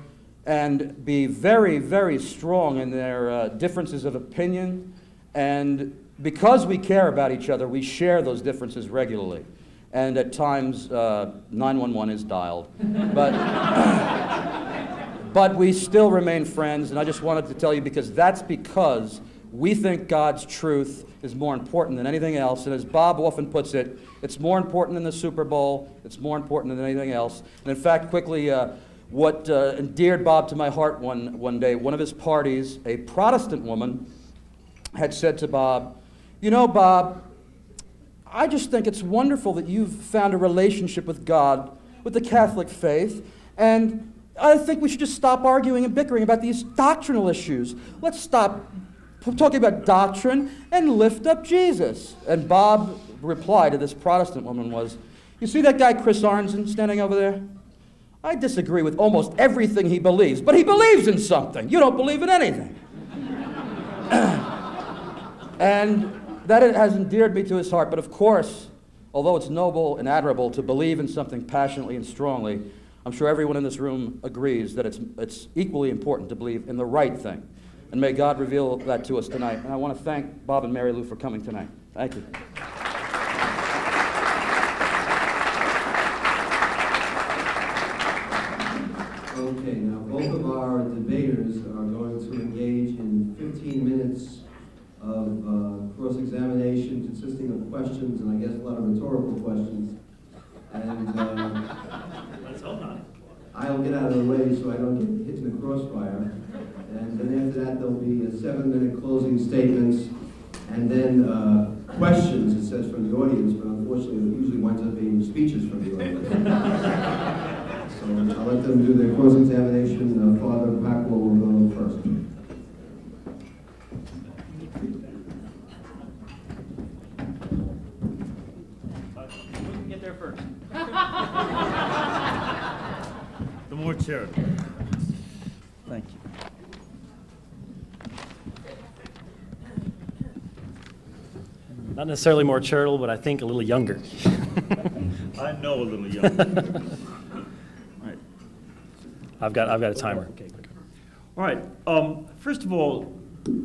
and be very, very strong in their differences of opinion. And because we care about each other, we share those differences regularly. And at times, 911 is dialed. But, but we still remain friends, and I just wanted to tell you, because that's because we think God's truth is more important than anything else. And as Bob often puts it, it's more important than the Super Bowl, it's more important than anything else. And in fact, quickly, what endeared Bob to my heart one day, one of his parties, a Protestant woman had said to Bob, "You know, Bob, I just think it's wonderful that you've found a relationship with God, with the Catholic faith, and I think we should just stop arguing and bickering about these doctrinal issues. Let's stop talking about doctrine and lift up Jesus." And Bob's reply to this Protestant woman was, "You see that guy Chris Arnzen standing over there? I disagree with almost everything he believes, but he believes in something. You don't believe in anything." And that has endeared me to his heart. But of course, although it's noble and admirable to believe in something passionately and strongly, I'm sure everyone in this room agrees that it's equally important to believe in the right thing. And may God reveal that to us tonight. And I want to thank Bob and Mary Lou for coming tonight. Thank you. Okay, now both of our debaters are going to engage in 15 minutes of cross-examination consisting of questions, and I guess a lot of rhetorical questions. And let's hope not. I'll get out of the way so I don't get hit in the crossfire. And then after that, there'll be a 7-minute closing statements, and then questions, it says, from the audience, but unfortunately, it usually winds up being speeches from the audience. So I'll let them do their cross-examination. Father Pacwa will go first. We can get there first. The more charitable. Thank you. Not necessarily more charitable, but I think a little younger. I know a little younger. I've got a timer. Okay, good. All right. First of all,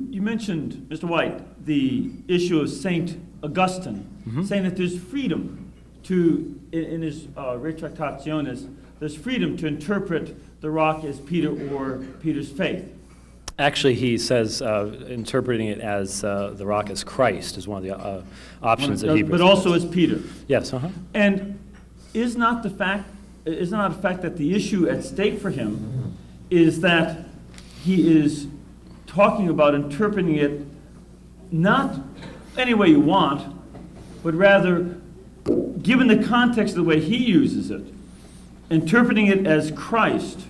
you mentioned, Mr. White, the issue of St. Augustine, saying that there's freedom to, in his retractationes, there's freedom to interpret the rock as Peter or Peter's faith. Actually, he says interpreting it as the rock as Christ is one of the options that he presents. But also as Peter. Yes. And is not the fact that the issue at stake for him is that he is talking about interpreting it not any way you want, but rather, given the context of the way he uses it, interpreting it as Christ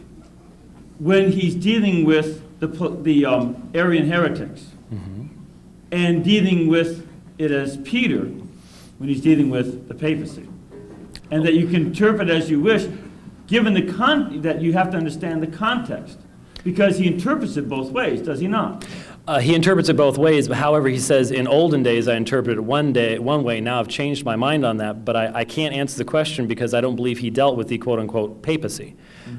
when he's dealing with the Arian heretics, and dealing with it as Peter when he's dealing with the papacy. And that you can interpret as you wish, given the that you have to understand the context, because he interprets it both ways, does he not? He interprets it both ways, but however, he says, in olden days I interpreted it one way, now I've changed my mind on that, but I can't answer the question because I don't believe he dealt with the quote-unquote papacy.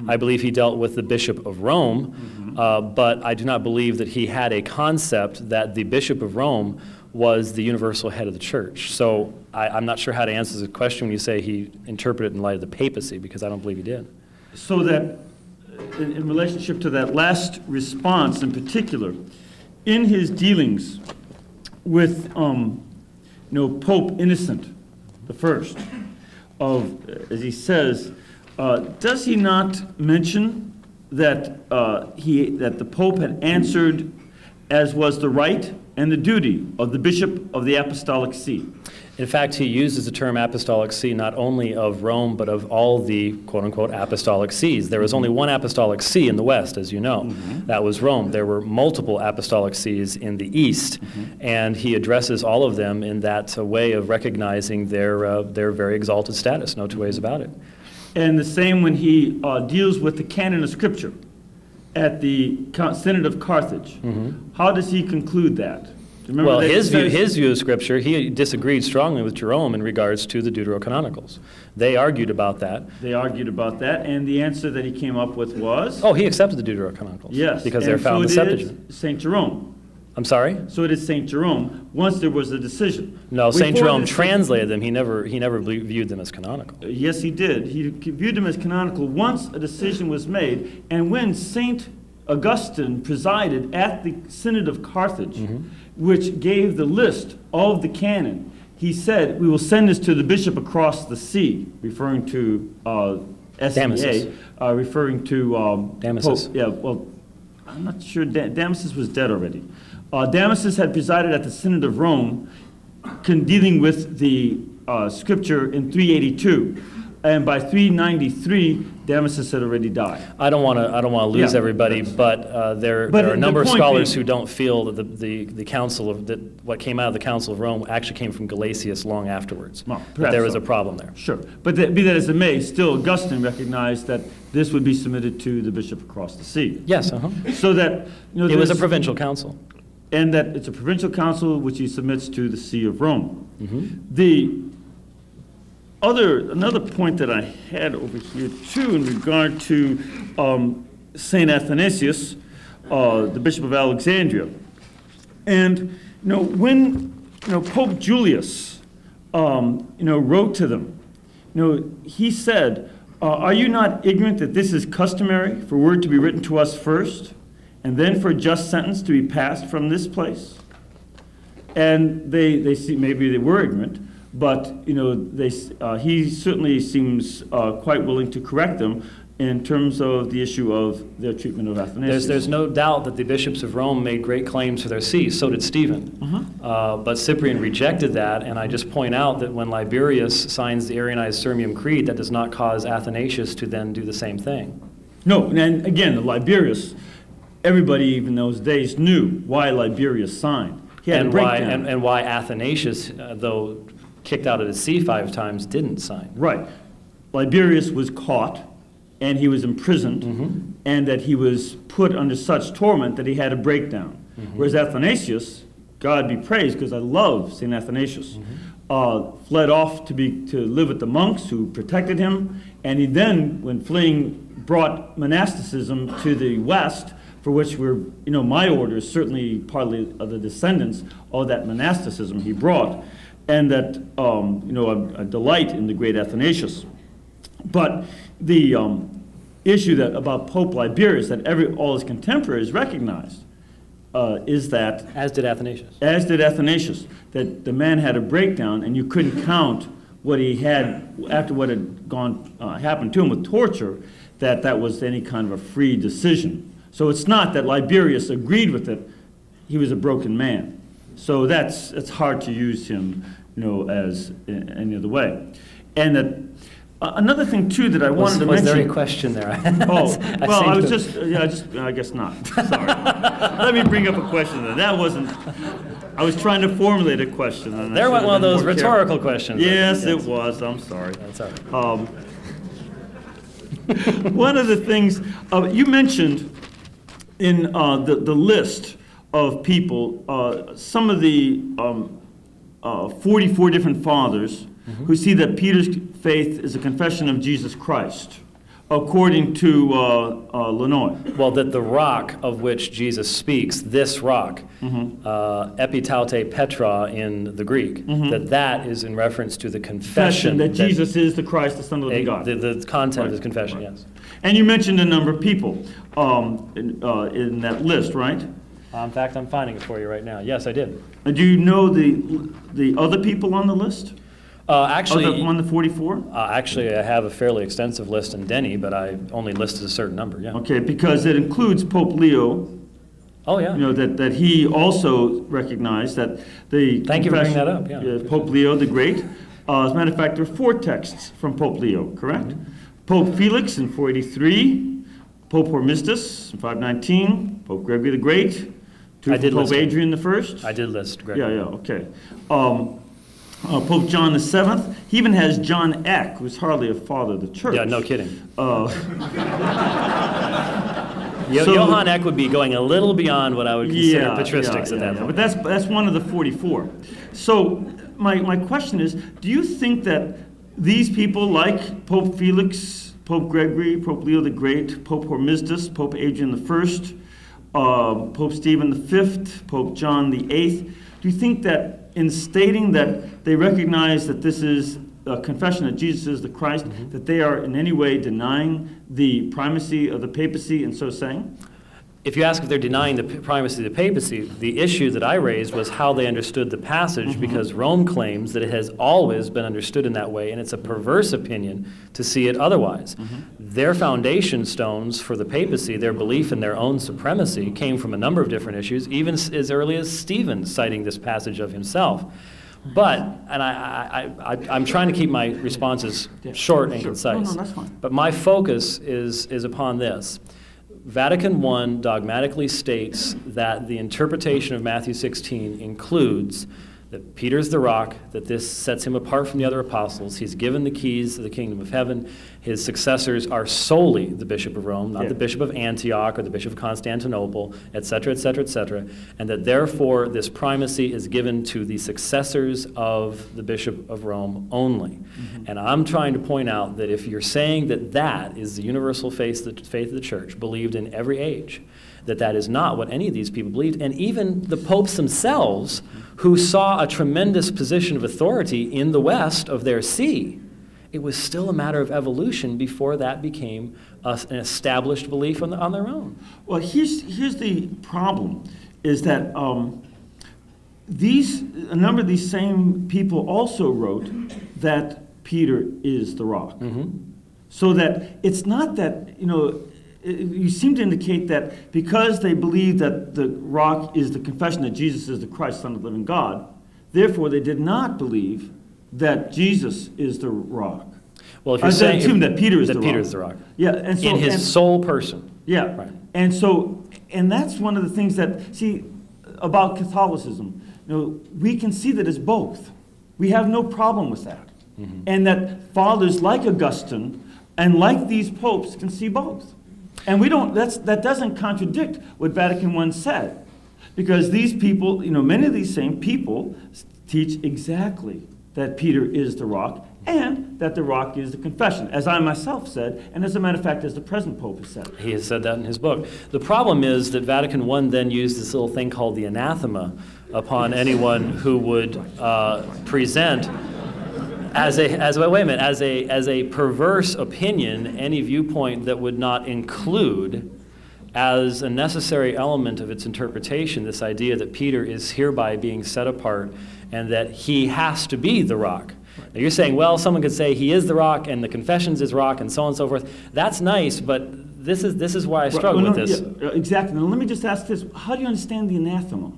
I believe he dealt with the Bishop of Rome, but I do not believe that he had a concept that the Bishop of Rome was the universal head of the church. So I'm not sure how to answer the question when you say he interpreted it in light of the papacy, because I don't believe he did. So that, in relationship to that last response in particular, in his dealings with Pope Innocent I, as he says, does he not mention that, that the Pope had answered as was the right and the duty of the Bishop of the Apostolic See? In fact, he uses the term Apostolic See not only of Rome, but of all the quote-unquote Apostolic Sees. There was only one Apostolic See in the West, as you know. That was Rome. There were multiple Apostolic Sees in the East, and he addresses all of them in that way of recognizing their very exalted status, no two ways about it. And the same when he deals with the canon of Scripture at the Synod of Carthage. How does he conclude that? Remember, well, his view of Scripture, he disagreed strongly with Jerome in regards to the Deuterocanonicals. They argued about that. They argued about that, and the answer that he came up with was? Oh, he accepted the Deuterocanonicals. Yes. Because they're found in Septuagint. St. Jerome. I'm sorry? So it is St. Jerome, once there was a decision. No, St. Jerome translated them. He never viewed them as canonical. Yes, he did. He viewed them as canonical once a decision was made, and when St. Augustine presided at the Synod of Carthage, which gave the list of the canon, he said, we will send this to the bishop across the sea, referring to SEA, referring to Damasus. Pope, yeah, well, I'm not sure. Damasus was dead already. Damasus had presided at the Synod of Rome, dealing with the Scripture in 382. And by 393, Damasus had already died. I don't want to lose everybody, but there are a number of scholars who don't feel that the council of what came out of the Council of Rome actually came from Gelasius long afterwards. Well, there was a problem there. Sure, but be that as it may, still Augustine recognized that this would be submitted to the bishop across the sea. Yes, So that it was a provincial council, and that it's a provincial council which he submits to the See of Rome. Another point that I had over here, too, in regard to St. Athanasius, the Bishop of Alexandria. And, when, Pope Julius, wrote to them, he said, Are you not ignorant that this is customary for word to be written to us first, and then for a just sentence to be passed from this place? And they see, maybe they were ignorant, but you know, he certainly seems quite willing to correct them in terms of the issue of their treatment of Athanasius. There's no doubt that the bishops of Rome made great claims for their sees. So did Stephen. But Cyprian rejected that, and I just point out that when Liberius signs the Arianized Sirmium Creed, that does not cause Athanasius to then do the same thing. No, and again, the Liberius, everybody even those days knew why Liberius signed. He had and why Athanasius, though kicked out of his see 5 times, didn't sign. Right. Liberius was caught, and he was imprisoned, and that he was put under such torment that he had a breakdown. Whereas Athanasius, God be praised, because I love St. Athanasius, fled off to live with the monks who protected him, and he then, when fleeing, brought monasticism to the West, for which we're, you know, my order is certainly partly of the descendants of that monasticism he brought, and that, you know, I delight in the great Athanasius. But the issue that about Pope Liberius that all his contemporaries recognized is that, as did Athanasius, that the man had a breakdown, and you couldn't count what he had after what had gone happened to him with torture, that that was any kind of a free decision. So it's not that Liberius agreed with it; he was a broken man. So that's, it's hard to use him, you know, as in any other way, and that. Another thing too that I wanted to mention. Was there a question there? Oh, well, I was just, yeah, I guess not. Sorry. Let me bring up a question. That wasn't. I was trying to formulate a question. And there went one of those rhetorical questions. Yes, it was. I'm sorry. That's all right. One of the things you mentioned in the list of people, some of the 44 different fathers. Who see that Peter's faith is a confession of Jesus Christ, according to Lanois. Well, that the rock of which Jesus speaks, this rock, epitaute Petra in the Greek, that is in reference to the confession that Jesus is the Christ, the Son of the God. The content of his confession, yes. And you mentioned a number of people in that list, right? In fact, I'm finding it for you right now. Yes, I did. Do you know the other people on the list? Actually, on the 44? Actually, I have a fairly extensive list in Denny, but I only listed a certain number, yeah. Okay, because it includes Pope Leo. Oh, yeah. You know, that he also recognized that the... Thank you for bringing that up, yeah. Pope Leo the Great. As a matter of fact, there are 4 texts from Pope Leo, correct? Pope Felix in 483, Pope Hormistus in 519, Pope Gregory the Great, Pope Adrian the First. I did list Gregory. Yeah, yeah, okay. Pope John the Seventh. He even has John Eck, who's hardly a father of the church. Yeah, no kidding. Johann Eck would be going a little beyond what I would consider patristics at that point. But that's one of the 44. So my question is, do you think that these people like Pope Felix, Pope Gregory, Pope Leo the Great, Pope Hormisdas, Pope Adrian the First, Pope Stephen the Fifth, Pope John the Eighth, do you think that in stating that they recognize that this is a confession that Jesus is the Christ, that they are in any way denying the primacy of the papacy in so saying? If you ask if they're denying the primacy of the papacy, the issue that I raised was how they understood the passage, because Rome claims that it has always been understood in that way, and it's a perverse opinion to see it otherwise. Their foundation stones for the papacy, their belief in their own supremacy, came from a number of different issues, even as early as Stephen citing this passage of himself. But, and I'm trying to keep my responses short and concise, but my focus is upon this. Vatican I dogmatically states that the interpretation of Matthew 16 includes that Peter's the rock, that this sets him apart from the other apostles. He's given the keys to the kingdom of heaven. His successors are solely the Bishop of Rome, not the Bishop of Antioch or the Bishop of Constantinople, etc., etc., etc., and that therefore this primacy is given to the successors of the Bishop of Rome only. And I'm trying to point out that if you're saying that that is the universal faith of the Church, believed in every age, that that is not what any of these people believed, and even the popes themselves, who saw a tremendous position of authority in the West of their see, it was still a matter of evolution before that became an established belief on their own. Well, here's the problem, is that a number of these same people also wrote that Peter is the rock. Mm-hmm. So that it's not that, you know, you seem to indicate that because they believe that the rock is the confession that Jesus is the Christ, Son of the living God, therefore they did not believe that Jesus is the rock. Well, if you're saying that Peter is the rock. Peter is the rock. Yeah, and so in his sole person. Yeah, right. And so, and that's one of the things that, see, about Catholicism, you know, we can see that it's both. We have no problem with that. Mm-hmm. And that fathers like Augustine and like these popes can see both. And we don't, that doesn't contradict what Vatican I said. Because these people, you know, many of these same people teach exactly that Peter is the rock and that the rock is the confession, as I myself said, and as a matter of fact, as the present Pope has said. He has said that in his book. The problem is that Vatican I then used this little thing called the anathema upon anyone who would present as a perverse opinion any viewpoint that would not include as a necessary element of its interpretation this idea that Peter is hereby being set apart and that he has to be the rock. Right. Now you're saying, well, someone could say he is the rock and the confessions is rock and so on and so forth. That's nice, but this is why I struggle with this. Yeah, exactly. Now let me just ask this. How do you understand the anathema?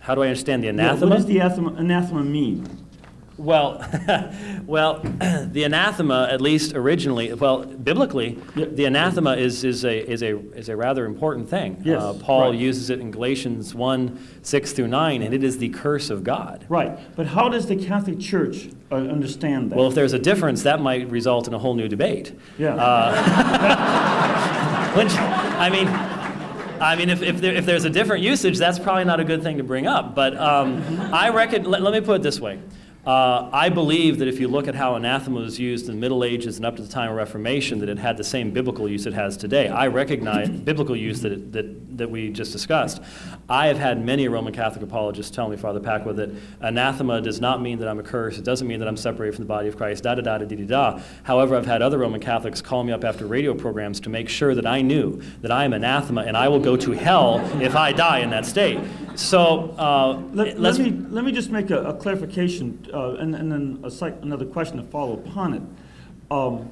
How do I understand the anathema? Yeah, what does the anathema mean? Well, well, the anathema, at least originally, well, biblically, the anathema is a rather important thing. Yes, Paul uses it in Galatians 1:6-9, and it is the curse of God. Right, but how does the Catholic Church understand that? Well, if there's a difference, that might result in a whole new debate. Yeah. Which, I mean, if there's a different usage, that's probably not a good thing to bring up. But I reckon, let me put it this way. I believe that if you look at how anathema was used in the Middle Ages and up to the time of Reformation, that it had the same biblical use it has today. I recognize biblical use that we just discussed. I have had many Roman Catholic apologists tell me, Father Pacwa, that anathema does not mean that I'm accursed, it doesn't mean that I'm separated from the body of Christ, da-da-da-da-da-da. However, I've had other Roman Catholics call me up after radio programs to make sure that I knew that I am anathema and I will go to hell if I die in that state. So, let me just make a clarification and then another question to follow upon it. You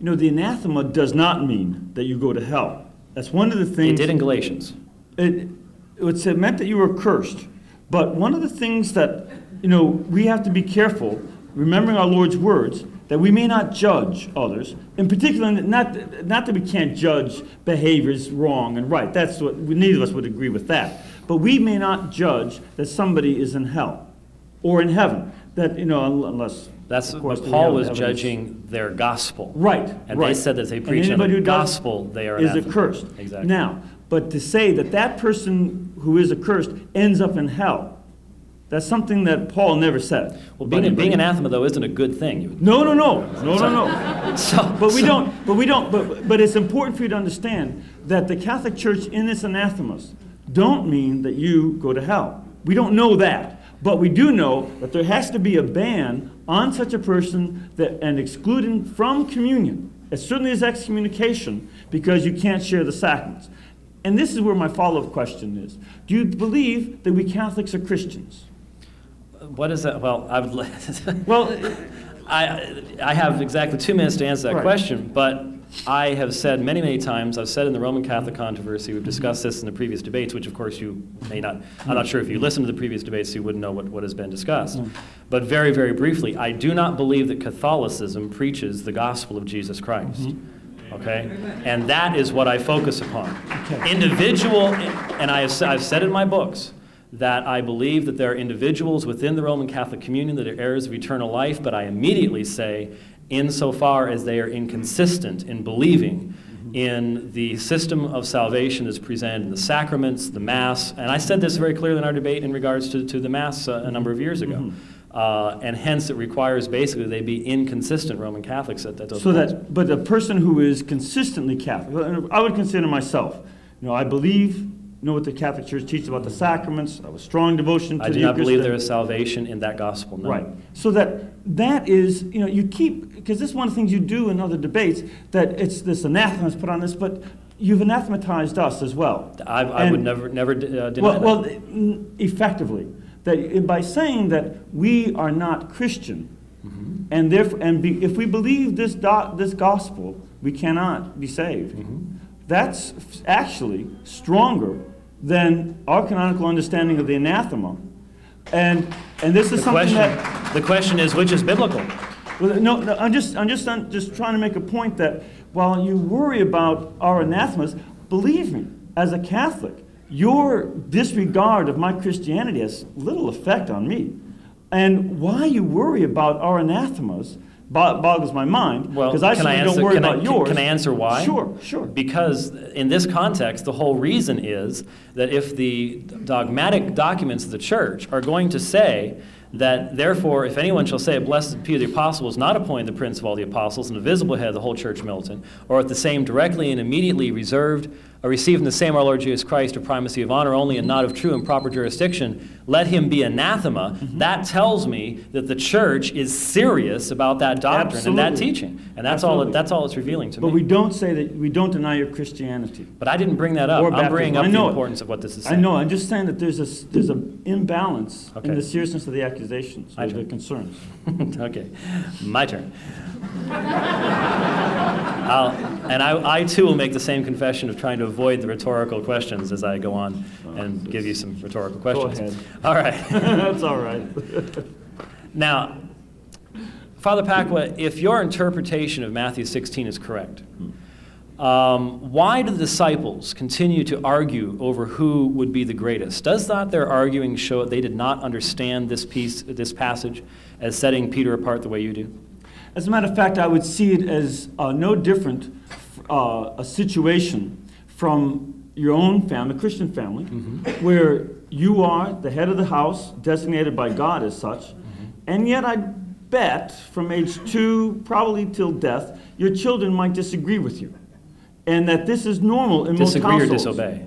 know, the anathema does not mean that you go to hell. That's one of the things... It did in Galatians. It meant that you were cursed. But one of the things that, you know, we have to be careful, remembering our Lord's words, that we may not judge others, in particular, not that we can't judge behaviors wrong and right. That's what, neither of us would agree with that. But we may not judge that somebody is in hell or in heaven. That, you know, unless that's what Paul was judging their gospel. Right. And they said that they preach on the gospel, they are accursed. Exactly. Now, but to say that that person who is accursed ends up in hell, that's something that Paul never said. Well, being anathema though isn't a good thing. No. But it's important for you to understand that the Catholic Church in its anathemas don't mean that you go to hell. We don't know that, but we do know that there has to be a ban on such a person that, and excluding from communion. It certainly is excommunication because you can't share the sacraments. And this is where my follow-up question is. Do you believe that we Catholics are Christians? What is that? Well, I would... Well, I have exactly 2 minutes to answer that question, but I have said many, many times, I've said in the Roman Catholic controversy, we've discussed this in the previous debates, which of course you may not, I'm not sure if you listened to the previous debates, you wouldn't know what has been discussed. But very, very briefly, I do not believe that Catholicism preaches the gospel of Jesus Christ. Mm-hmm. Okay? And that is what I focus upon. Okay. Individual, and I've said in my books that I believe that there are individuals within the Roman Catholic Communion that are heirs of eternal life, but I immediately say, insofar as they are inconsistent in believing in the system of salvation as presented in the sacraments, the Mass, and I said this very clearly in our debate in regards to the Mass a number of years ago. Mm-hmm. And hence it requires basically they be inconsistent Roman Catholics at those points. But a person who is consistently Catholic, I would consider myself, you know, I believe, you know, what the Catholic Church teaches about the sacraments, I have a strong devotion to the Eucharist. I do not believe there is salvation in that gospel, no. Right, so that that is, you know, you keep, because this is one of the things you do in other debates, that it's this anathema is put on this, but you've anathematized us as well. I would never deny that. Well, effectively, that by saying that we are not Christian, mm-hmm. and therefore, if we believe this gospel, we cannot be saved. Mm-hmm. That's actually stronger than our canonical understanding of the anathema. And this is something that... The question is, which is biblical? Well, no, I'm just trying to make a point that while you worry about our anathemas, believe me, as a Catholic, your disregard of my Christianity has little effect on me. And why you worry about our anathemas boggles my mind, because I certainly don't worry about yours. Can I answer why? Sure. Because in this context, the whole reason is that if the dogmatic documents of the Church are going to say that, therefore, if anyone shall say, blessed Peter the Apostle was not appointed the Prince of all the Apostles and the visible head of the whole Church militant, or at the same directly and immediately reserved, or received in the same our Lord Jesus Christ a primacy of honor only and not of true and proper jurisdiction, let him be anathema, mm-hmm. that tells me that the Church is serious about that doctrine and that teaching. And that's all it's revealing to me. But we don't say that, we don't deny your Christianity. But I didn't bring that up. I'm bringing up the importance of what this is saying. I know, I'm just saying that there's an imbalance in the seriousness of the accusations, or the concerns. Okay, my turn. And I too will make the same confession of trying to avoid the rhetorical questions as I go on and give you some rhetorical questions. Go ahead. All right. That's all right. Now, Father Pacwa, if your interpretation of Matthew 16 is correct, why do the disciples continue to argue over who would be the greatest? Does not their arguing show that they did not understand this passage as setting Peter apart the way you do? As a matter of fact, I would see it as no different a situation from your own family, a Christian family, mm-hmm. where you are the head of the house, designated by God as such, mm-hmm. and yet I bet from age 2, probably till death, your children might disagree with you, and that this is normal in most households. Disagree or disobey?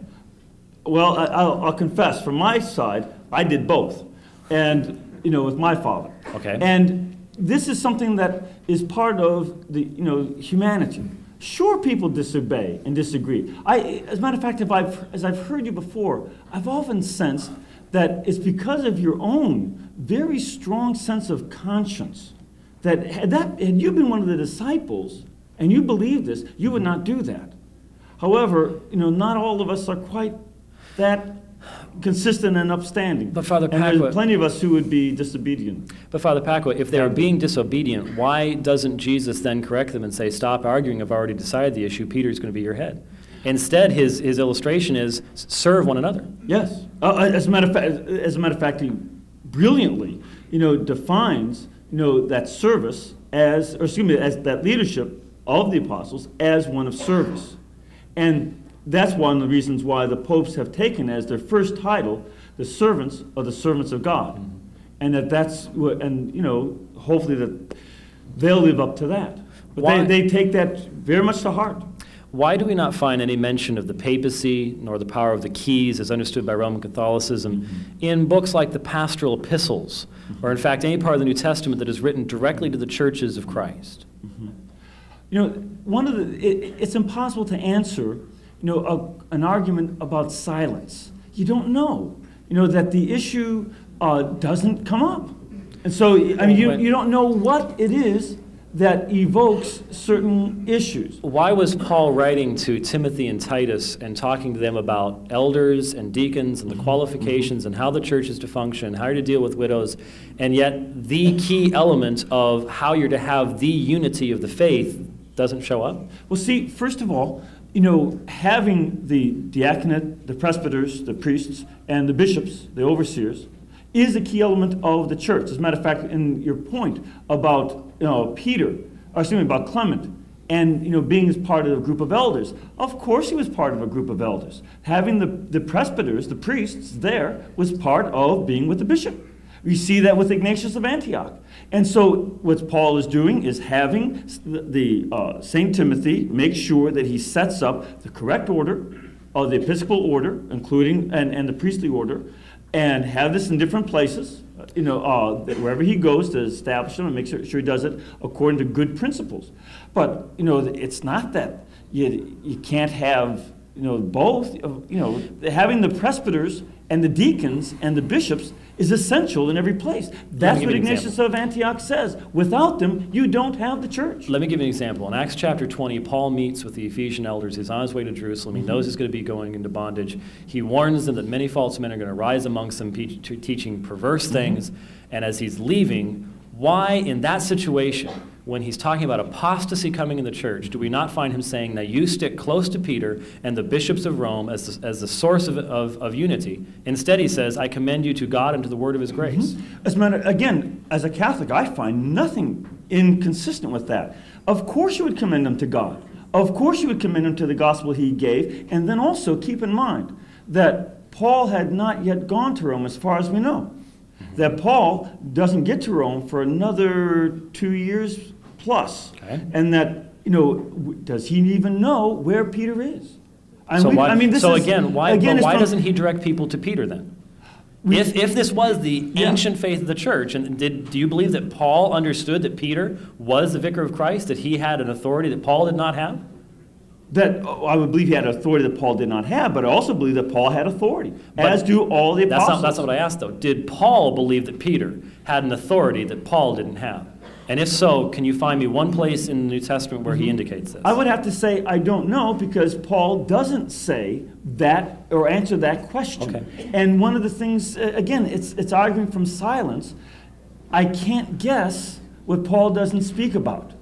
Well, I'll confess, from my side, I did both, and you know, with my father. Okay. And this is something that is part of the, you know, humanity. Sure, people disobey and disagree. As a matter of fact, as I've heard you before, I've often sensed that it's because of your own very strong sense of conscience that had you been one of the disciples and you believed this, you would not do that. However, you know, not all of us are quite that consistent and upstanding. But Father Pacwa, there's plenty of us who would be disobedient. But Father Pacwa, if they are being disobedient, why doesn't Jesus then correct them and say, stop arguing, I've already decided the issue, Peter's going to be your head? Instead, his illustration is, serve one another. Yes. As a matter of fact, he brilliantly, you know, defines, you know, that service as, or excuse me, as that leadership of the apostles as one of service. And that's one of the reasons why the popes have taken as their first title the servants or the servants of God, mm-hmm. and and you know, hopefully that they'll live up to that. But they take that very much to heart. Why do we not find any mention of the papacy nor the power of the keys as understood by Roman Catholicism mm-hmm. in books like the pastoral epistles, mm-hmm. or in fact any part of the New Testament that is written directly to the churches of Christ? Mm-hmm. You know, it's impossible to answer, you know, an argument about silence. You don't know, you know, that the issue doesn't come up. And so, I mean, you don't know what it is that evokes certain issues. Why was Paul writing to Timothy and Titus and talking to them about elders and deacons and the qualifications and how the church is to function, how you're to deal with widows, and yet the key element of how you're to have the unity of the faith doesn't show up? Well, see, first of all, you know, having the diaconate, the presbyters, the priests, and the bishops, the overseers, is a key element of the church. As a matter of fact, in your point about, you know, about Clement, and, you know, being as part of a group of elders, of course he was part of a group of elders. Having the presbyters, the priests there, was part of being with the bishop. We see that with Ignatius of Antioch. And so what Paul is doing is having the St. Timothy make sure that he sets up the correct order of the episcopal order, including, and the priestly order, and have this in different places, you know, wherever he goes to establish them and make sure he does it according to good principles. But, you know, it's not that you can't have, you know, both. You know, having the presbyters and the deacons and the bishops is essential in every place. That's what Ignatius of Antioch says. Without them, you don't have the church. Let me give you an example. In Acts chapter 20, Paul meets with the Ephesian elders. He's on his way to Jerusalem. He knows he's going to be going into bondage. He warns them that many false men are going to rise amongst them, teaching perverse things. And as he's leaving, why in that situation, when he's talking about apostasy coming in the church, do we not find him saying, now you stick close to Peter and the bishops of Rome as the source of unity? Instead, he says, I commend you to God and to the word of his grace. As a matter, again, as a Catholic, I find nothing inconsistent with that. Of course you would commend them to God. Of course you would commend them to the gospel he gave. And then also keep in mind that Paul had not yet gone to Rome as far as we know. That Paul doesn't get to Rome for another 2 years plus, okay. And that, you know, does he even know where Peter is? So why doesn't he direct people to Peter then? If this was the ancient faith of the church, and do you believe that Paul understood that Peter was the vicar of Christ, that he had an authority that Paul did not have? That I would believe he had authority that Paul did not have, but I also believe that Paul had authority, as do all the apostles. That's not what I asked, though. Did Paul believe that Peter had an authority that Paul didn't have? And if so, can you find me one place in the New Testament where he indicates this? I would have to say I don't know, because Paul doesn't say that or answer that question. Okay. And one of the things, again, it's arguing from silence. I can't guess what Paul doesn't speak about.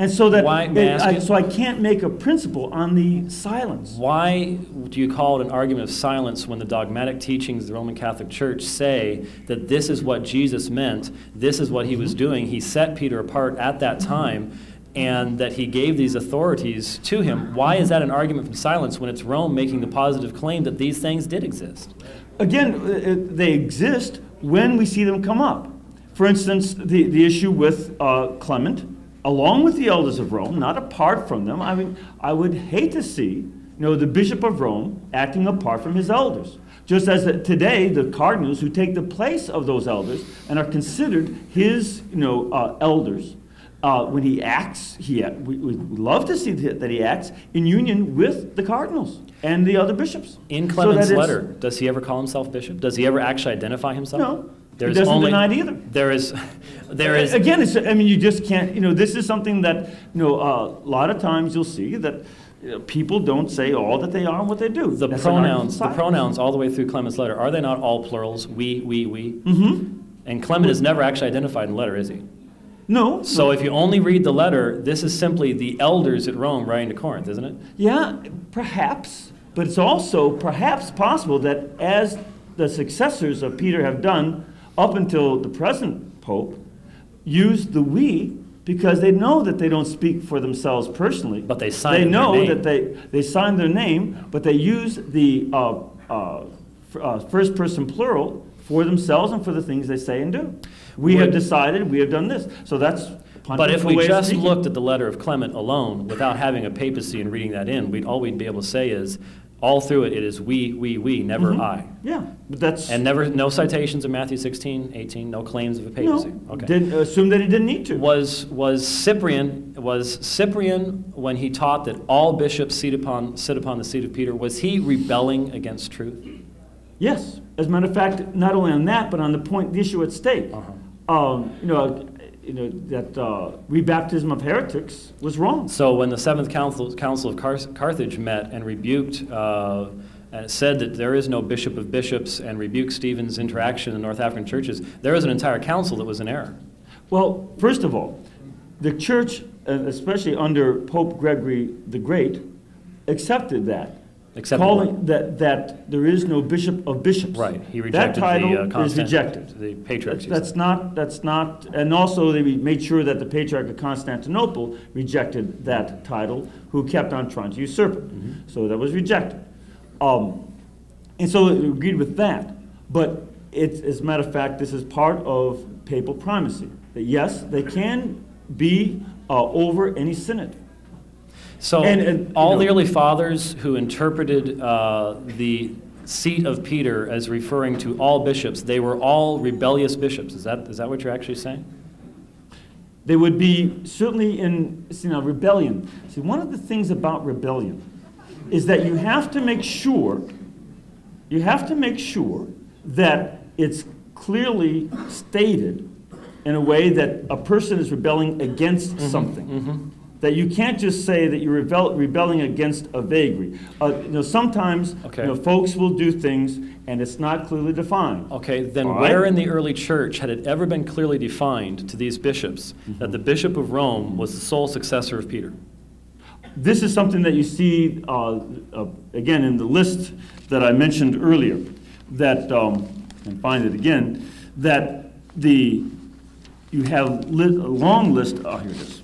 And so that I can't make a principle on the silence. Why do you call it an argument of silence when the dogmatic teachings of the Roman Catholic Church say that this is what Jesus meant, this is what he was doing, he set Peter apart at that time, and that he gave these authorities to him? Why is that an argument from silence when it's Rome making the positive claim that these things did exist? Again, they exist when we see them come up. For instance, the issue with Clement, along with the elders of Rome, not apart from them. I mean, I would hate to see, you know, the Bishop of Rome acting apart from his elders. Just as today, the cardinals who take the place of those elders and are considered his, you know, elders, when he acts, we love to see that he acts in union with the cardinals and the other bishops. In Clement's letter, does he ever call himself bishop? Does he ever actually identify himself? No. He doesn't deny it either. There is. Again, it's, I mean, you just can't. You know, this is something that, you know, a lot of times you'll see that, you know, people don't say all that they are and what they do. The pronouns all the way through Clement's letter, are they not all plurals? We. Mm-hmm. And Clement is never actually identified in the letter, is he? No. So if you only read the letter, this is simply the elders at Rome writing to Corinth, isn't it? Yeah, perhaps. But it's also perhaps possible that as the successors of Peter have done up until the present Pope, use the we because they know that they don't speak for themselves personally. But they sign their name. They know that they sign their name, but they use the first person plural for themselves and for the things they say and do. We have decided, we have done this. So that's... But if we just looked at the letter of Clement alone, without having a papacy and reading that in, all we'd be able to say is, all through it, it is we, never I. Yeah, but that's... And never, no citations of Matthew 16, 18, no claims of a papacy. No, okay. Didn't assume that he didn't need to. Was Cyprian, when he taught that all bishops sit upon the seat of Peter, was he rebelling against truth? Yes. As a matter of fact, not only on that, but on the point, the issue at stake. You know, that rebaptism of heretics was wrong. So when the Seventh Council of Carthage met and rebuked, and said that there is no bishop of bishops, and rebuked Stephen's interaction in North African churches, there was an entire council that was in error. Well, first of all, the church, especially under Pope Gregory the Great, accepted that. Calling that there is no bishop of bishops. Right. He rejected that title. Is rejected. The patriarch. That's not. And also, they made sure that the patriarch of Constantinople rejected that title, who kept on trying to usurp it. So that was rejected. And so it agreed with that. But it's, as a matter of fact, this is part of papal primacy. That yes, they can be over any synod. So all the early fathers who interpreted the seat of Peter as referring to all bishops. They were all rebellious bishops. Is that what you're actually saying? They would be certainly in, you know, rebellion. See, one of the things about rebellion is that you have to make sure, that it's clearly stated in a way that a person is rebelling against something. That you can't just say that you're rebelling against a vagary. You know, sometimes folks will do things and it's not clearly defined. Okay, then where in the early church had it ever been clearly defined to these bishops that the Bishop of Rome was the sole successor of Peter? This is something that you see, again, in the list that I mentioned earlier, that, and find it again, that the, you have a long list, here it is.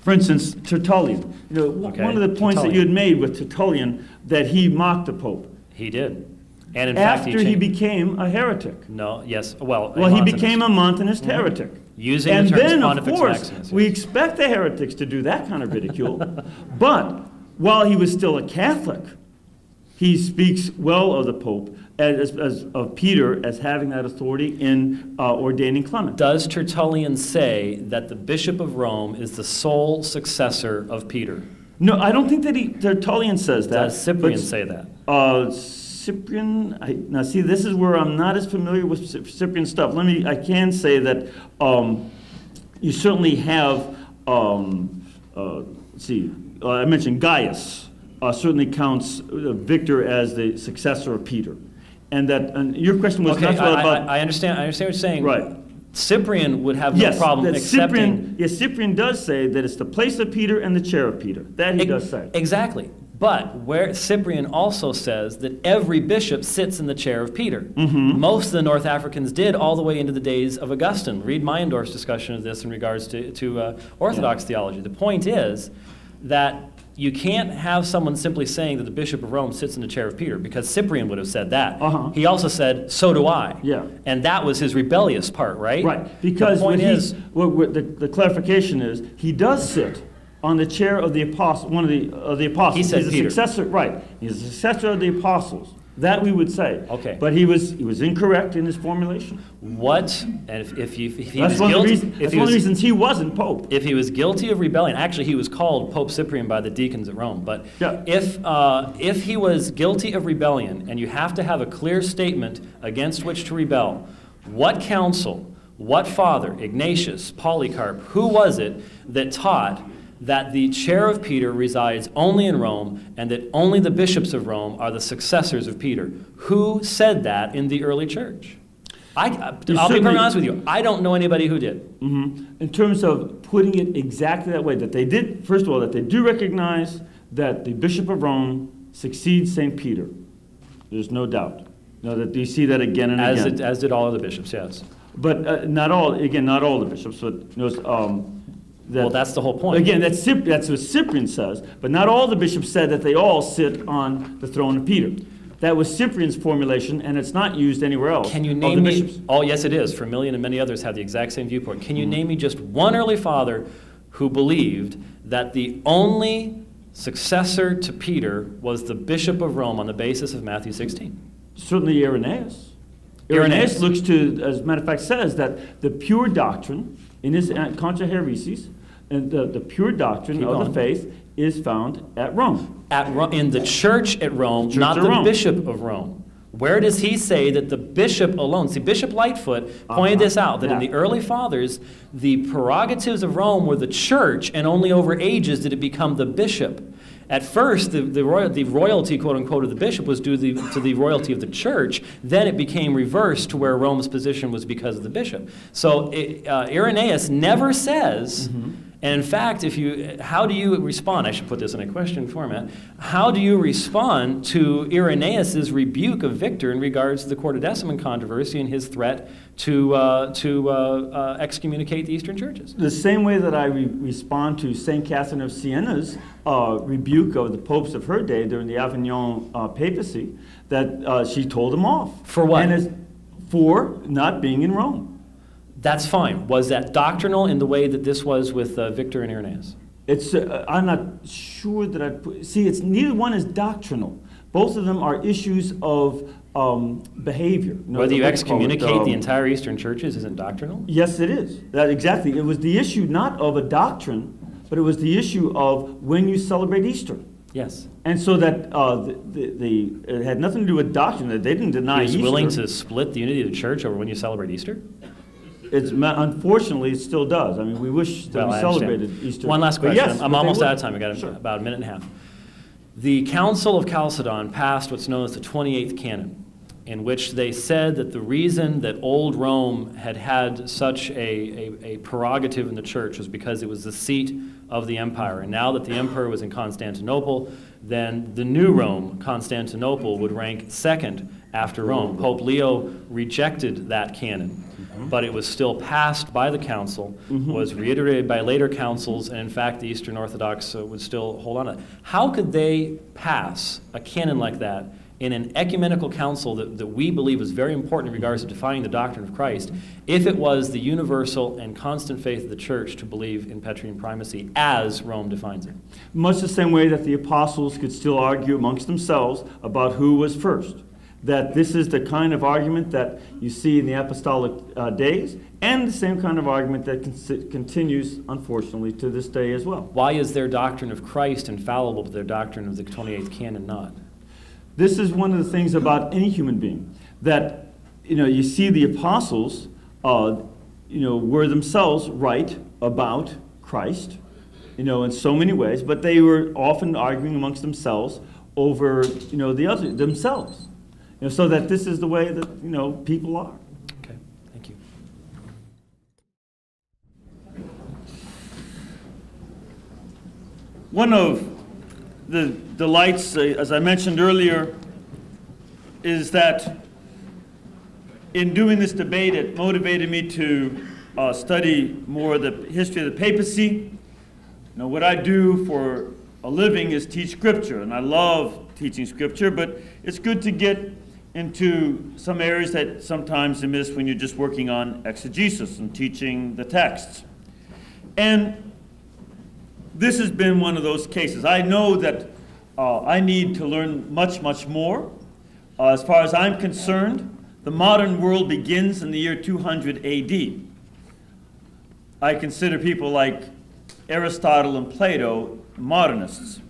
For instance, Tertullian. You know, one of the points that you had made with Tertullian, that he mocked the Pope. He did. And in fact, after he became a heretic. Well, he became a Montanist heretic. Using the terms Pontifex Maximus. And then, of course, we expect the heretics to do that kind of ridicule. But while he was still a Catholic, he speaks well of the Pope, of Peter, as having that authority in ordaining Clement. Does Tertullian say that the Bishop of Rome is the sole successor of Peter? No, I don't think that Tertullian says that. Does Cyprian say that? Cyprian, now see, this is where I'm not as familiar with Cyprian stuff. I can say that you certainly have, I mentioned Gaius certainly counts Victor as the successor of Peter. And that, and your question was not about... I understand what you're saying. Right. Cyprian would have no problem accepting... Cyprian does say that it's the place of Peter and the chair of Peter. That he does say. Exactly. But where Cyprian also says that every bishop sits in the chair of Peter. Most of the North Africans did all the way into the days of Augustine. Read Meyendorf's discussion of this in regards to Orthodox theology. The point is that you can't have someone simply saying that the Bishop of Rome sits in the chair of Peter, because Cyprian would have said that. He also said, so do I. And that was his rebellious part, right? Because the point is, the clarification is, he does sit on the chair of the apostle, one of the apostles. He said Peter. Successor, right. He's the successor of the apostles. That we would say. Okay. But he was incorrect in his formulation. What? And if he was guilty, that's one of the reasons he wasn't Pope. If he was guilty of rebellion, actually he was called Pope Cyprian by the deacons at Rome. But if he was guilty of rebellion, and you have to have a clear statement against which to rebel, what council, what father, Ignatius, Polycarp, who was it that taught that the chair of Peter resides only in Rome, and that only the bishops of Rome are the successors of Peter? Who said that in the early church? I'll be perfectly honest with you, I don't know anybody who did. In terms of putting it exactly that way, that they did, first of all, that they do recognize that the Bishop of Rome succeeds St. Peter. There's no doubt. Now that you see that again and again. As did all of the bishops, yes. But not all the bishops, but well, that's the whole point. Again, that's what Cyprian says, but not all the bishops said that they all sit on the throne of Peter. That was Cyprian's formulation, and it's not used anywhere else. Can you name me? Oh, yes, it is. Firmilian and many others have the exact same viewpoint. Can you name me just one early father who believed that the only successor to Peter was the Bishop of Rome on the basis of Matthew 16? Certainly Irenaeus. Irenaeus looks to, as a matter of fact, says that the pure doctrine, in his Contra Heresis, and the pure doctrine of the faith is found at Rome. In the church at Rome, not the Bishop of Rome. Where does he say that the bishop alone? See, Bishop Lightfoot pointed this out, that in the early fathers, the prerogatives of Rome were the church, and only over ages did it become the bishop. At first, the royalty, quote-unquote, of the bishop was due to the royalty of the church. Then it became reversed to where Rome's position was because of the bishop. So Irenaeus never says, and in fact, how do you respond? I should put this in a question format. How do you respond to Irenaeus's rebuke of Victor in regards to the Quartodeciman controversy and his threat to excommunicate the Eastern churches? The same way that I respond to St. Catherine of Siena's rebuke of the popes of her day during the Avignon papacy, that she told them off. For what? And for not being in Rome. That's fine. Was that doctrinal in the way that this was with Victor and Irenaeus? I'm not sure that I'd put... See, neither one is doctrinal, Both of them are issues of behavior. You know, whether you excommunicate the entire Eastern churches isn't doctrinal? Yes, it is. That, exactly. It was the issue not of a doctrine, but it was the issue of when you celebrate Easter. Yes. And so that it had nothing to do with doctrine. That they didn't deny Easter. He was willing to split the unity of the church over when you celebrate Easter? It's, unfortunately, it still does. I mean, we wish that we celebrated Easter. One last question. Yes, I'm almost out of time. We've got about a minute and a half. The Council of Chalcedon passed what's known as the 28th Canon, in which they said that the reason that old Rome had had such a prerogative in the church was because it was the seat of the empire. And now that the emperor was in Constantinople, then the new Rome, Constantinople, would rank second after Rome. Pope Leo rejected that canon. But it was still passed by the council, was reiterated by later councils, and in fact the Eastern Orthodox would still hold on to it. How could they pass a canon like that in an ecumenical council that we believe is very important in regards to defining the doctrine of Christ, if it was the universal and constant faith of the church to believe in Petrine primacy as Rome defines it? Much the same way that the apostles could still argue amongst themselves about who was first. That this is the kind of argument that you see in the apostolic days, and the same kind of argument that continues, unfortunately, to this day as well. Why is their doctrine of Christ infallible, but their doctrine of the 28th canon not? This is one of the things about any human being, that you see the apostles were themselves right about Christ, in so many ways, but they were often arguing amongst themselves over themselves. So that this is the way that, people are. Okay, thank you. One of the delights, as I mentioned earlier, is that in doing this debate, it motivated me to study more the history of the papacy. What I do for a living is teach Scripture, and I love teaching Scripture, but it's good to get into some areas that sometimes you miss when you're just working on exegesis and teaching the texts. And this has been one of those cases. I know that I need to learn much, much more. As far as I'm concerned, the modern world begins in the year 200 AD. I consider people like Aristotle and Plato modernists.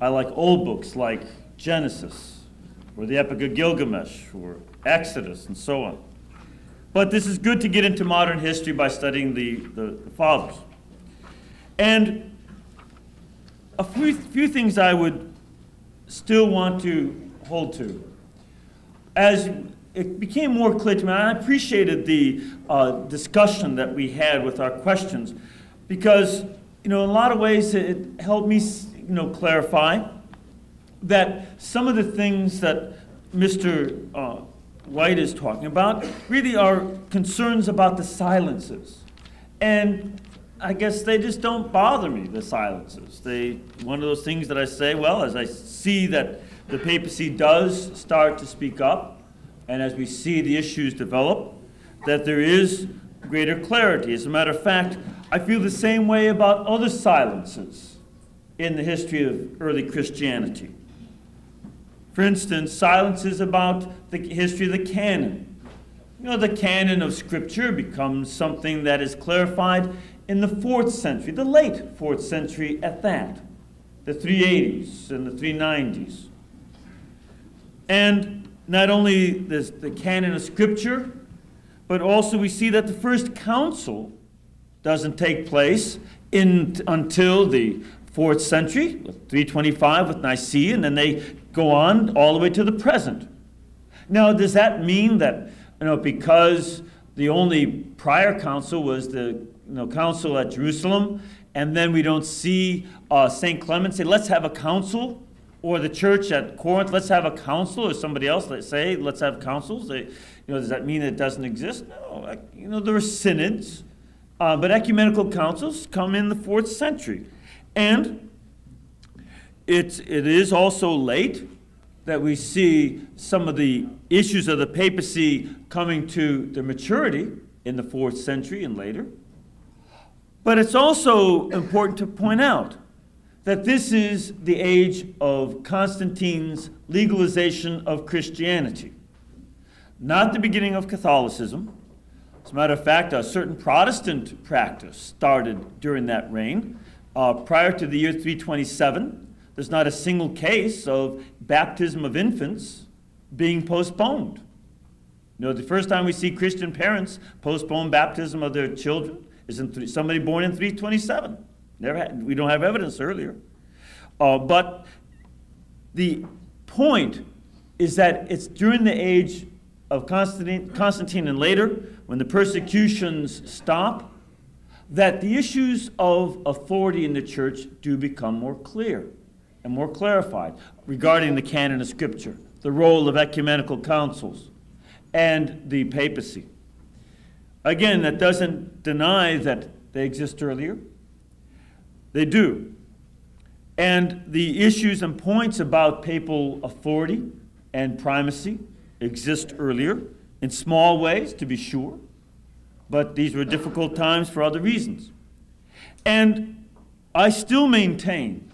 I like old books like Genesis, or the Epic of Gilgamesh, or Exodus, and so on. But this is good to get into modern history by studying the Fathers. And a few things I would still want to hold to. As it became more clear to me, I appreciated the discussion that we had with our questions, because in a lot of ways it helped me clarify that some of the things that Mr. White is talking about really are concerns about the silences. And I guess they just don't bother me, the silences. One of those things that I say, well, as I see that the papacy does start to speak up, and as we see the issues develop, that there is greater clarity. As a matter of fact, I feel the same way about other silences in the history of early Christianity. For instance, silences about the history of the canon. The canon of Scripture becomes something that is clarified in the 4th century, the late 4th century at that, the 380s and the 390s. And not only this, the canon of Scripture, but also we see that the First Council doesn't take place until the 4th century, 325 with Nicaea, and then they go on all the way to the present. Now, does that mean that because the only prior council was the council at Jerusalem, and then we don't see St. Clement say, let's have a council, or the church at Corinth, let's have a council, or somebody else say, let's have councils? Does that mean it doesn't exist? No. There were synods, but ecumenical councils come in the 4th century. And it is also late that we see some of the issues of the papacy coming to their maturity in the 4th century and later. But it's also important to point out that this is the age of Constantine's legalization of Christianity, not the beginning of Catholicism. As a matter of fact, a certain Protestant practice started during that reign. Prior to the year 327, there's not a single case of baptism of infants being postponed. You know, the first time we see Christian parents postpone baptism of their children is in somebody born in 327. We don't have evidence earlier. But the point is that it's during the age of Constantine and later, when the persecutions stop, that the issues of authority in the church do become more clear and more clarified regarding the canon of Scripture, the role of ecumenical councils, and the papacy. Again, that doesn't deny that they exist earlier. They do. And the issues and points about papal authority and primacy exist earlier, in small ways, to be sure, but these were difficult times for other reasons. And I still maintain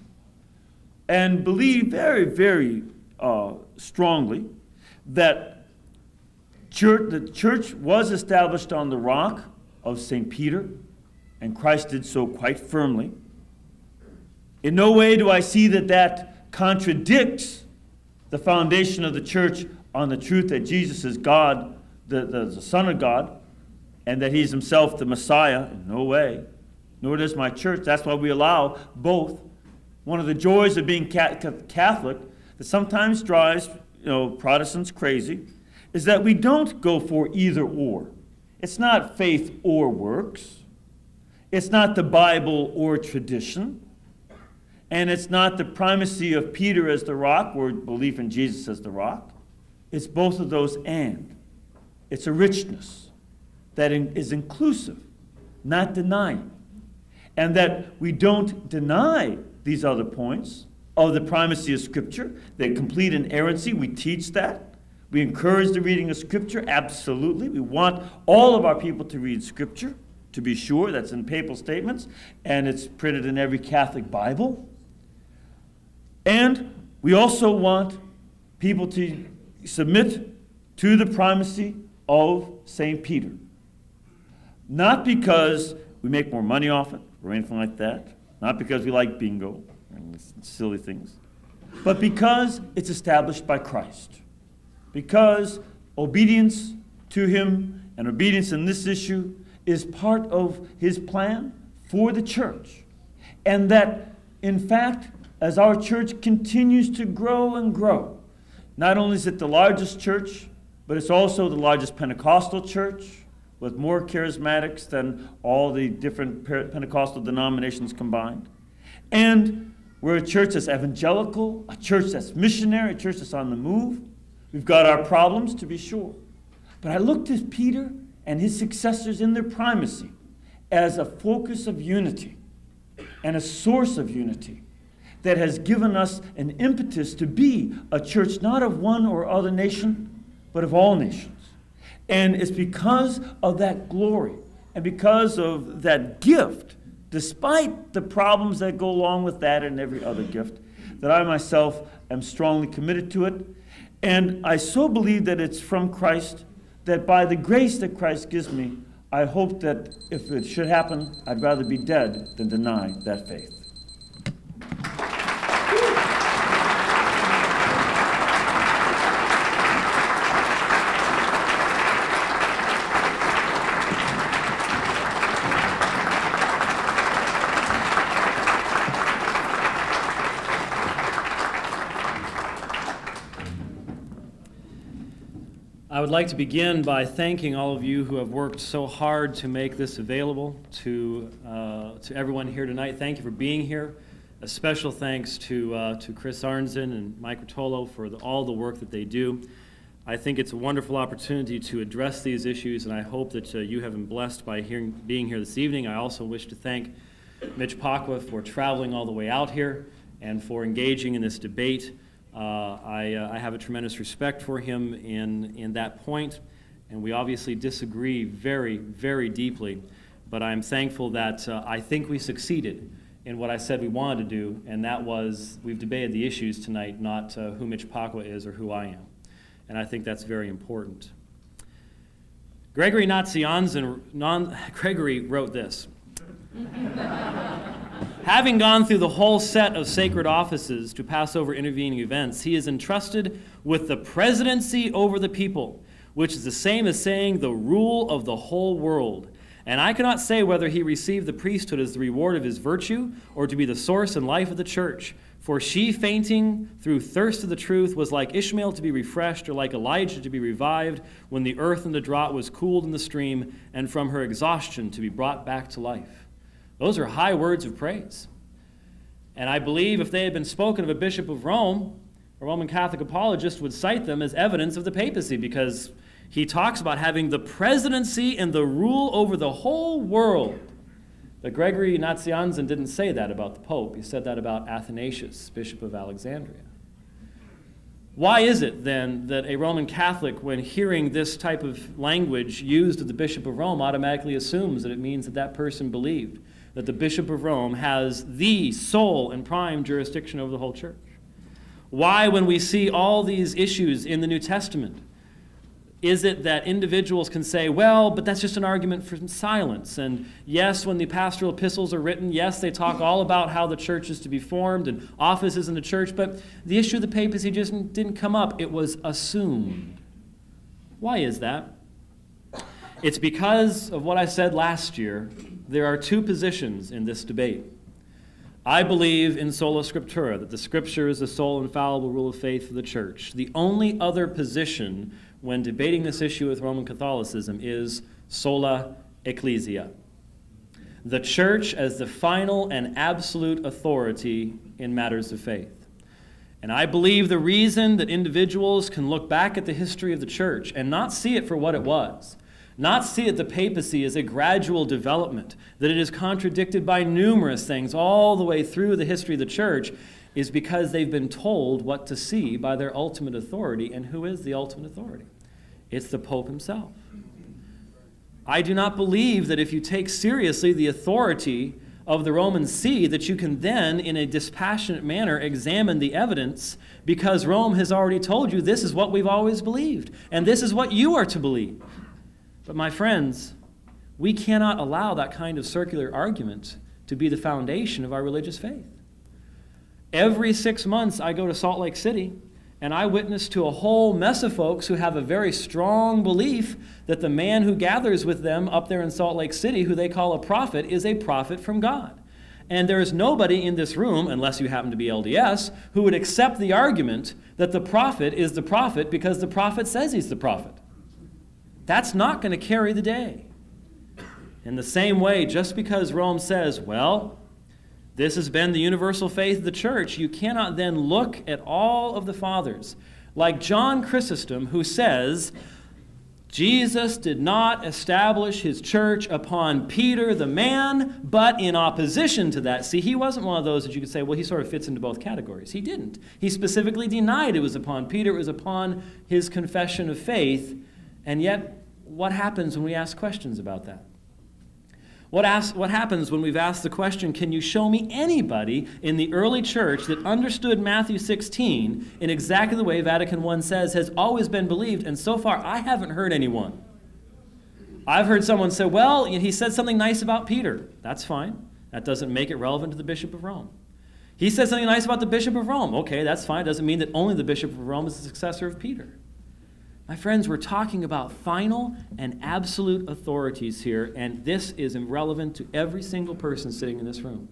and believe very, very strongly that the church was established on the rock of St. Peter, and Christ did so quite firmly. In no way do I see that that contradicts the foundation of the church on the truth that Jesus is God, the Son of God, and that he's himself the Messiah. In no way. Nor does my church. That's why we allow both. One of the joys of being Catholic that sometimes drives, you know, Protestants crazy is that we don't go for either or. It's not faith or works. It's not the Bible or tradition. And it's not the primacy of Peter as the rock or belief in Jesus as the rock. It's both of those, and it's a richness that is inclusive, not denying. And that we don't deny these other points of the primacy of Scripture, the complete inerrancy. We teach that. We encourage the reading of Scripture, absolutely. We want all of our people to read Scripture, to be sure. That's in papal statements, and it's printed in every Catholic Bible. And we also want people to submit to the primacy of St. Peter. Not because we make more money off it or anything like that, not because we like bingo and silly things, but because it's established by Christ. Because obedience to him and obedience in this issue is part of his plan for the church. And that, in fact, as our church continues to grow and grow, not only is it the largest church, but it's also the largest Pentecostal church, with more charismatics than all the different Pentecostal denominations combined. And we're a church that's evangelical, a church that's missionary, a church that's on the move. We've got our problems, to be sure. But I looked at Peter and his successors in their primacy as a focus of unity and a source of unity that has given us an impetus to be a church not of one or other nation, but of all nations. And it's because of that glory and because of that gift, despite the problems that go along with that and every other gift, that I myself am strongly committed to it. And I so believe that it's from Christ, that by the grace that Christ gives me, I hope that if it should happen, I'd rather be dead than deny that faith. I would like to begin by thanking all of you who have worked so hard to make this available to everyone here tonight. Thank you for being here. A special thanks to Chris Arnzen and Mike Rotolo for all the work that they do. I think it's a wonderful opportunity to address these issues, and I hope that you have been blessed by being here this evening. I also wish to thank Mitch Pacwa for traveling all the way out here and for engaging in this debate. I have a tremendous respect for him in that point, and we obviously disagree very, very deeply, but I'm thankful that I think we succeeded in what I said we wanted to do, and that was we've debated the issues tonight, not who Mitch Pacwa is or who I am. And I think that's very important. Gregory wrote this. Having gone through the whole set of sacred offices to pass over intervening events, he is entrusted with the presidency over the people, which is the same as saying the rule of the whole world. And I cannot say whether he received the priesthood as the reward of his virtue or to be the source and life of the church. For she, fainting through thirst of the truth, was like Ishmael to be refreshed, or like Elijah to be revived when the earth in the drought was cooled in the stream, and from her exhaustion to be brought back to life. Those are high words of praise. And I believe if they had been spoken of a bishop of Rome, a Roman Catholic apologist would cite them as evidence of the papacy, because he talks about having the presidency and the rule over the whole world. But Gregory Nazianzen didn't say that about the Pope. He said that about Athanasius, Bishop of Alexandria. Why is it, then, that a Roman Catholic, when hearing this type of language used of the Bishop of Rome, automatically assumes that it means that that person believed that the Bishop of Rome has the sole and prime jurisdiction over the whole church? Why, when we see all these issues in the New Testament, is it that individuals can say, well, but that's just an argument for silence? And yes, when the pastoral epistles are written, yes, they talk all about how the church is to be formed and offices in the church, but the issue of the papacy just didn't come up. It was assumed. Why is that? It's because of what I said last year. There are two positions in this debate. I believe in sola scriptura, that the scripture is the sole infallible rule of faith for the church. The only other position when debating this issue with Roman Catholicism is sola ecclesia, the church as the final and absolute authority in matters of faith. And I believe the reason that individuals can look back at the history of the church and not see it for what it was, not see it the papacy as a gradual development, that it is contradicted by numerous things all the way through the history of the church, is because they've been told what to see by their ultimate authority. And who is the ultimate authority? It's the Pope himself. I do not believe that if you take seriously the authority of the Roman See, that you can then, in a dispassionate manner, examine the evidence, because Rome has already told you this is what we've always believed, and this is what you are to believe. But my friends, we cannot allow that kind of circular argument to be the foundation of our religious faith. Every 6 months, I go to Salt Lake City, and I witness to a whole mess of folks who have a very strong belief that the man who gathers with them up there in Salt Lake City, who they call a prophet, is a prophet from God. And there is nobody in this room, unless you happen to be LDS, who would accept the argument that the prophet is the prophet because the prophet says he's the prophet. That's not going to carry the day. In the same way, just because Rome says, well, this has been the universal faith of the church, you cannot then look at all of the fathers, like John Chrysostom, who says, Jesus did not establish his church upon Peter the man, but in opposition to that. See, he wasn't one of those that you could say, well, he sort of fits into both categories. He didn't. He specifically denied it was upon Peter, it was upon his confession of faith. And yet, what happens when we ask questions about that? What happens when we've asked the question, can you show me anybody in the early church that understood Matthew 16 in exactly the way Vatican I says has always been believed, and so far I haven't heard anyone. I've heard someone say, well, he said something nice about Peter. That's fine. That doesn't make it relevant to the Bishop of Rome. He said something nice about the Bishop of Rome. Okay, that's fine. It doesn't mean that only the Bishop of Rome is the successor of Peter. My friends, we're talking about final and absolute authorities here, and this is irrelevant to every single person sitting in this room.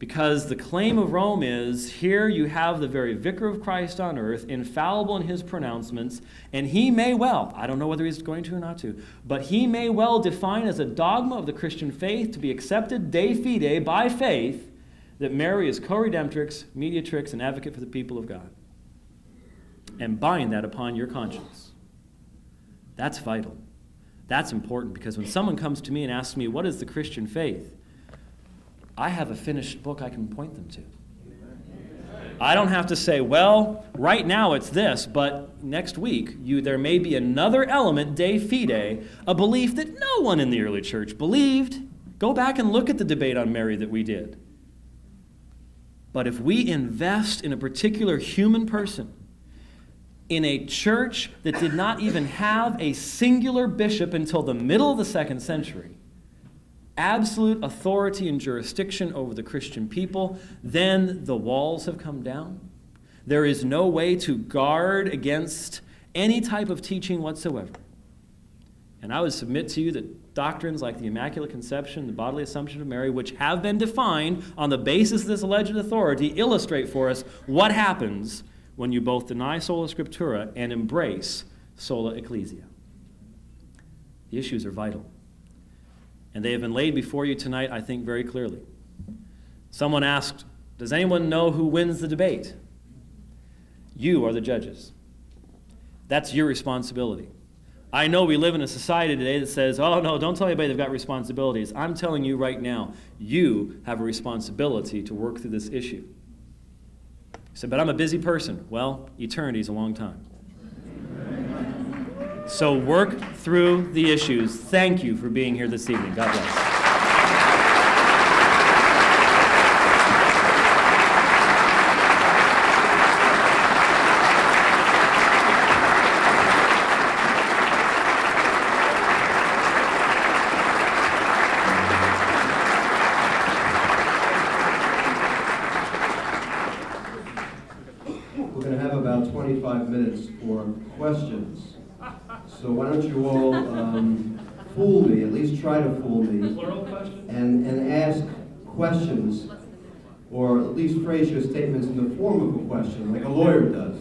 Because the claim of Rome is, here you have the very vicar of Christ on earth, infallible in his pronouncements, and he may well, I don't know whether he's going to or not to, but he may well define as a dogma of the Christian faith to be accepted de fide, by faith, that Mary is co-redemptrix, mediatrix, and advocate for the people of God. And bind that upon your conscience. That's vital. That's important, because when someone comes to me and asks me, what is the Christian faith? I have a finished book I can point them to. I don't have to say, well, right now it's this, but next week there may be another element, de fide, a belief that no one in the early church believed. Go back and look at the debate on Mary that we did. But if we invest in a particular human person, in a church that did not even have a singular bishop until the middle of the 2nd century, absolute authority and jurisdiction over the Christian people, then the walls have come down. There is no way to guard against any type of teaching whatsoever. And I would submit to you that doctrines like the Immaculate Conception, the bodily assumption of Mary, which have been defined on the basis of this alleged authority, illustrate for us what happens when you both deny sola scriptura and embrace sola ecclesia. The issues are vital. And they have been laid before you tonight, I think, very clearly. Someone asked, does anyone know who wins the debate? You are the judges. That's your responsibility. I know we live in a society today that says, oh no, don't tell anybody they've got responsibilities. I'm telling you right now, you have a responsibility to work through this issue. He said, but I'm a busy person. Well, eternity's a long time. So work through the issues. Thank you for being here this evening. God bless. Questions. So why don't you all fool me, at least try to fool me, and ask questions, or at least phrase your statements in the form of a question, like a lawyer does.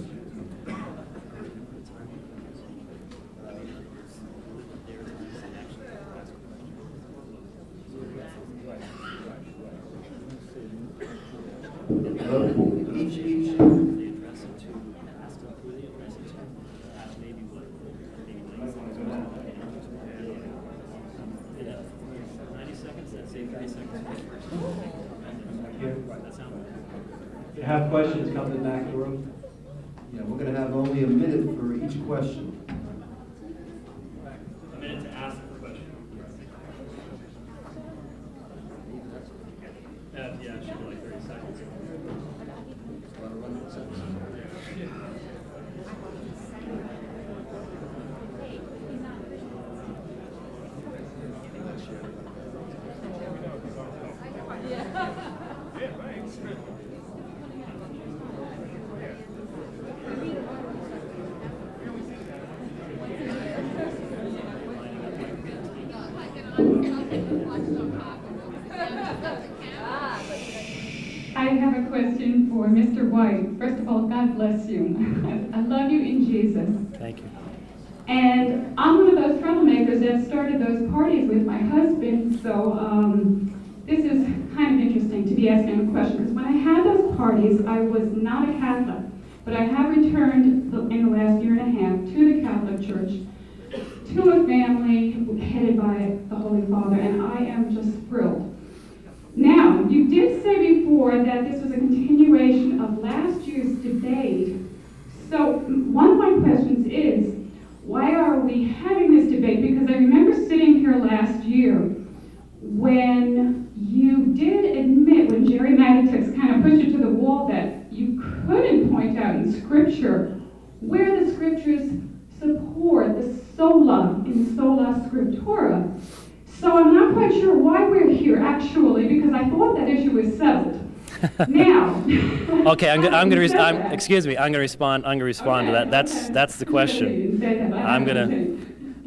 Okay, I'm going to respond to that. That's the question.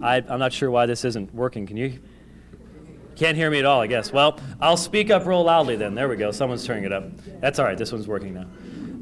I'm not sure why this isn't working. Can you? Can't hear me at all, I guess. Well, I'll speak up real loudly then. There we go. Someone's turning it up. That's all right. This one's working now.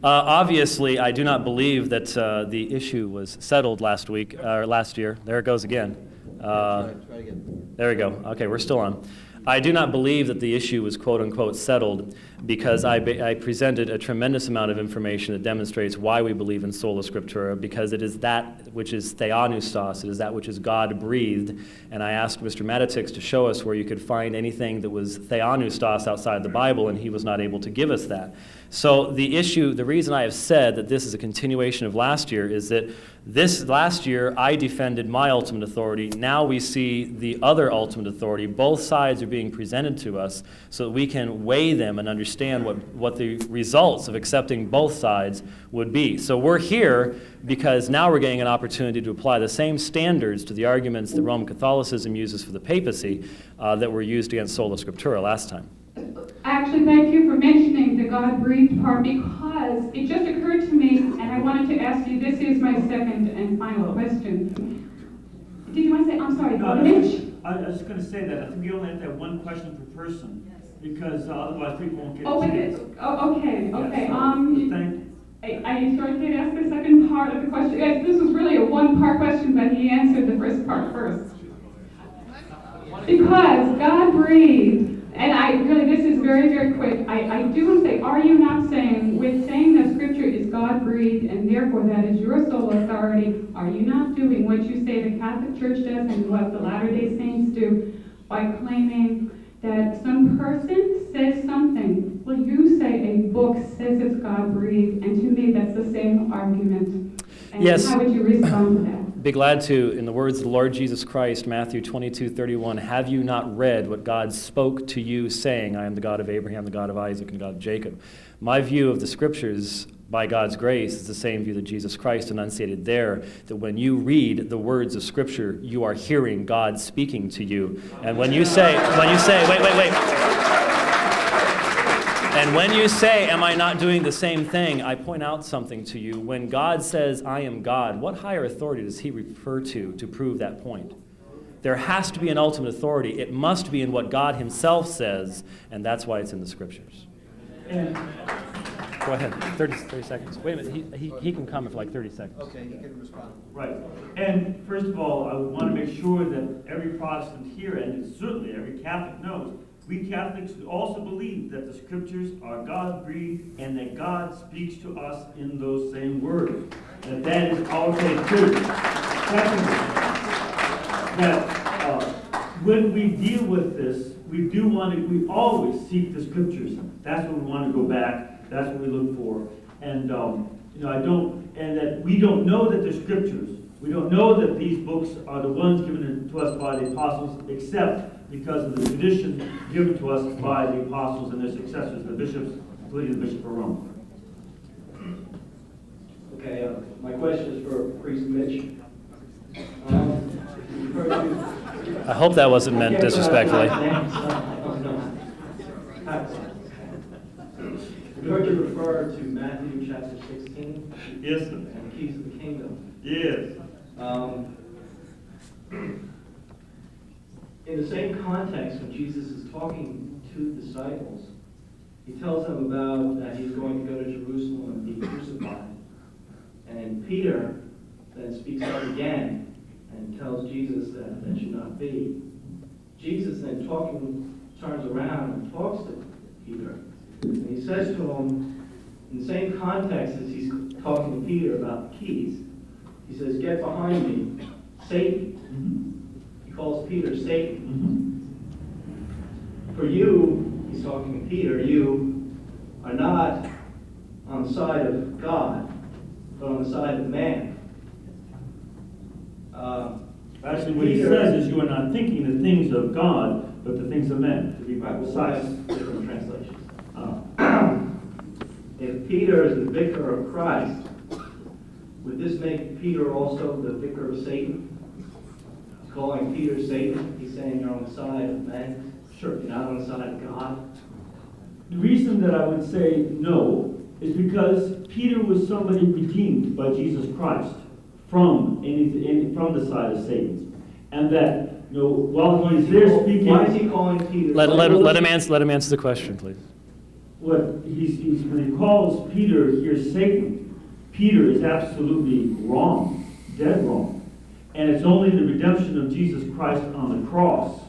Obviously, I do not believe that the issue was settled last week or last year. There it goes again. There we go. Okay, we're still on. I do not believe that the issue was quote-unquote settled because I presented a tremendous amount of information that demonstrates why we believe in sola scriptura, because it is that which is theanoustos, it is that which is God-breathed, and I asked Mr. Matatix to show us where you could find anything that was theanoustos outside the Bible, and he was not able to give us that. So the reason I have said that this is a continuation of last year is that This last year, I defended my ultimate authority. Now we see the other ultimate authority. Both sides are being presented to us so that we can weigh them and understand what the results of accepting both sides would be. So we're here because now we're getting an opportunity to apply the same standards to the arguments that Roman Catholicism uses for the papacy that were used against Sola Scriptura last time. Actually, thank you for mentioning the God-breathed part, because it just occurred to me, and I wanted to ask you, this is my second and final question. Did you want to say, I'm sorry, Mitch? I was just going to say that. I think we only have to have one question per person, because otherwise people won't get a chance. Okay. I sort of did ask the second part of the question. This was really a one-part question, but he answered the first part first. Because God-breathed. And I really, this is very, very quick. I do want to say, are you not saying, with saying that Scripture is God-breathed and therefore that is your sole authority, are you not doing what you say the Catholic Church does and what the Latter-day Saints do by claiming that some person says something? Well, you say a book says it's God-breathed, and to me that's the same argument. And yes. How would you respond to that? Be glad to. In the words of the Lord Jesus Christ, Matthew 22:31, have you not read what God spoke to you, saying, I am the God of Abraham, the God of Isaac, and the God of Jacob? My view of the Scriptures, by God's grace, is the same view that Jesus Christ enunciated there, that when you read the words of Scripture, you are hearing God speaking to you. And when you say, and when you say, am I not doing the same thing, I point out something to you. When God says, I am God, what higher authority does he refer to prove that point? There has to be an ultimate authority. It must be in what God himself says, and that's why it's in the Scriptures. And go ahead, 30 seconds. Wait a minute, he can come for like 30 seconds. Okay, he can respond. Right, and first of all, I want to make sure that every Protestant here, and certainly every Catholic knows, we Catholics also believe that the Scriptures are God-breathed and that God speaks to us in those same words. And that is also true. Secondly, that when we deal with this, we always seek the Scriptures. That's what we want to go back. That's what we look for. And that we don't know that the Scriptures, we don't know that these books are the ones given to us by the apostles, except because of the tradition given to us by the apostles and their successors, the bishops, including the Bishop of Rome. Okay, my question is for Priest Mitch. I hope that wasn't meant disrespectfully. You've heard you refer to Matthew chapter 16. Yes, sir. And the keys of the kingdom. Yes. In the same context, when Jesus is talking to the disciples, he tells them about that he's going to go to Jerusalem and be crucified. And Peter then speaks up again and tells Jesus that that should not be. Jesus then turns around and talks to Peter. And he says to him, in the same context as he's talking to Peter about the keys, he says, get behind me, Satan. Mm-hmm. Calls Peter Satan. Mm-hmm. For you, he's talking to Peter, you are not on the side of God, but on the side of man. Actually, what Peter, he says is you are not thinking the things of God, but the things of men, to be precise. Different translations. If Peter is the vicar of Christ, would this make Peter also the vicar of Satan? Calling Peter Satan, he's saying you're on the side of man, sure, you're not on the side of God. The reason that I would say no is because Peter was somebody redeemed by Jesus Christ from the side of Satan. And that, you know, while he's there speaking... Why is he calling Peter? Let him answer the question, please. When he calls Peter here Satan, Peter is absolutely wrong, dead wrong. And it's only the redemption of Jesus Christ on the cross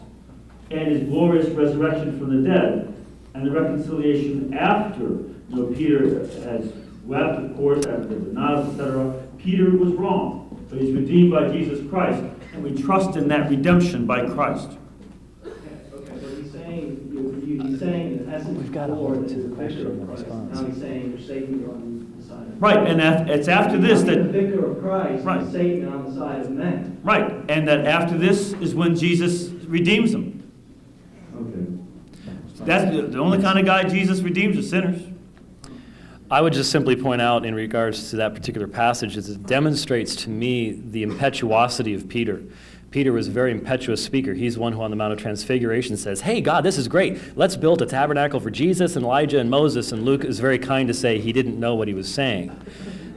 and his glorious resurrection from the dead and the reconciliation after, Peter has wept, of course, after the denials, etc. Peter was wrong, but he's redeemed by Jesus Christ, and we trust in that redemption by Christ. Okay, so he's saying, in essence, we've got to hold to the question and response. Now he's saying, you're saving your own. side of right, and that, it's after this that... the vicar of Christ right. and Satan on the side of men. Right, and that after this is when Jesus redeems them. Okay. That's the only kind of guy Jesus redeems is sinners. I would just simply point out in regards to that particular passage is it demonstrates to me the impetuosity of Peter. Peter was a very impetuous speaker. He's one who on the Mount of Transfiguration says, hey, God, this is great. Let's build a tabernacle for Jesus and Elijah and Moses. And Luke is very kind to say he didn't know what he was saying.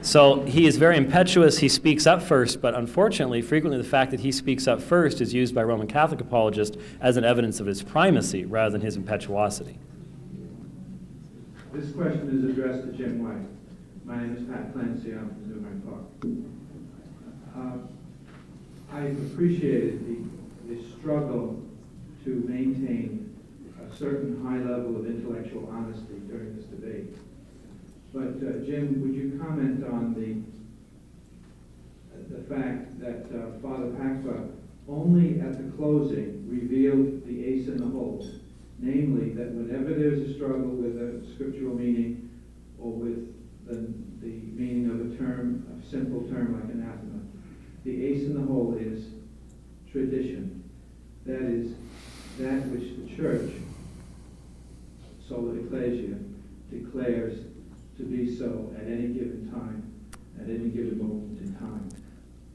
So he is very impetuous. He speaks up first, but unfortunately, frequently the fact that he speaks up first is used by Roman Catholic apologists as an evidence of his primacy rather than his impetuosity. This question is addressed to Jim White. My name is Pat Clancy. I'm from Newmark Park. I appreciated the struggle to maintain a certain high level of intellectual honesty during this debate. But Jim, would you comment on the fact that Father Pacwa only at the closing revealed the ace in the hole? Namely, that whenever there's a struggle with a scriptural meaning or with the meaning of a term, a simple term like anathema, the ace in the hole is tradition. That is, that which the church, sola ecclesia, declares to be so at any given time, at any given moment in time.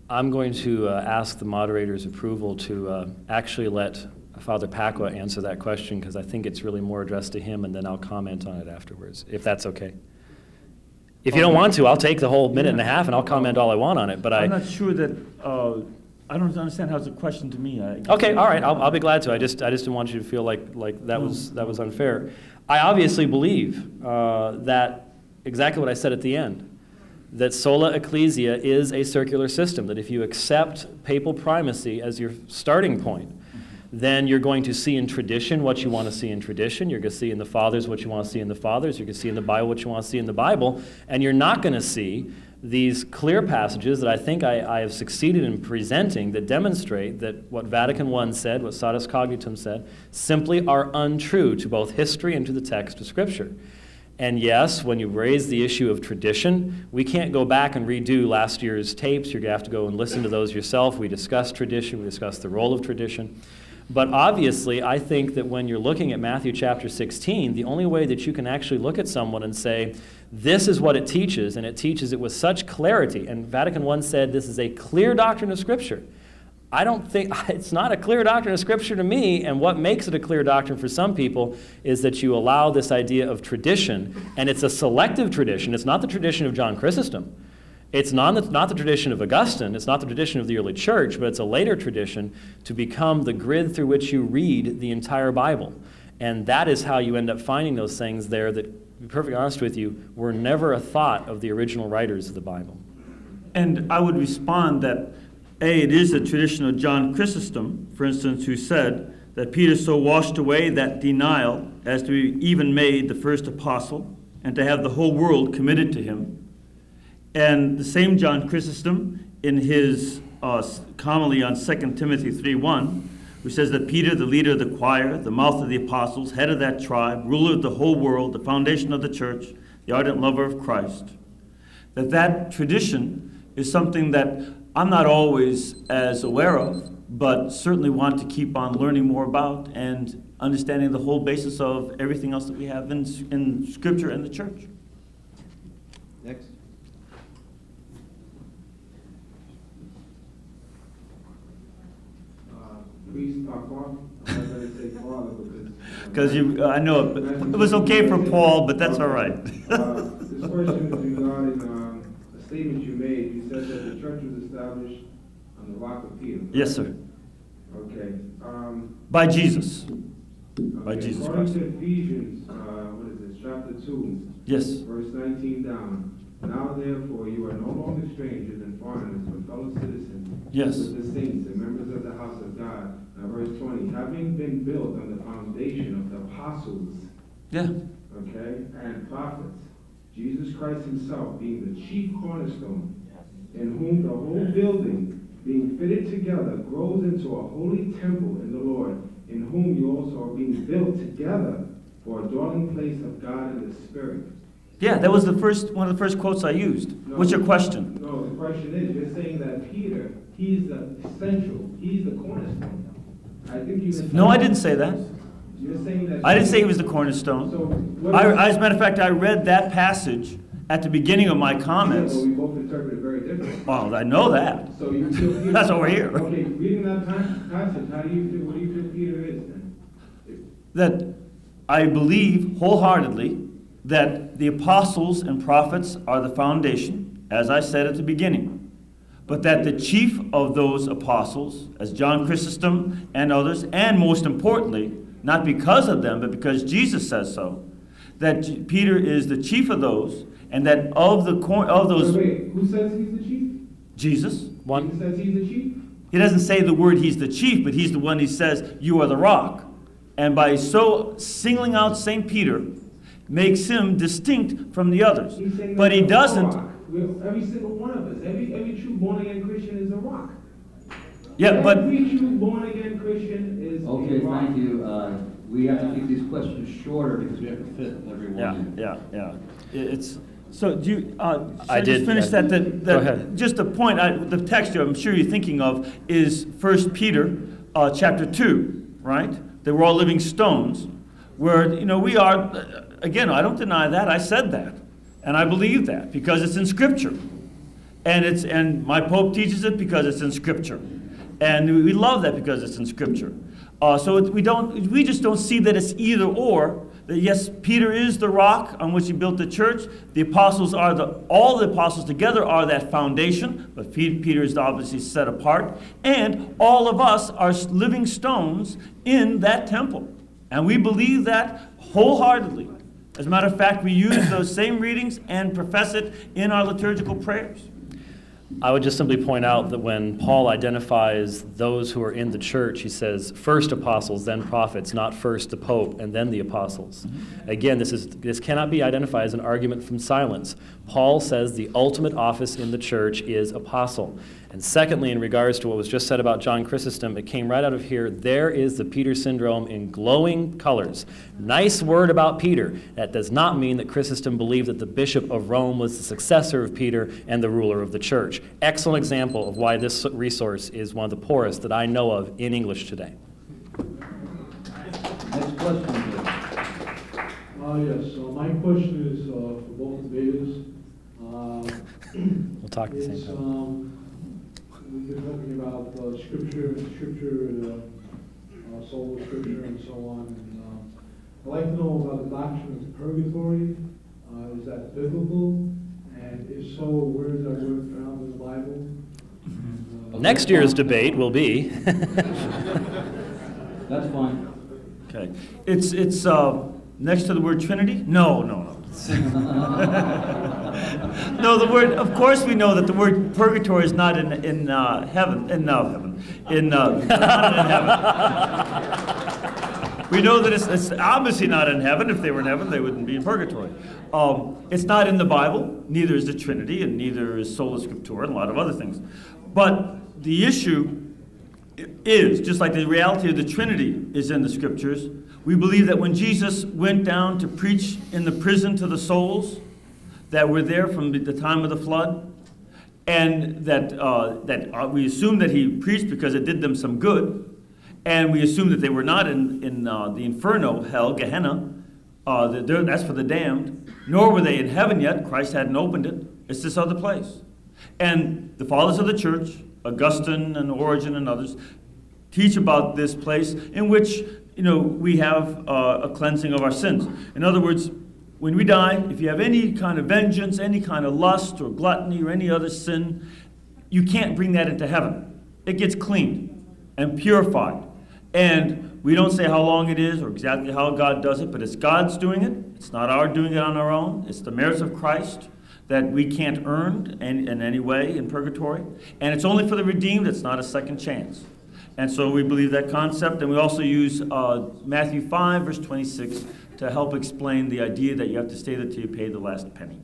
I'm going to ask the moderator's approval to actually let Father Pacwa answer that question, because I think it's really more addressed to him, and then I'll comment on it afterwards, if that's okay. If you don't want to, I'll take the whole minute and a half, and I'll comment all I want on it. But I'm not sure that I don't understand how it's a question to me. Okay, all right, I'll be glad to. I just didn't want you to feel like that was unfair. I obviously believe that exactly what I said at the end, that sola ecclesia is a circular system. That if you accept papal primacy as your starting point, then you're going to see in tradition what you want to see in tradition. You're going to see in the Fathers what you want to see in the Fathers. You're going to see in the Bible what you want to see in the Bible. And you're not going to see these clear passages that I think I have succeeded in presenting that demonstrate that what Vatican I said, what Satis Cognitum said, simply are untrue to both history and to the text of Scripture. And yes, when you raise the issue of tradition, we can't go back and redo last year's tapes. You're going to have to go and listen to those yourself. We discussed tradition. We discussed the role of tradition. But obviously, I think that when you're looking at Matthew chapter 16, the only way that you can actually look at someone and say, this is what it teaches, and it teaches it with such clarity. And Vatican I said, this is a clear doctrine of Scripture. I don't think, it's not a clear doctrine of Scripture to me, and what makes it a clear doctrine for some people is that you allow this idea of tradition, and it's a selective tradition. It's not the tradition of John Chrysostom. It's not the tradition of Augustine, it's not the tradition of the early church, but it's a later tradition to become the grid through which you read the entire Bible. And that is how you end up finding those things there that, to be perfectly honest with you, were never a thought of the original writers of the Bible. And I would respond that, A, it is the tradition of John Chrysostom, for instance, who said that Peter so washed away that denial as to be even made the first apostle and to have the whole world committed to him. And the same John Chrysostom, in his homily on 2 Timothy 3:1, who says that Peter, the leader of the choir, the mouth of the apostles, head of that tribe, ruler of the whole world, the foundation of the church, the ardent lover of Christ, that tradition is something that I'm not always as aware of, but certainly want to keep on learning more about and understanding the whole basis of everything else that we have in Scripture and the church. Next. Because I know it was okay for Paul, but that's all right. This question is regarding a statement you made. You said that the church was established on the rock of Peter. Right? Yes, sir. Okay. By Jesus. Okay. By Jesus Christ. According to Ephesians, what is it, chapter 2, yes. verse 19 down. Now, therefore, you are no longer strangers and foreigners, but fellow citizens yes. with the saints and members of the house of God. Now, verse 20, having been built on the foundation of the apostles, yeah. okay, and prophets, Jesus Christ himself being the chief cornerstone, in whom the whole building, being fitted together, grows into a holy temple in the Lord, in whom you also are being built together for a dwelling place of God in the Spirit. Yeah, that was the first one of the first quotes I used. No, what's your question? No, the question is, you're saying that Peter, he's the essential, he's the cornerstone. I think you. No, I didn't say that. You're saying that. I didn't say he was the cornerstone. So as a matter of fact, I read that passage at the beginning of my comments. Yeah, but we both interpreted it very differently. Well, I know that. So you that's over here. Okay, reading that passage, how do you feel? What do you feel Peter is then? That I believe wholeheartedly that the apostles and prophets are the foundation, as I said at the beginning, but that the chief of those apostles, as John Chrysostom and others, and most importantly, not because of them, but because Jesus says so, that Peter is the chief of those, and that of those... Wait, who says he's the chief? Jesus. One. Who says he's the chief? He doesn't say the word he's the chief, but he's the one who says, you are the rock. And by so singling out St. Peter, makes him distinct from the others. But he doesn't. Every single one of us, every true born-again Christian is a rock. Yeah, but every true born-again Christian is a rock. Okay, thank you. We have to keep these questions shorter because we have to fit everyone. Yeah, yeah, yeah. It's so. Do you? I just finished that. Go ahead. Just the point. The text I'm sure you're thinking of is 1 Peter, chapter 2, right? They were all living stones, where we are. Again, I don't deny that. I said that, and I believe that because it's in Scripture, and my Pope teaches it because it's in Scripture, and we love that because it's in Scripture. We just don't see that it's either or. That yes, Peter is the rock on which he built the church. The apostles are all the apostles together are that foundation, but Peter is obviously set apart, and all of us are living stones in that temple, and we believe that wholeheartedly. As a matter of fact, we use those same readings and profess it in our liturgical prayers. I would just simply point out that when Paul identifies those who are in the church, he says, first apostles, then prophets, not first the Pope, and then the apostles. Mm-hmm. Again, this cannot be identified as an argument from silence. Paul says the ultimate office in the church is apostle. And secondly, in regards to what was just said about John Chrysostom, it came right out of here. There is the Peter syndrome in glowing colors. Nice word about Peter. That does not mean that Chrysostom believed that the Bishop of Rome was the successor of Peter and the ruler of the church. Excellent example of why this resource is one of the poorest that I know of in English today. Next question, please. Yes, my question is for both debaters. We'll talk at the same time. You're talking about scripture, sola scripture, and so on. And, I'd like to know about the doctrine of purgatory. Is that biblical? And if so, where is that word found in the Bible? And, next year's debate will be. That's fine. Okay. It's next to the word Trinity? No. No, the word. Of course, we know that the word purgatory is not in heaven. Not in heaven. We know that it's obviously not in heaven. If they were in heaven, they wouldn't be in purgatory. It's not in the Bible. Neither is the Trinity, and neither is sola scriptura, and a lot of other things. But the issue is just like the reality of the Trinity is in the Scriptures. We believe that when Jesus went down to preach in the prison to the souls that were there from the time of the flood, and that we assume that he preached because it did them some good, and we assume that they were not in the inferno, hell, Gehenna, that's for the damned, nor were they in heaven yet. Christ hadn't opened it. It's this other place. And the fathers of the church, Augustine and Origen and others, teach about this place in which we have a cleansing of our sins. In other words, when we die, if you have any kind of vengeance, any kind of lust or gluttony or any other sin, you can't bring that into heaven. It gets cleaned and purified. And we don't say how long it is or exactly how God does it, but it's God's doing it. It's not our doing it on our own. It's the merits of Christ that we can't earn in any way in purgatory. And it's only for the redeemed. It's not a second chance. And so we believe that concept, and we also use Matthew 5, verse 26, to help explain the idea that you have to stay there till you pay the last penny.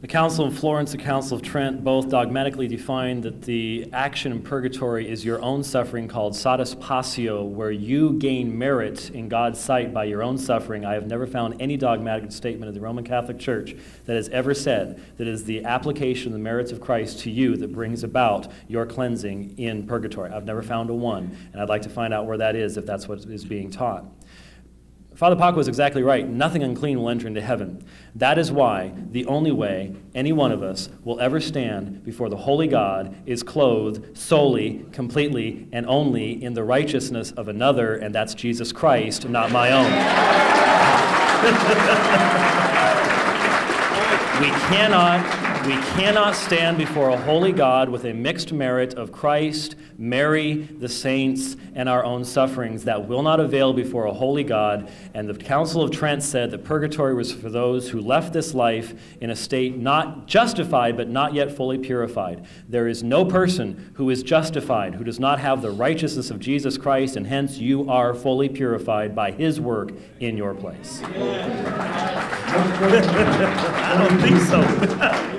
The Council of Florence, the Council of Trent, both dogmatically defined that the action in purgatory is your own suffering called satispassio, where you gain merit in God's sight by your own suffering. I have never found any dogmatic statement of the Roman Catholic Church that has ever said that it is the application of the merits of Christ to you that brings about your cleansing in purgatory. I've never found a one, and I'd like to find out where that is if that's what is being taught. Father Pacwa was exactly right. Nothing unclean will enter into heaven. That is why the only way any one of us will ever stand before the holy God is clothed solely, completely, and only in the righteousness of another, and that's Jesus Christ, not my own. We cannot stand before a holy God with a mixed merit of Christ, Mary, the saints, and our own sufferings. That will not avail before a holy God. And the Council of Trent said that purgatory was for those who left this life in a state not justified, but not yet fully purified. There is no person who is justified who does not have the righteousness of Jesus Christ, and hence you are fully purified by his work in your place. I don't think so.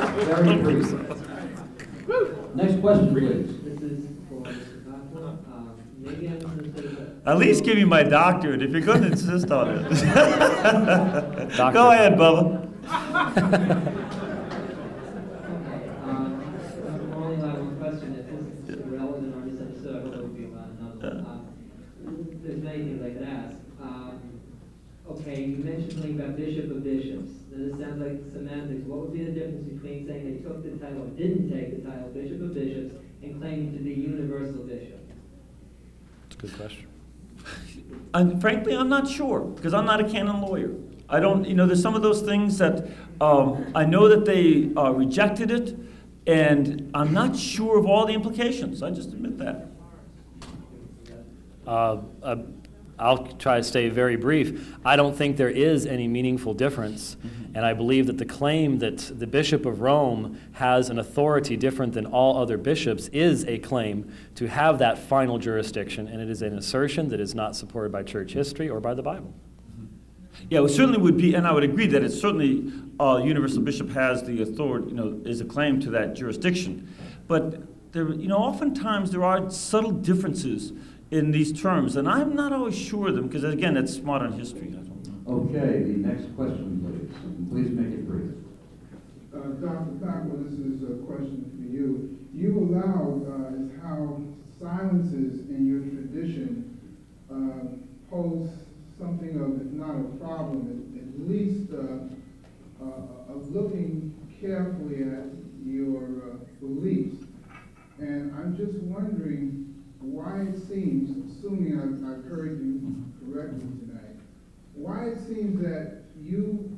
Next question, please. This is for Mr. Pacwa. Maybe I'm going to say that. At least give me my doctorate if you're going to insist on it. Go ahead, Bubba. Only my one question. If this is irrelevant on this episode, I hope it will be about another one. There's many things I can ask. Okay, you mentioned something about bishop of bishops. This sounds like semantics. What would be the difference between saying they took the title or didn't take the title, bishop of bishops, and claiming to be universal bishop? That's a good question. And frankly, I'm not sure, because I'm not a canon lawyer. I don't, you know, there's some of those things that I know that they rejected it, and I'm not sure of all the implications. I just admit that. I'll try to stay very brief. I don't think there is any meaningful difference. Mm-hmm. And I believe that the claim that the Bishop of Rome has an authority different than all other bishops is a claim to have that final jurisdiction, and it is an assertion that is not supported by church history or by the Bible. Mm-hmm. Yeah, it certainly would be, and I would agree that it certainly, universal bishop has the authority, you know, is a claim to that jurisdiction. But there, you know, oftentimes there are subtle differences in these terms, and I'm not always sure of them, because again, that's modern history. I don't know. Okay, the next question, please. Please make it brief. Dr. Pacwa, this is a question for you. You allowed how silences in your tradition pose something of, if not a problem, at least of looking carefully at your beliefs. And I'm just wondering why it seems, assuming I've heard you correctly tonight, why it seems that you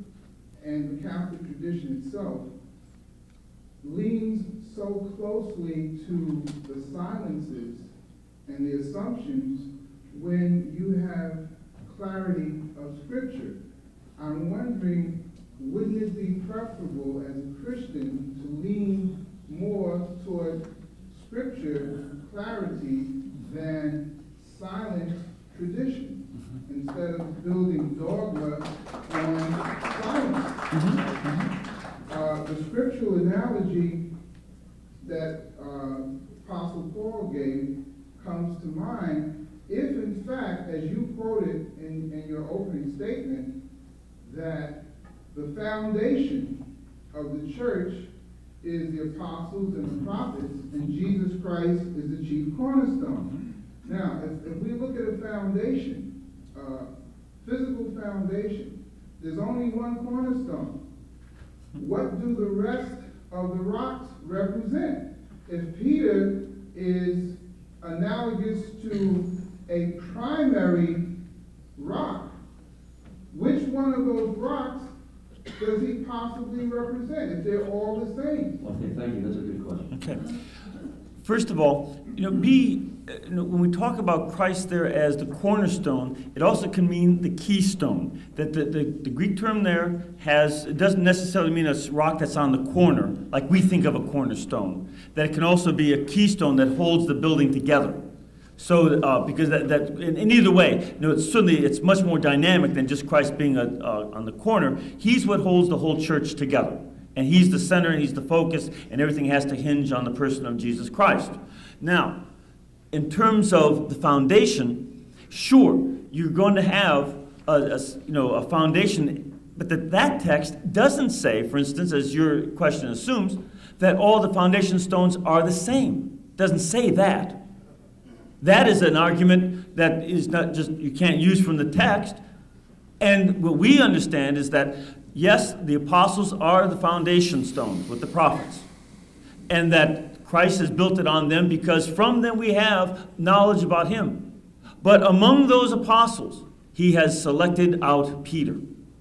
and the Catholic tradition itself leans so closely to the silences and the assumptions when you have clarity of Scripture. I'm wondering, wouldn't it be preferable as a Christian to lean more toward Scripture clarity than silent tradition, instead of building dogma on silence? The scriptural analogy that Apostle Paul gave comes to mind. If, in fact, as you quoted in your opening statement, that the foundation of the church is the apostles and the prophets, and Jesus Christ is the chief cornerstone. Now, if we look at a foundation, physical foundation, there's only one cornerstone. What do the rest of the rocks represent? If Peter is analogous to a primary rock, which one of those rocks does he possibly represent if they're all the same? Okay, thank you. That's a good question. Okay. First of all, when we talk about Christ there as the cornerstone, it also can mean the keystone. That the Greek term there has, it doesn't necessarily mean a rock that's on the corner, like we think of a cornerstone. That it can also be a keystone that holds the building together. So, because that in either way, it's certainly, it's much more dynamic than just Christ being on the corner. He's what holds the whole church together. And he's the center, and he's the focus, and everything has to hinge on the person of Jesus Christ. Now, in terms of the foundation, sure, you're going to have a foundation, but that text doesn't say, for instance, as your question assumes, that all the foundation stones are the same. It doesn't say that. That is an argument that is not just, you can't use from the text. And what we understand is that, yes, the apostles are the foundation stones with the prophets, and that Christ has built it on them because from them we have knowledge about him. But among those apostles, he has selected out Peter,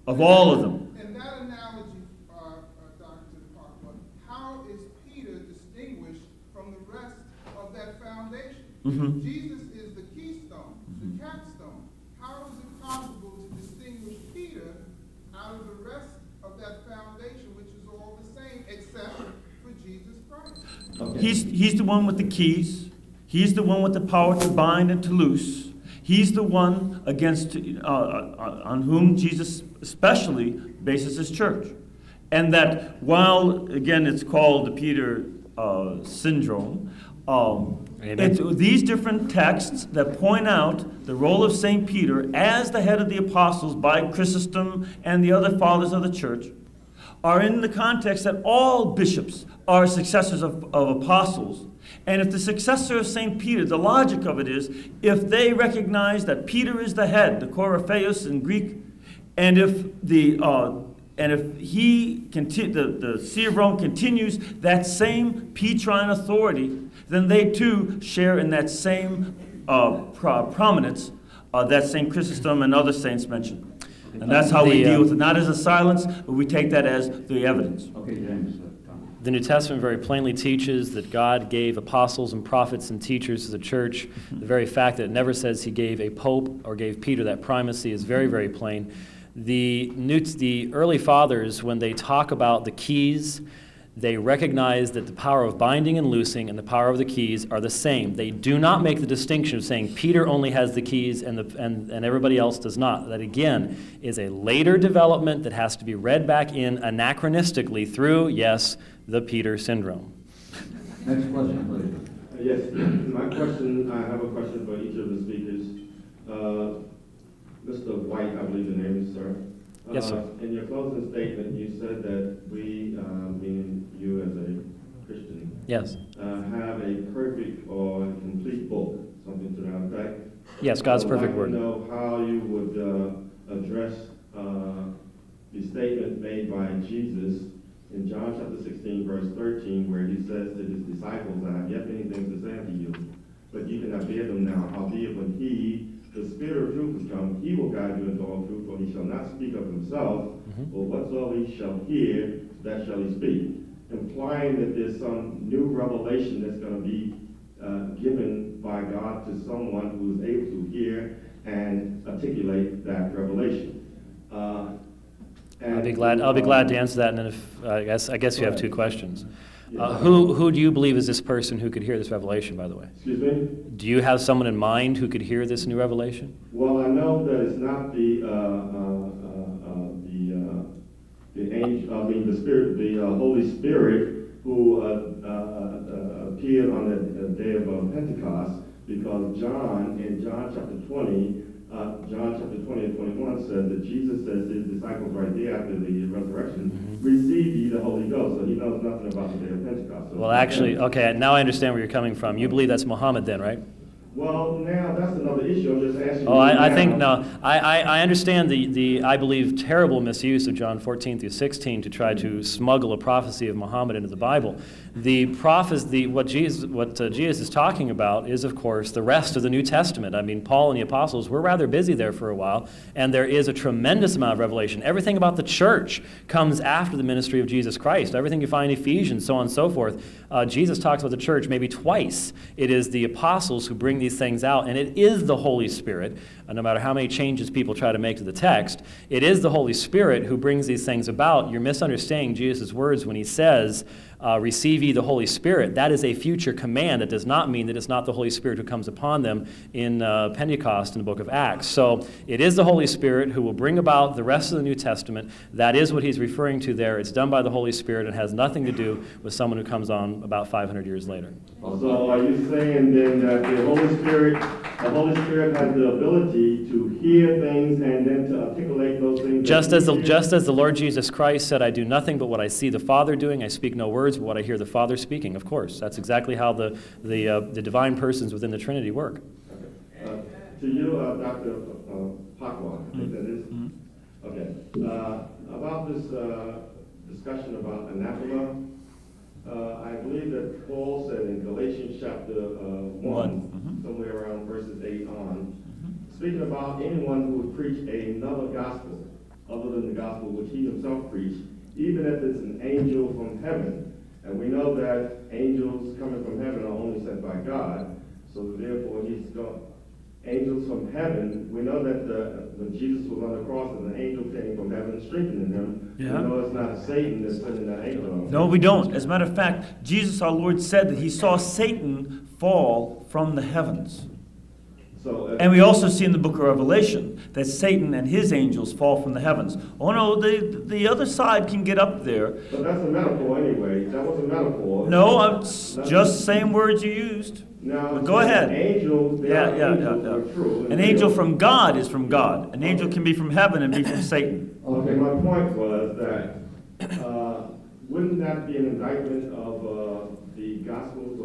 of all of them. In that analogy, Dr. Pacwa, how is Peter distinguished from the rest of that foundation? Mm-hmm. Jesus is the keystone, the capstone. How is it possible to distinguish Peter out of the rest of that foundation, which is all the same, except for Jesus Christ? Okay. He's the one with the keys. He's the one with the power to bind and to loose. He's the one against, on whom Jesus especially bases his church. And that while, again, it's called the Peter syndrome, these different texts that point out the role of St. Peter as the head of the apostles by Chrysostom and the other fathers of the church are in the context that all bishops are successors of apostles. And if the successor of St. Peter, the logic of it is, if they recognize that Peter is the head, the Korypheos in Greek, and if the See of Rome continues that same Petrine authority, then they too share in that same prominence that St. Chrysostom and other saints mentioned. And that's how we deal with it, not as a silence, but we take that as the evidence. Okay, James. The New Testament very plainly teaches that God gave apostles and prophets and teachers to the church. The very fact that it never says he gave a pope or gave Peter that primacy is very, very plain. The early fathers, when they talk about the keys, they recognize that the power of binding and loosing and the power of the keys are the same. They do not make the distinction of saying Peter only has the keys and everybody else does not. That, again, is a later development that has to be read back in anachronistically through, yes, the Peter syndrome. Next question, please. Yes, I have a question for each of the speakers. Mr. White, I believe the name is, sir. Yes, sir. In your closing statement, you said that we, meaning you as a Christian, yes, have a perfect or complete book, something to that effect. Yes, God's perfect word. I know how you would address the statement made by Jesus in John chapter 16, verse 13, where he says to his disciples, "I have yet many things to say unto you, but you cannot bear them now. Howbeit, when he, the Spirit of truth, is come, he will guide you into all truth, for he shall not speak of himself, but whatsoever he shall hear, that shall he speak." Implying that there's some new revelation that's going to be given by God to someone who is able to hear and articulate that revelation. I'll be glad to answer that. And then if I guess you have two questions. Who do you believe is this person who could hear this revelation, by the way? Excuse me? Do you have someone in mind who could hear this new revelation? Well, I know that it's not the Holy Spirit who appeared on the day of Pentecost, because John, in John chapter 20 and 21 says that Jesus says to his disciples right there after the resurrection, "Receive ye the Holy Ghost." So he knows nothing about the day of Pentecost. So well, actually, okay, now I understand where you're coming from. You believe that's Muhammad then, right? Well, now that's another issue. I'm just asking. Oh, I understand the I believe terrible misuse of John 14 through 16 to try to smuggle a prophecy of Muhammad into the Bible. The prophecy, what Jesus is talking about is, of course, the rest of the New Testament. I mean, Paul and the apostles were rather busy there for a while, and there is a tremendous amount of revelation. Everything about the church comes after the ministry of Jesus Christ. Everything you find in Ephesians, so on and so forth. Jesus talks about the church maybe twice. It is the apostles who bring these things out, and it is the Holy Spirit, no matter how many changes people try to make to the text, it is the Holy Spirit who brings these things about. You're misunderstanding Jesus' words when he says receive ye the Holy Spirit, that is a future command. It does not mean that it's not the Holy Spirit who comes upon them in Pentecost in the book of Acts. So it is the Holy Spirit who will bring about the rest of the New Testament. That is what he's referring to there. It's done by the Holy Spirit and has nothing to do with someone who comes on about 500 years later. So are you saying then that the Holy Spirit has the ability to hear things and then to articulate those things? Just as the Lord Jesus Christ said, I do nothing but what I see the Father doing, I speak no words but what I hear the Father speaking. Of course, that's exactly how the divine persons within the Trinity work. Okay. To you, Dr. Pacwa, I think that is. Mm-hmm. Okay. About this discussion about anathema, I believe that Paul said in Galatians chapter 1, mm-hmm. somewhere around verses 8 on, mm-hmm. speaking about anyone who would preach another gospel other than the gospel which he himself preached, even if it's an angel from heaven. And we know that angels coming from heaven are only sent by God, so therefore he's gone. Angels from heaven, we know that when Jesus was on the cross and an angel came from heaven strengthening him, yeah. we know it's not Satan that's sending that angel. No, we don't. As a matter of fact, Jesus our Lord said that he saw Satan fall from the heavens. So, and we also see in the book of Revelation that Satan and his angels fall from the heavens. Oh no, the other side can get up there. But that's a metaphor anyway. That was a metaphor. No, it's just the same words you used. Now, go ahead. Angels, yeah. True, an angel from God is from God. An angel can be from heaven and be from Satan. Okay, my point was that wouldn't that be an indictment of the Gospels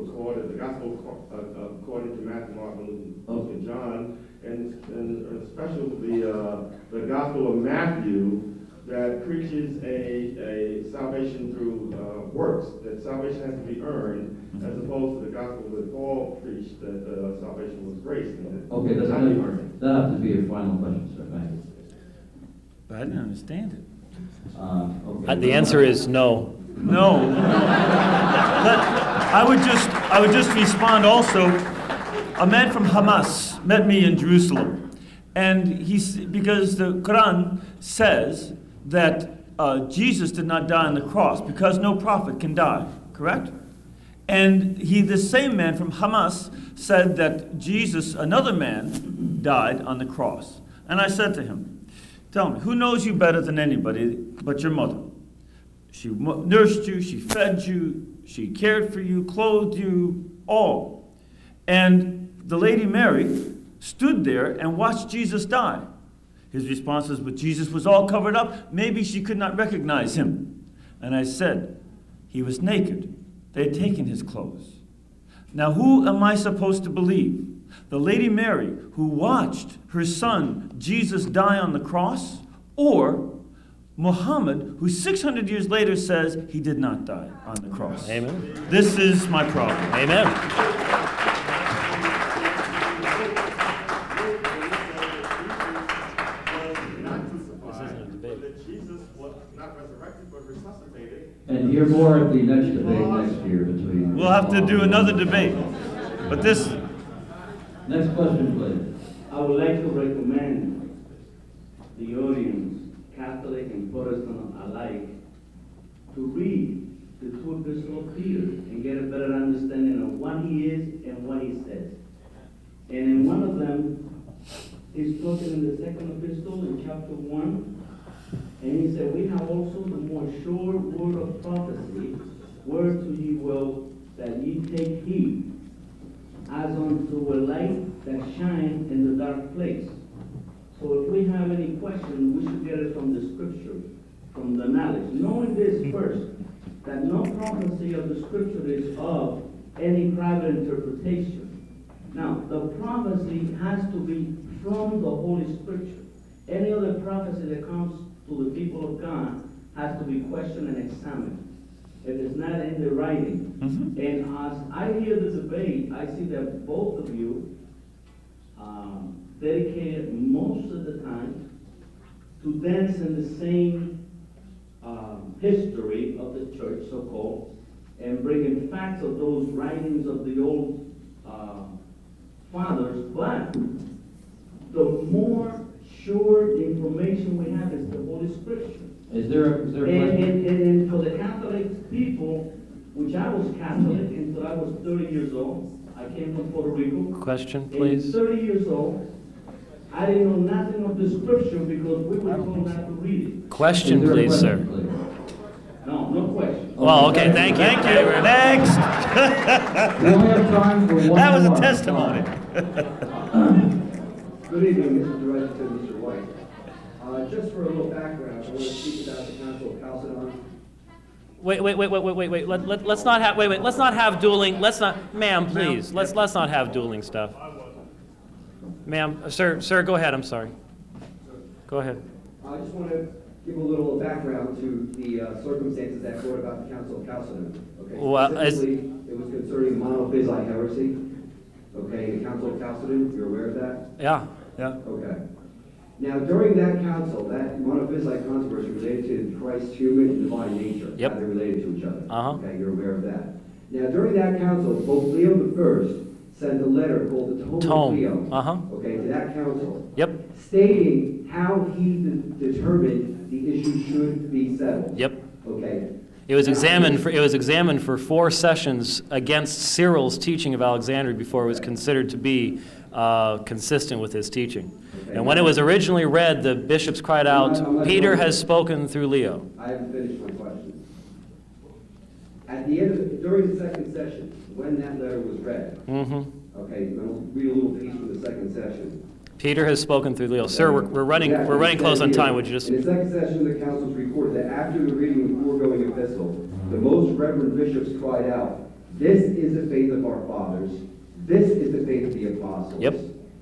according to Matthew, Mark, Luke, and John, and especially the Gospel of Matthew that preaches a salvation through works, that salvation has to be earned, as opposed to the gospel that Paul preached, that salvation was grace. Okay, that's not earned. That has to be your final question, sir. Thank you. But I didn't understand it. Okay. The answer is no. No. I would just respond also. A man from Hamas met me in Jerusalem, and because the Quran says that Jesus did not die on the cross because no prophet can die, correct? And this same man from Hamas said that Jesus, another man, died on the cross. And I said to him, tell me, who knows you better than anybody but your mother? She nursed you, she fed you, she cared for you, clothed you, all. And the Lady Mary stood there and watched Jesus die. His response was, but Jesus was all covered up. Maybe she could not recognize him. And I said, he was naked. They had taken his clothes. Now who am I supposed to believe? The Lady Mary, who watched her son Jesus die on the cross, or Muhammad, who 600 years later says he did not die on the cross? Amen. This is my problem. Amen. And hear more at the next debate next year between... We'll have to do another debate. But this... Next question, please. I would like to recommend the audience, Catholic and Protestant alike, to read the two Epistles of Peter and get a better understanding of what he is and what he says. And in one of them, he's talking in the second epistle in chapter 1, and he said, we have also the more sure word of prophecy, whereto ye will that ye take heed, as unto a light that shines in the dark place. So if we have any question, we should get it from the scripture, from the knowledge. Knowing this first, that no prophecy of the scripture is of any private interpretation. Now, the prophecy has to be from the Holy Scripture. Any other prophecy that comes to the people of God has to be questioned and examined. It is not in the writing. Mm-hmm. And as I hear the debate, I see that both of you dedicated most of the time to dance in the same history of the church, so-called, and bringing facts of those writings of the old fathers. But the more sure the information we have is the Holy Scripture. Is there a question? And for the Catholic people, which I was Catholic until I was 30 years old. I came from Puerto Rico. Question, please. At 30 years old, I didn't know nothing of the scripture because we were told not to read it. Question, please, sir. No, no question. Well, okay, thank you. Thank you. Next. We only have time for one more. That was a testimony. Good evening, Mr. Director, Mr. White. Just for a little background, I want to speak about the Council of Chalcedon. Wait. Let's not have. Wait. Let's not have dueling. Let's not, ma'am. Please. Let's not have dueling stuff. Ma'am, sir, go ahead. I'm sorry. Go ahead. I just want to give a little background to the circumstances that brought about the Council of Chalcedon. Okay. Well, specifically, it was concerning monophysite heresy. Okay, the Council of Chalcedon. You're aware of that? Yeah. Yeah. Okay. Now, during that council, that monophysite controversy related to Christ's human and divine nature, yep, how they related to each other. Uh-huh. Okay, you're aware of that. Now, during that council, Pope Leo I sent a letter called the Tome of Leo, uh-huh, okay, to that council, yep, stating how he determined the issue should be settled. Yep. Okay. It was examined for, it was examined for 4 sessions against Cyril's teaching of Alexandria before it was considered to be consistent with his teaching. Okay. And when it was originally read, the bishops cried out, Peter has spoken through Leo. I haven't finished my question. At the end of the, during the second session, when that letter was read, mm-hmm, okay, I'll read a little piece from the second session. Peter has spoken through Leo. Okay. Sir, we're running close on time. Would you just... In the second session of the councils reported that after the reading of the foregoing epistle, the most reverend bishops cried out, "This is the faith of our fathers. This is the faith of the apostles." Yep,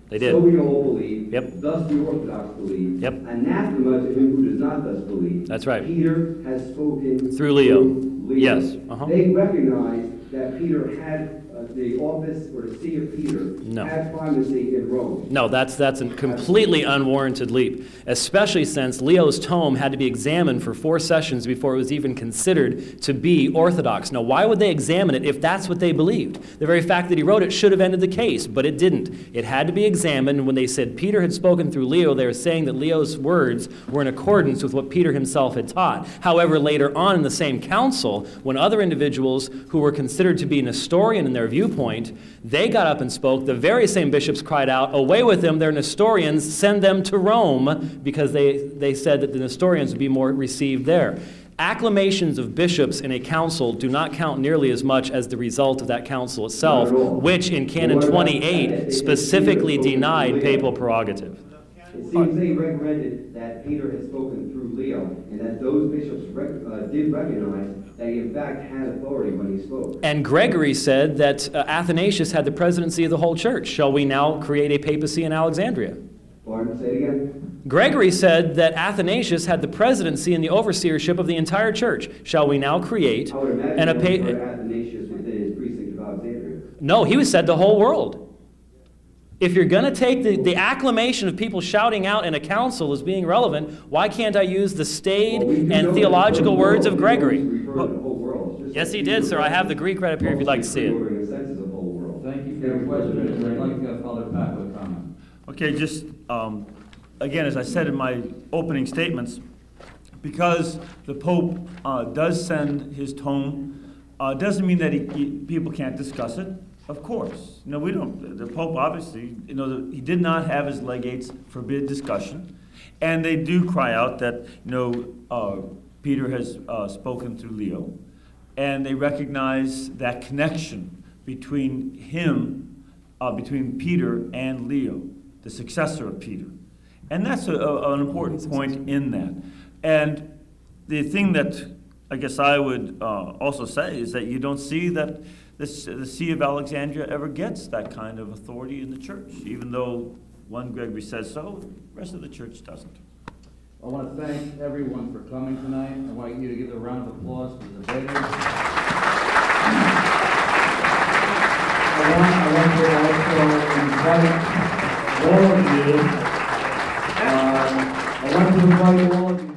they did. "So we all believe. Yep. Thus the Orthodox believe. Yep. Anathema to him who does not thus believe." That's right. "Peter has spoken through Leo." Yes. Uh-huh. They recognized that Peter had the office or the see of Peter, no, had primacy in Rome. No, that's a completely unwarranted leap, especially since Leo's tome had to be examined for 4 sessions before it was even considered to be orthodox. Now, why would they examine it if that's what they believed? The very fact that he wrote it should have ended the case, but it didn't. It had to be examined. When they said Peter had spoken through Leo, they were saying that Leo's words were in accordance with what Peter himself had taught. However, later on in the same council, when other individuals who were considered to be an historian in their viewpoint, they got up and spoke. The very same bishops cried out, "Away with them, they're Nestorians, send them to Rome," because they said that the Nestorians would be more received there. Acclamations of bishops in a council do not count nearly as much as the result of that council itself, which in Canon 28 specifically denied papal prerogative. It seems they recommended that Peter had spoken through Leo, and that those bishops did recognize that he in fact had authority when he spoke. And Gregory said that Athanasius had the presidency of the whole church. Shall we now create a papacy in Alexandria? Pardon, say it again. Gregory said that Athanasius had the presidency and the overseership of the entire church. Shall we now create an Athanasius within his precinct of Alexandria? No, he was said the whole world. If you're going to take the acclamation of people shouting out in a council as being relevant, why can't I use the staid and theological words of Gregory? Yes, he did, sir. I have the Greek right up here if you'd like to see it. Thank you for your question. I'd like to have Father Pacwa comment. Okay, just again, as I said in my opening statements, because the Pope does send his tome, doesn't mean that people can't discuss it. Of course. No, we don't. The Pope obviously, you know, he did not have his legates forbid discussion. And they do cry out that, you know, Peter has spoken through Leo. And they recognize that connection between him, between Peter and Leo, the successor of Peter. And that's an important point in that. And the thing that I guess I would also say is that you don't see that the See of Alexandria ever gets that kind of authority in the church, even though one Gregory says so, the rest of the church doesn't. I want to thank everyone for coming tonight. I want you to give a round of applause for the debaters. I want to invite all of you.